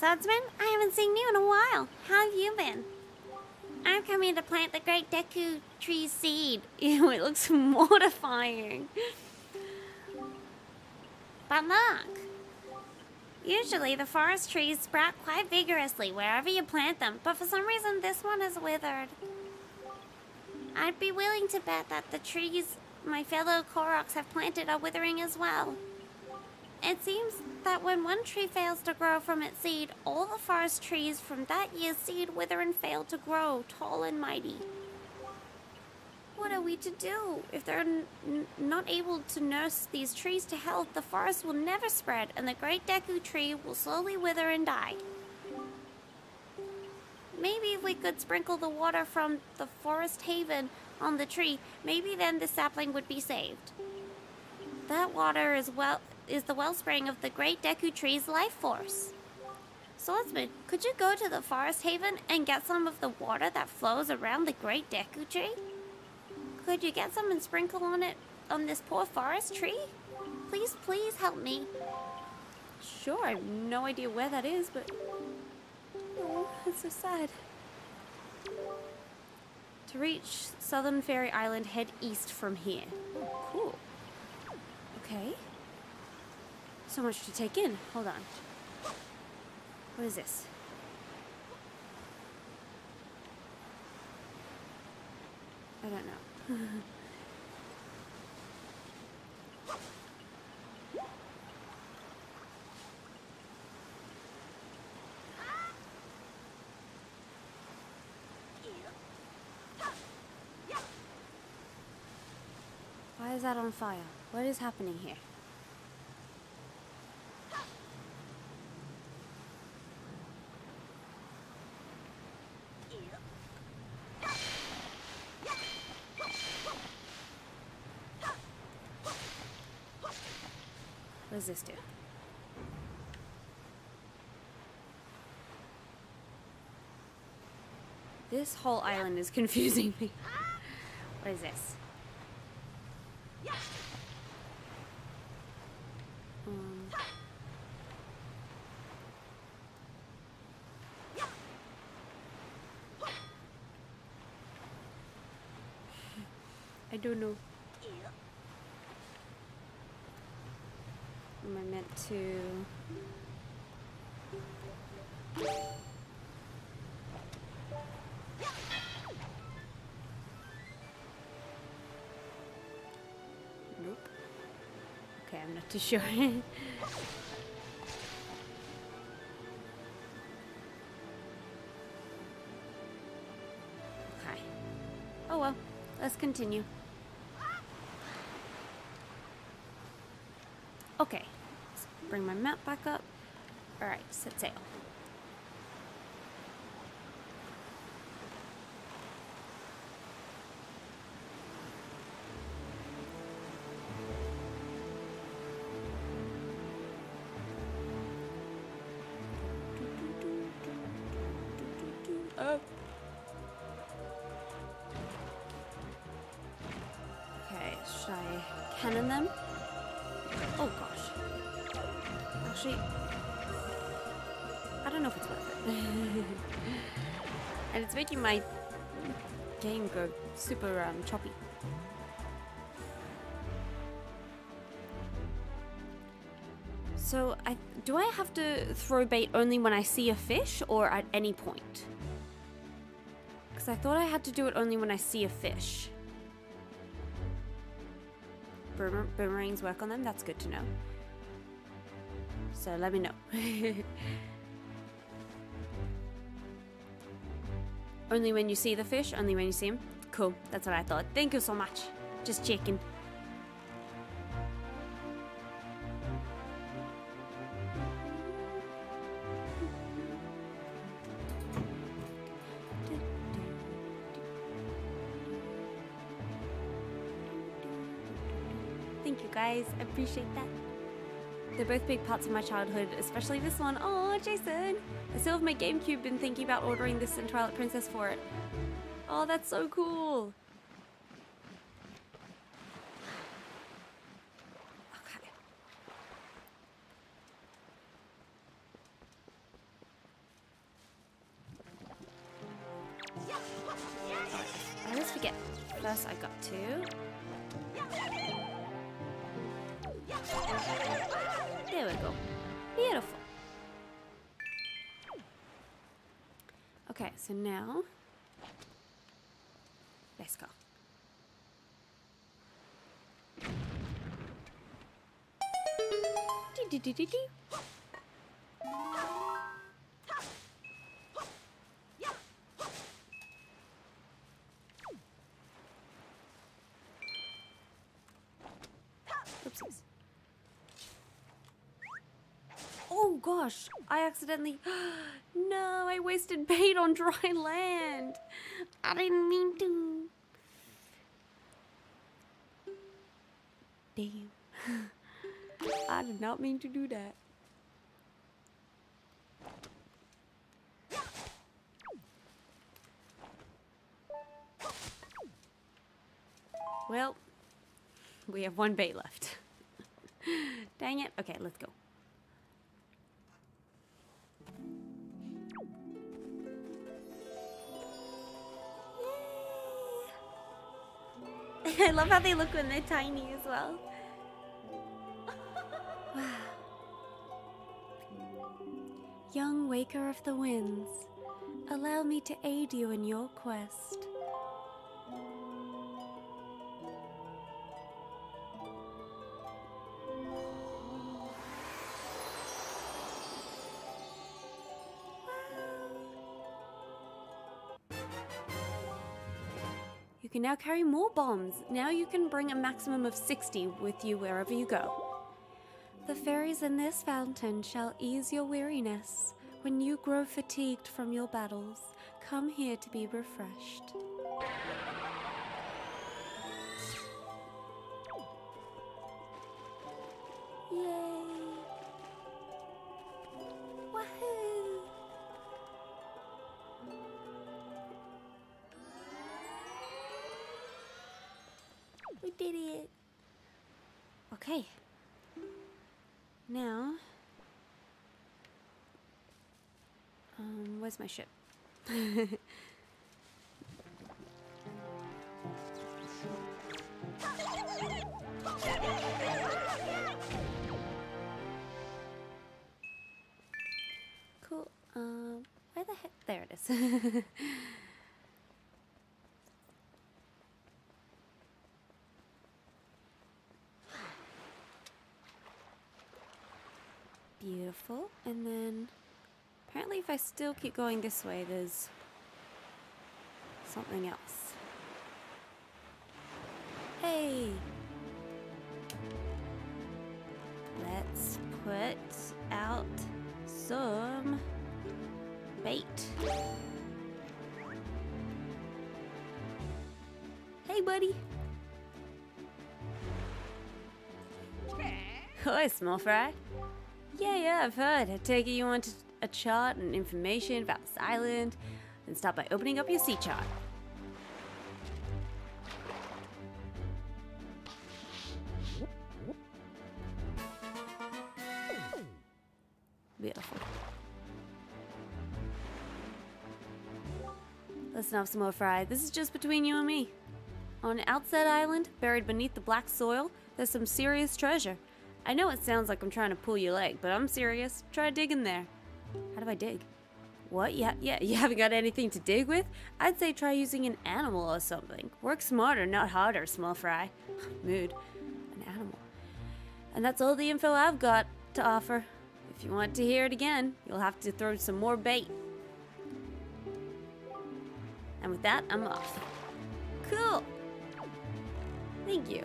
Swordsman, I haven't seen you in a while. How have you been? I'm coming to plant the Great Deku Tree seed. Ew, it looks mortifying. But look. Usually the forest trees sprout quite vigorously wherever you plant them, but for some reason this one is withered. I'd be willing to bet that the trees my fellow Octorocks have planted are withering as well. It seems that when one tree fails to grow from its seed, all the forest trees from that year's seed wither and fail to grow tall and mighty. What are we to do? If they're n n not able to nurse these trees to health, the forest will never spread, and the Great Deku Tree will slowly wither and die. Maybe if we could sprinkle the water from the Forest Haven on the tree, maybe then the sapling would be saved. That water is well... is the wellspring of the Great Deku Tree's life force. Swordsman, could you go to the Forest Haven and get some of the water that flows around the Great Deku Tree? Could you get some and sprinkle on it on this poor forest tree? Please, please help me. Sure, I have no idea where that is, but... oh, it's so sad. To reach Southern Fairy Island, head east from here. Oh, cool. Okay. So much to take in. Hold on. What is this? I don't know. Why is that on fire? What is happening here? What does this do? This whole island is confusing me. What is this? Um. I don't know. Am I meant to? Nope. Okay, I'm not too sure. Oh well, let's continue. Okay, let's bring my map back up. Alright, set sail. Cannon them. Oh gosh. Actually, I don't know if it's worth it. And it's making my game go super um, choppy. So, I do I have to throw bait only when I see a fish or at any point? Because I thought I had to do it only when I see a fish. Boomer boomerangs work on them, that's good to know. So let me know. Only when you see the fish, only when you see him. Cool, that's what I thought. Thank you so much. Just checking. I appreciate that. They're both big parts of my childhood, especially this one. Oh, Jason! I still have my GameCube, been thinking about ordering this and Twilight Princess for it. Oh, that's so cool! Okay. I always forget. First I got two. There we go. Beautiful. Okay, so now let's go. Dee dee dee dee. Oopsies. Oh gosh, I accidentally, no, I wasted bait on dry land. I didn't mean to. Damn. I did not mean to do that. Well, we have one bait left. Dang it. Okay, let's go. I love how they look when they're tiny as well. Wow. Young Waker of the Winds, allow me to aid you in your quest. You now carry more bombs. Now you can bring a maximum of sixty with you wherever you go. The fairies in this fountain shall ease your weariness. When you grow fatigued from your battles, come here to be refreshed. Okay, now, um, where's my ship? Um, where the heck? There it is. Beautiful. And then apparently if I still keep going this way, there's something else. Hey! Let's put out some bait. Hey, buddy! Hi, small fry. Yeah, yeah, I've heard. I take it you wanted a chart and information about this island, and start by opening up your sea chart. Beautiful. Listen up, S'more Fry. This is just between you and me. On Outset Island, buried beneath the black soil, there's some serious treasure. I know it sounds like I'm trying to pull your leg, but I'm serious. Try digging there. How do I dig? What? Yeah, yeah, you haven't got anything to dig with? I'd say try using an animal or something. Work smarter, not harder, small fry. Mood. An animal. And that's all the info I've got to offer. If you want to hear it again, you'll have to throw some more bait. And with that, I'm off. Cool. Thank you.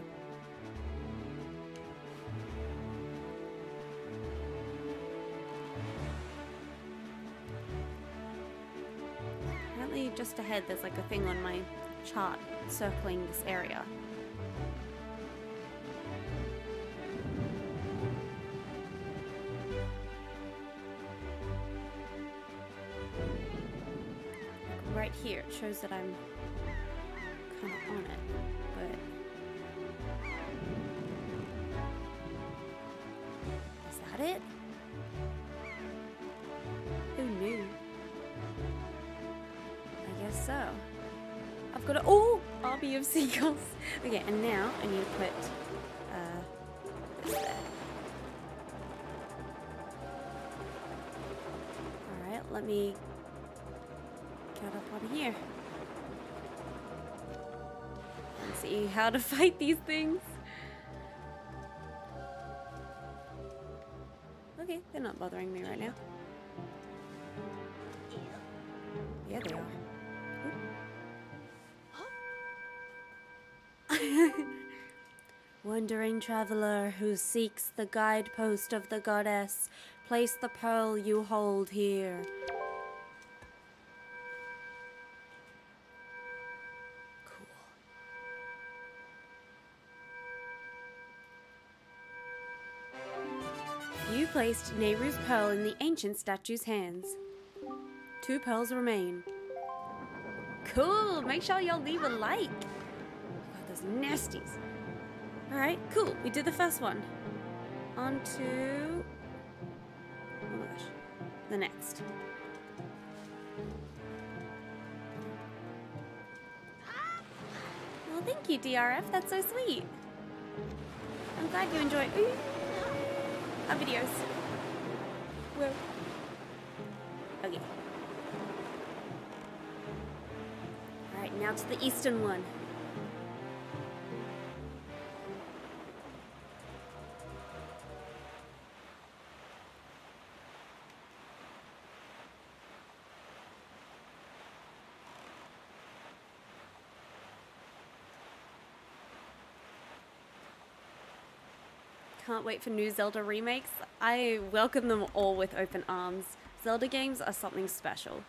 Just ahead, there's like a thing on my chart circling this area. Like right here, it shows that I'm kind of on it, but is that it? Who knew? So, I've got a oh army of seagulls. Okay, and now I need to put uh, this there. All right, let me get up on here and see how to fight these things. Okay, they're not bothering me right now. Yeah, they are. Wandering traveler who seeks the guidepost of the goddess, place the pearl you hold here. Cool. You placed Nayru's pearl in the ancient statue's hands. Two pearls remain. Cool! Make sure y'all leave a like! Nasties. Alright, cool. We did the first one. On to... oh my gosh. The next. Well, thank you, D R F. That's so sweet. I'm glad you enjoy ooh, our videos. Whoa. Okay. Alright, now to the eastern one. Can't wait for new Zelda remakes. I welcome them all with open arms. Zelda games are something special.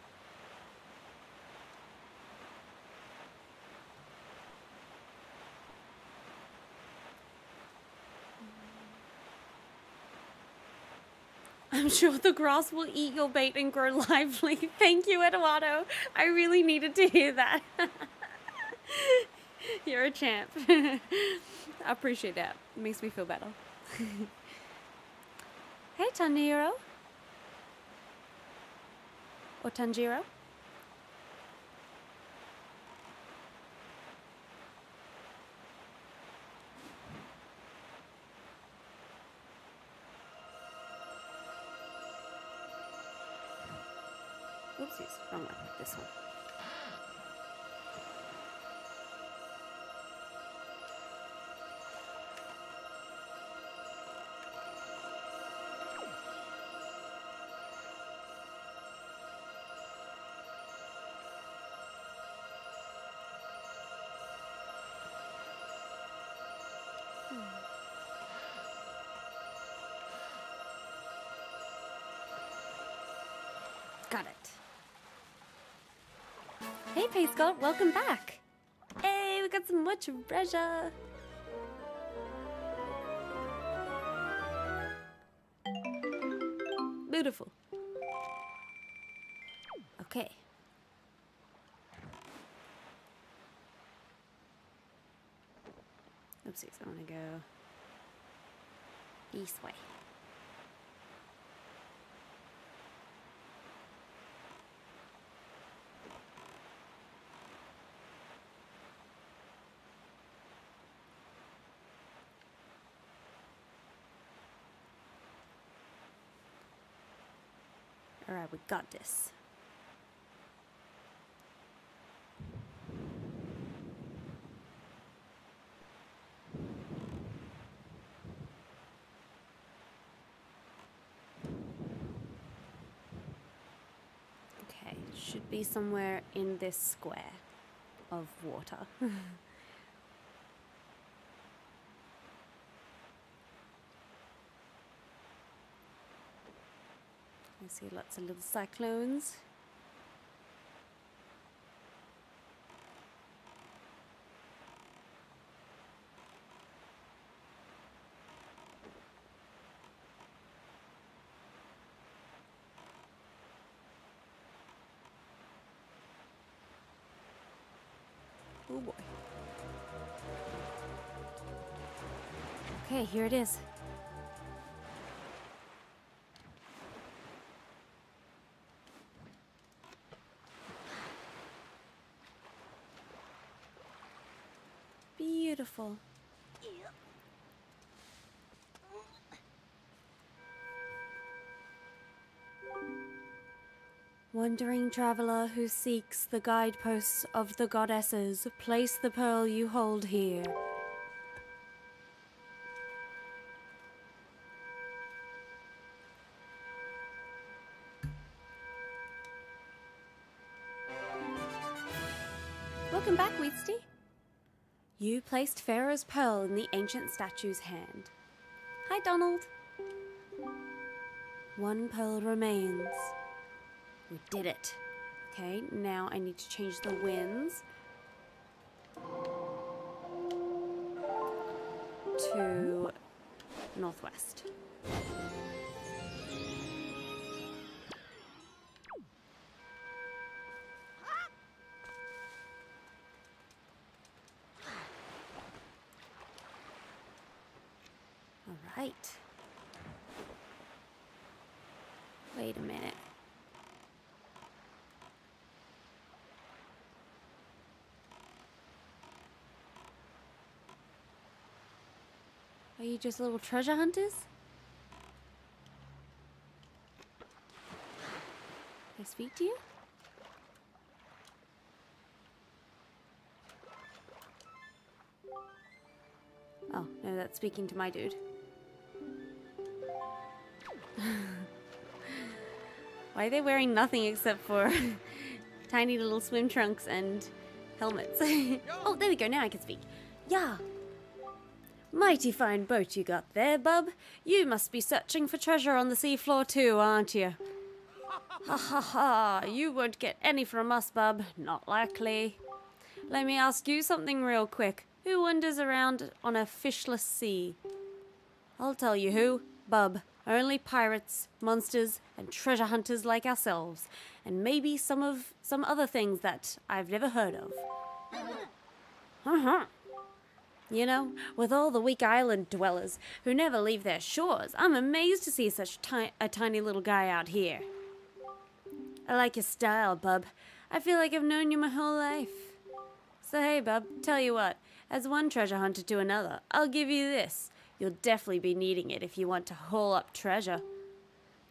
I'm sure the grass will eat your bait and grow lively. Thank you, Eduardo. I really needed to hear that. You're a champ. I appreciate that. It makes me feel better. Hey, Tanjiro. Or Tanjiro. Oopsies, wrong one. This one. Got it. Hey, Payskull, welcome back. Hey, we got some much treasure. Beautiful. Okay. Oopsies, I want to go east way. Alright, we got this. Okay, should be somewhere in this square of water. I see lots of little cyclones. Oh boy. Okay, here it is. Beautiful. Wandering traveler who seeks the guideposts of the goddesses, place the pearl you hold here. Welcome back, Weedsty. You placed Farore's Pearl in the ancient statue's hand. Hi, Donald. One pearl remains. We did it. Okay, now I need to change the winds to northwest. Wait a minute. Are you just little treasure hunters? Can I speak to you? Oh, no, that's speaking to my dude. Why are they wearing nothing except for tiny little swim trunks and helmets? Oh, there we go, now I can speak. Yeah. Mighty fine boat you got there, bub. You must be searching for treasure on the seafloor too, aren't you? Ha ha ha, you won't get any from us, bub. Not likely. Let me ask you something real quick. Who wanders around on a fishless sea? I'll tell you who, bub. Only pirates, monsters, and treasure hunters like ourselves, and maybe some of some other things that I've never heard of. Uh-huh. You know, with all the weak island dwellers who never leave their shores, I'm amazed to see such ti a tiny little guy out here. I like your style, bub. I feel like I've known you my whole life. So hey, bub, tell you what, as one treasure hunter to another, I'll give you this. You'll definitely be needing it if you want to haul up treasure.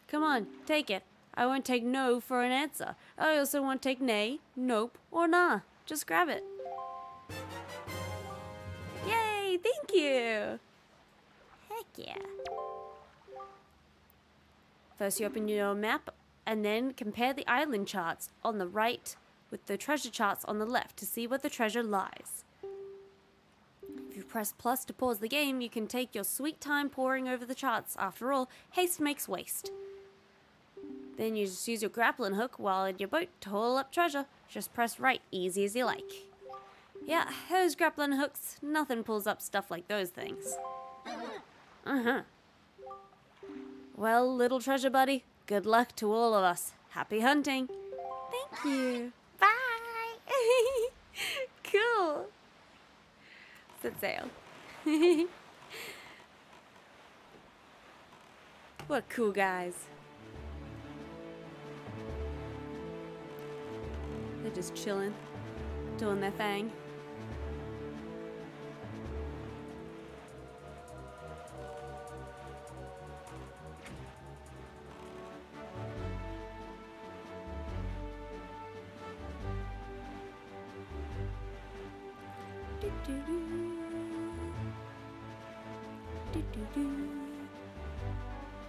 Come on, take it. I won't take no for an answer. I also won't take nay, nope, or nah. Just grab it. Yay, thank you! Heck yeah. First you open your map and then compare the island charts on the right with the treasure charts on the left to see where the treasure lies. If you press plus to pause the game, you can take your sweet time poring over the charts. After all, haste makes waste. Then you just use your grappling hook while in your boat to haul up treasure. Just press right, easy as you like. Yeah, those grappling hooks, nothing pulls up stuff like those things. Uh-huh. Well, little treasure buddy, good luck to all of us. Happy hunting. Thank you. Bye. Cool. Set sail. What cool guys. They're just chilling, doing their thing.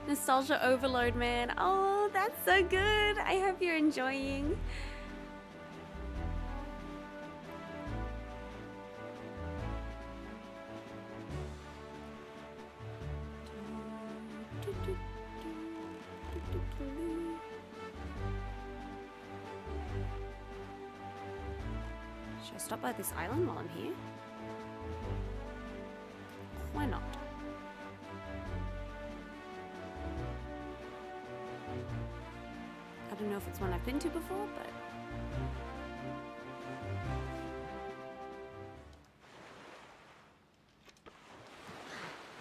Nostalgia overload, man. Oh, that's so good. I hope you're enjoying. Should I stop by this island while I'm here? Why not? I don't know if it's one I've been to before, but...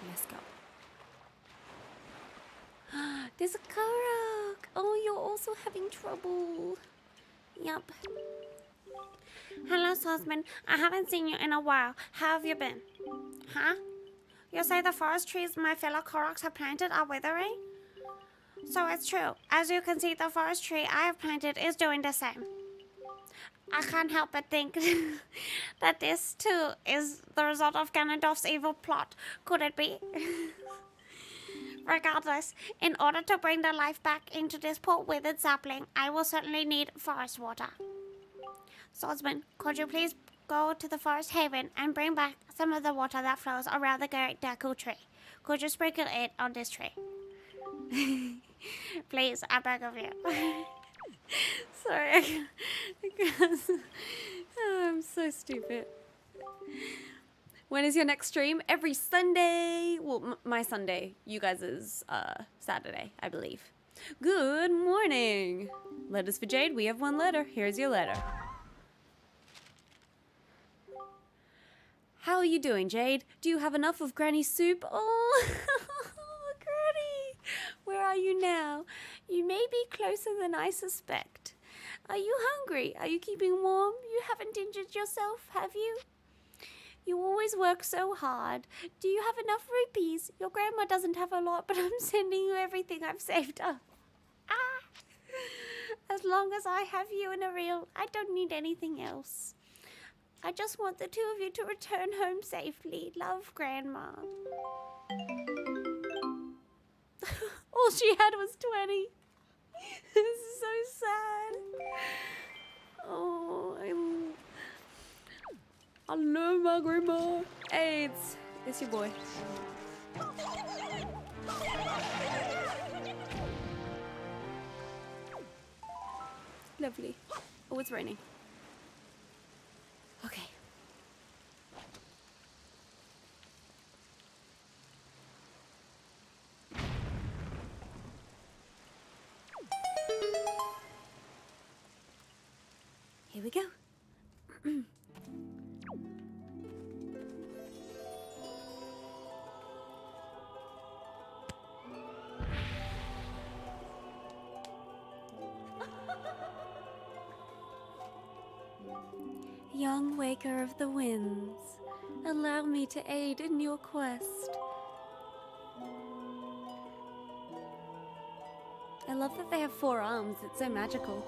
Let's go. There's a Korok! Oh, you're also having trouble. Yup. Hello, husband. I haven't seen you in a while. How have you been? Huh? You say the forest trees my fellow Koroks have planted are withering? So it's true. As you can see, the forest tree I have planted is doing the same. I can't help but think that this too is the result of Ganondorf's evil plot. Could it be? Regardless, in order to bring the life back into this poor withered sapling, I will certainly need forest water. Swordsman, could you please go to the Forest Haven and bring back some of the water that flows around the Great Deku Tree? Could you sprinkle it on this tree? Please, I beg of you. Sorry, I can't, I can't. Oh, I'm so stupid. When is your next stream? Every Sunday. Well, m my Sunday. You guys is uh, Saturday, I believe. Good morning. Letters for Jade. We have one letter. Here's your letter. How are you doing, Jade? Do you have enough of Granny's soup? Oh. Where are you now? You may be closer than I suspect. Are you hungry? Are you keeping warm? You haven't injured yourself, have you? You always work so hard. Do you have enough rupees? Your grandma doesn't have a lot, but I'm sending you everything I've saved up. Ah! As long as I have you in a reel, I don't need anything else. I just want the two of you to return home safely. Love, Grandma. All she had was twenty. This is so sad. Oh, I'm... I love my grandma. Hey, it's, it's your boy. Lovely. Oh, it's raining. Okay. Here we go. Young Waker of the Winds, allow me to aid in your quest. I love that they have four arms, it's so magical.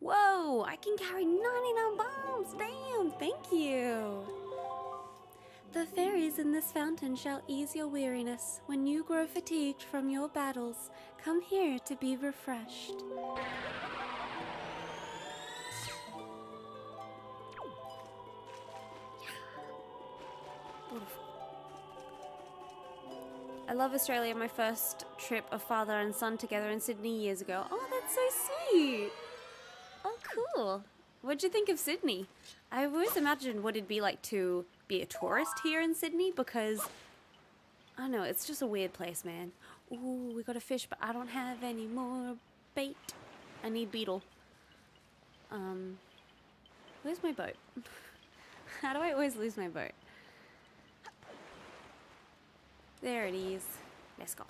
Whoa, I can carry ninety-nine bombs, damn, thank you. The fairies in this fountain shall ease your weariness. When you grow fatigued from your battles, come here to be refreshed. I love Australia. My first trip of father and son together in Sydney years ago. Oh, that's so sweet. Oh, cool. What'd you think of Sydney? I always imagined what it'd be like to be a tourist here in Sydney because, I don't know, it's just a weird place, man. Ooh, we got a fish, but I don't have any more bait. I need beetle. Um, where's my boat? How do I always lose my boat? There it is. Let's go.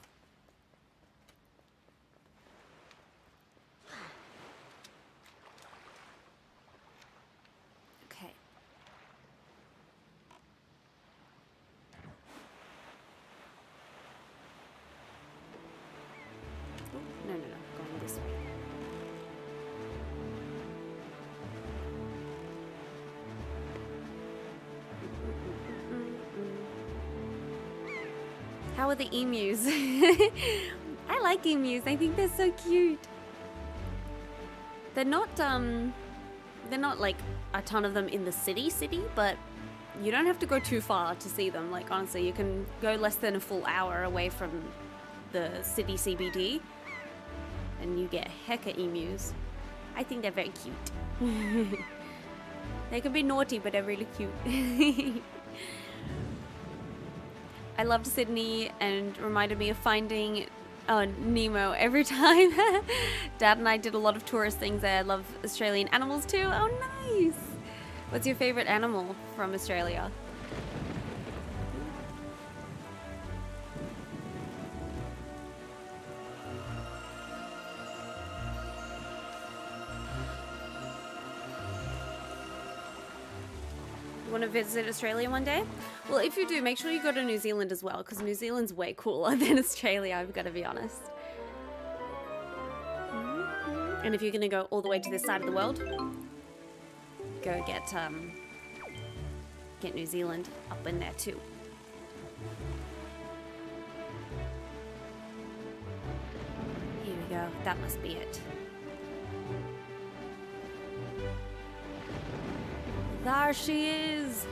Okay. Ooh, no, no, no. Going this way. How are the emus? I like emus. I think they're so cute. They're not, um, they're not like a ton of them in the city city, but you don't have to go too far to see them. Like, honestly, you can go less than a full hour away from the city C B D and you get hecka emus. I think they're very cute. They can be naughty, but they're really cute. I loved Sydney and reminded me of Finding uh, Nemo every time. Dad and I did a lot of tourist things there. I love Australian animals too. Oh, nice. What's your favorite animal from Australia? Want to visit Australia one day? Well, if you do, make sure you go to New Zealand as well, because New Zealand's way cooler than Australia, I've got to be honest. And if you're going to go all the way to this side of the world, go get, um, get New Zealand up in there too. Here we go. That must be it. There she is!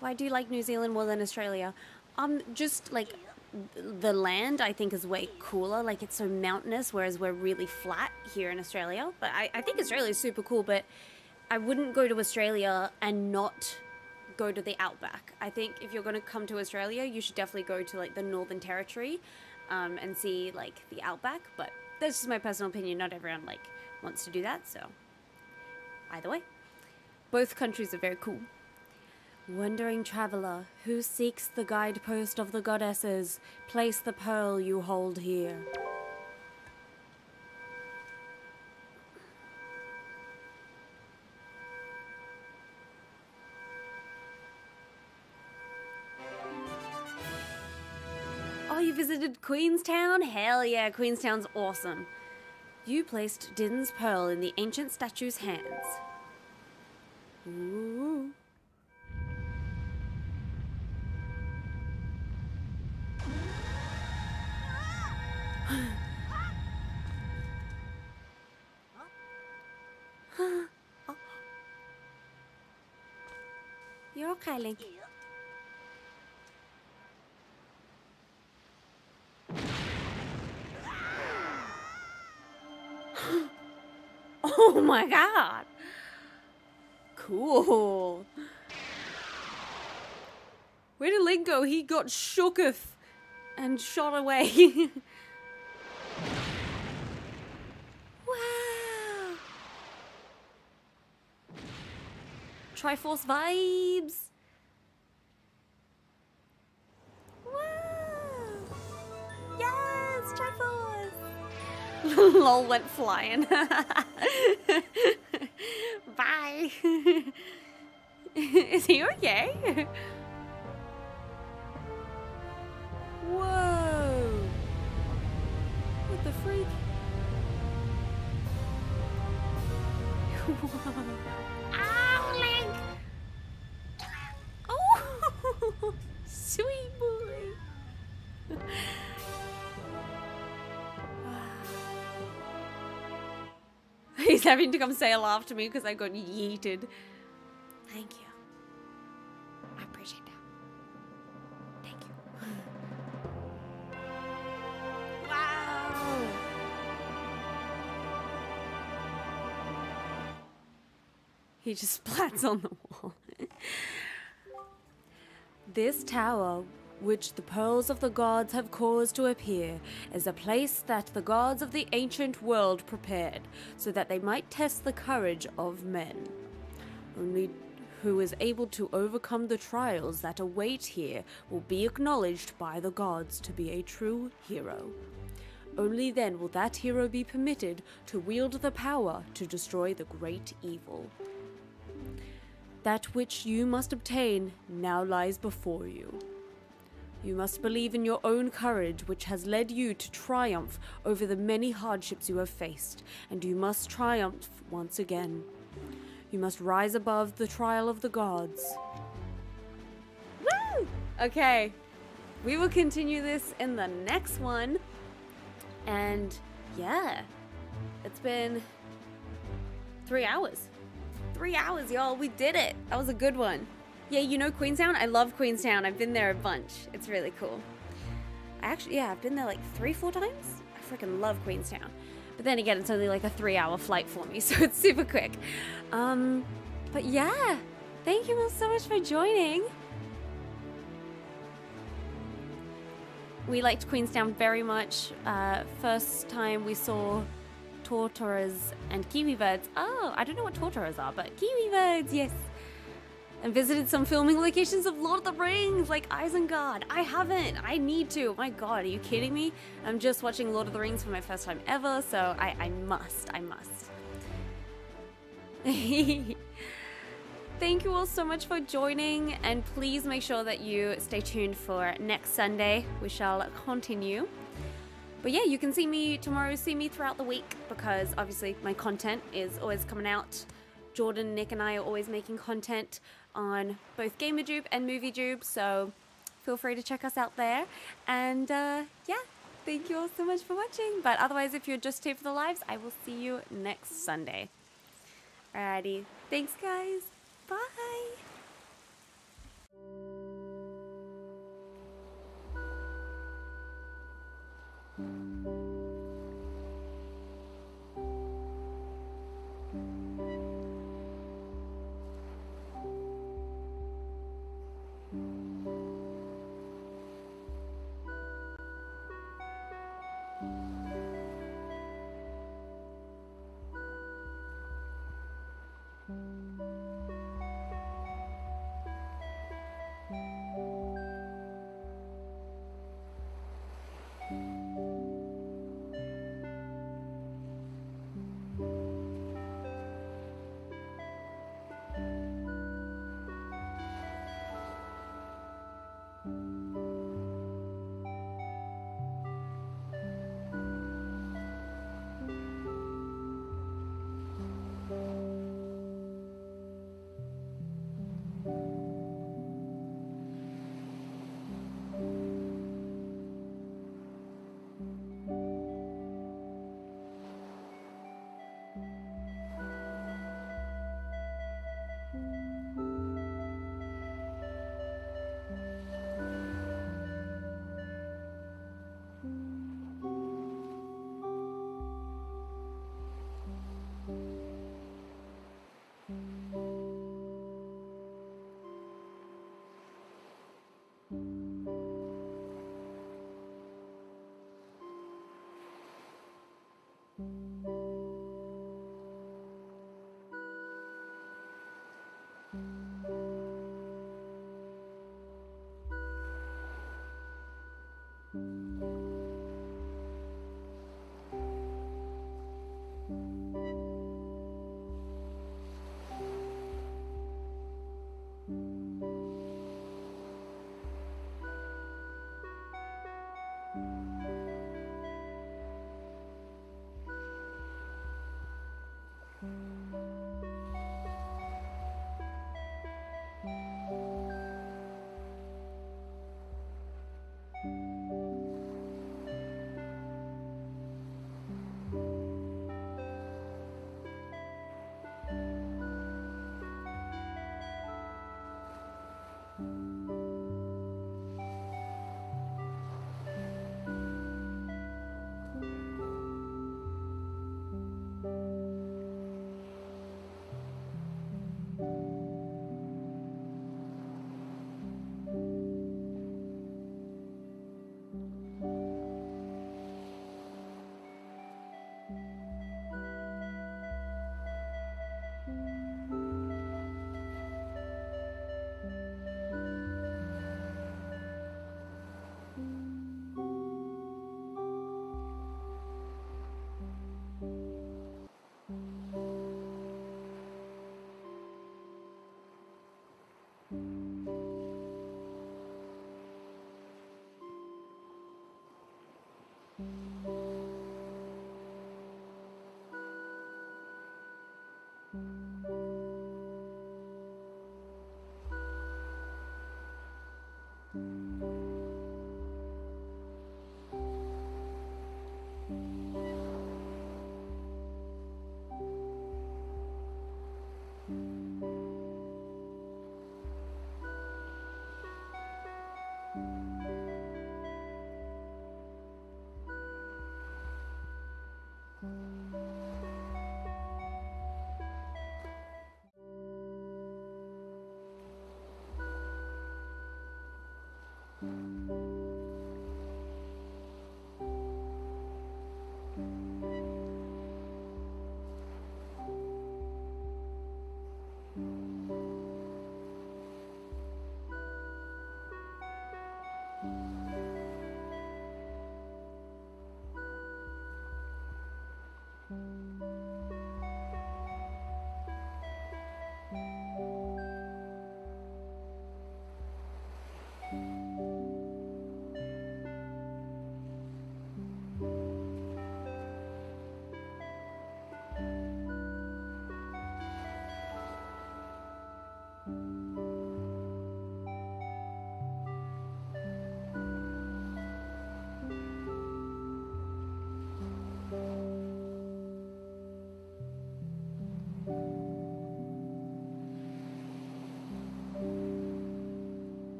Why do you like New Zealand more than Australia? Um, just like the land I think is way cooler, like it's so mountainous, whereas we're really flat here in Australia. But I, I think Australia is super cool, but I wouldn't go to Australia and not go to the outback. I think if you're going to come to Australia, you should definitely go to like the Northern Territory um, and see like the outback. But that's just my personal opinion. Not everyone like wants to do that. So either way, both countries are very cool. Wandering traveler who seeks the guidepost of the goddesses, place the pearl you hold here. You visited Queenstown? Hell yeah, Queenstown's awesome. You placed Din's pearl in the ancient statue's hands. Ooh. You're okay, Link. Oh my god! Cool! Where did Link go? He got shooketh and shot away. Wow! Triforce vibes. Woo! Yes, Triforce. Lol went flying. Bye. Is he okay? Whoa! What the freak? Ow, Link! Oh! Sweet boy! He's having to come sail after me because I got yeeted. Thank you. I appreciate that. Thank you. Wow! He just splats on the wall. This tower, which the pearls of the gods have caused to appear, is a place that the gods of the ancient world prepared, so that they might test the courage of men. Only who is able to overcome the trials that await here will be acknowledged by the gods to be a true hero. Only then will that hero be permitted to wield the power to destroy the great evil. That which you must obtain now lies before you. You must believe in your own courage, which has led you to triumph over the many hardships you have faced, and you must triumph once again. You must rise above the trial of the gods. Woo! Okay. We will continue this in the next one. And yeah, it's been three hours. Three hours, y'all. We did it. That was a good one. Yeah, you know Queenstown? I love Queenstown. I've been there a bunch. It's really cool. I actually, yeah, I've been there like three, four times. I freaking love Queenstown. But then again, it's only like a three hour flight for me, so it's super quick. Um, but yeah, thank you all so much for joining. We liked Queenstown very much. Uh, first time we saw tortoras and kiwi birds. Oh, I don't know what tortoras are, but kiwi birds, yes. And visited some filming locations of Lord of the Rings, like Isengard. I haven't, I need to. My God, are you kidding me? I'm just watching Lord of the Rings for my first time ever, so I, I must, I must. Thank you all so much for joining, and please make sure that you stay tuned for next Sunday. We shall continue. But yeah, you can see me tomorrow, see me throughout the week, because obviously my content is always coming out. Jordan, Nick, and I are always making content on both GamerJube and MovieJube, so feel free to check us out there. And uh, yeah, thank you all so much for watching. But otherwise, if you're just here for the lives, I will see you next Sunday. Alrighty, thanks guys. Bye.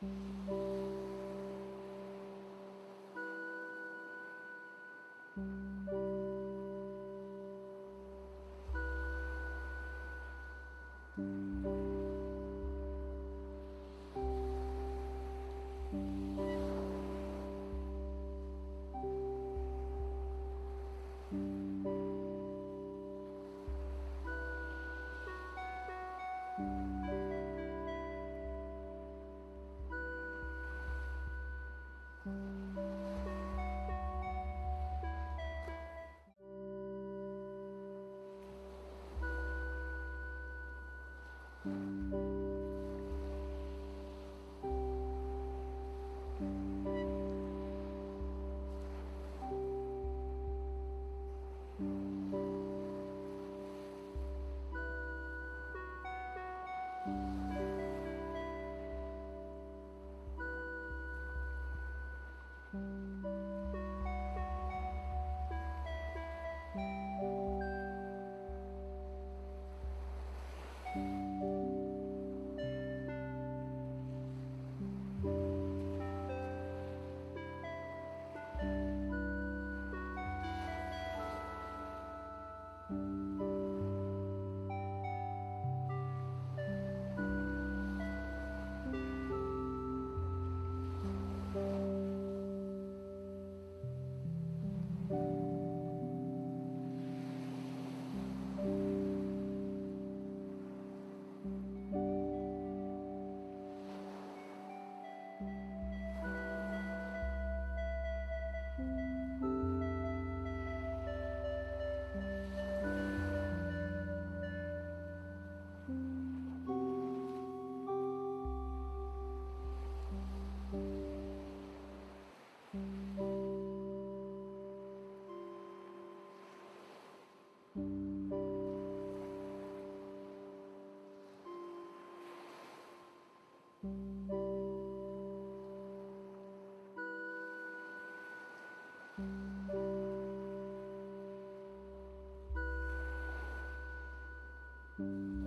Thank you.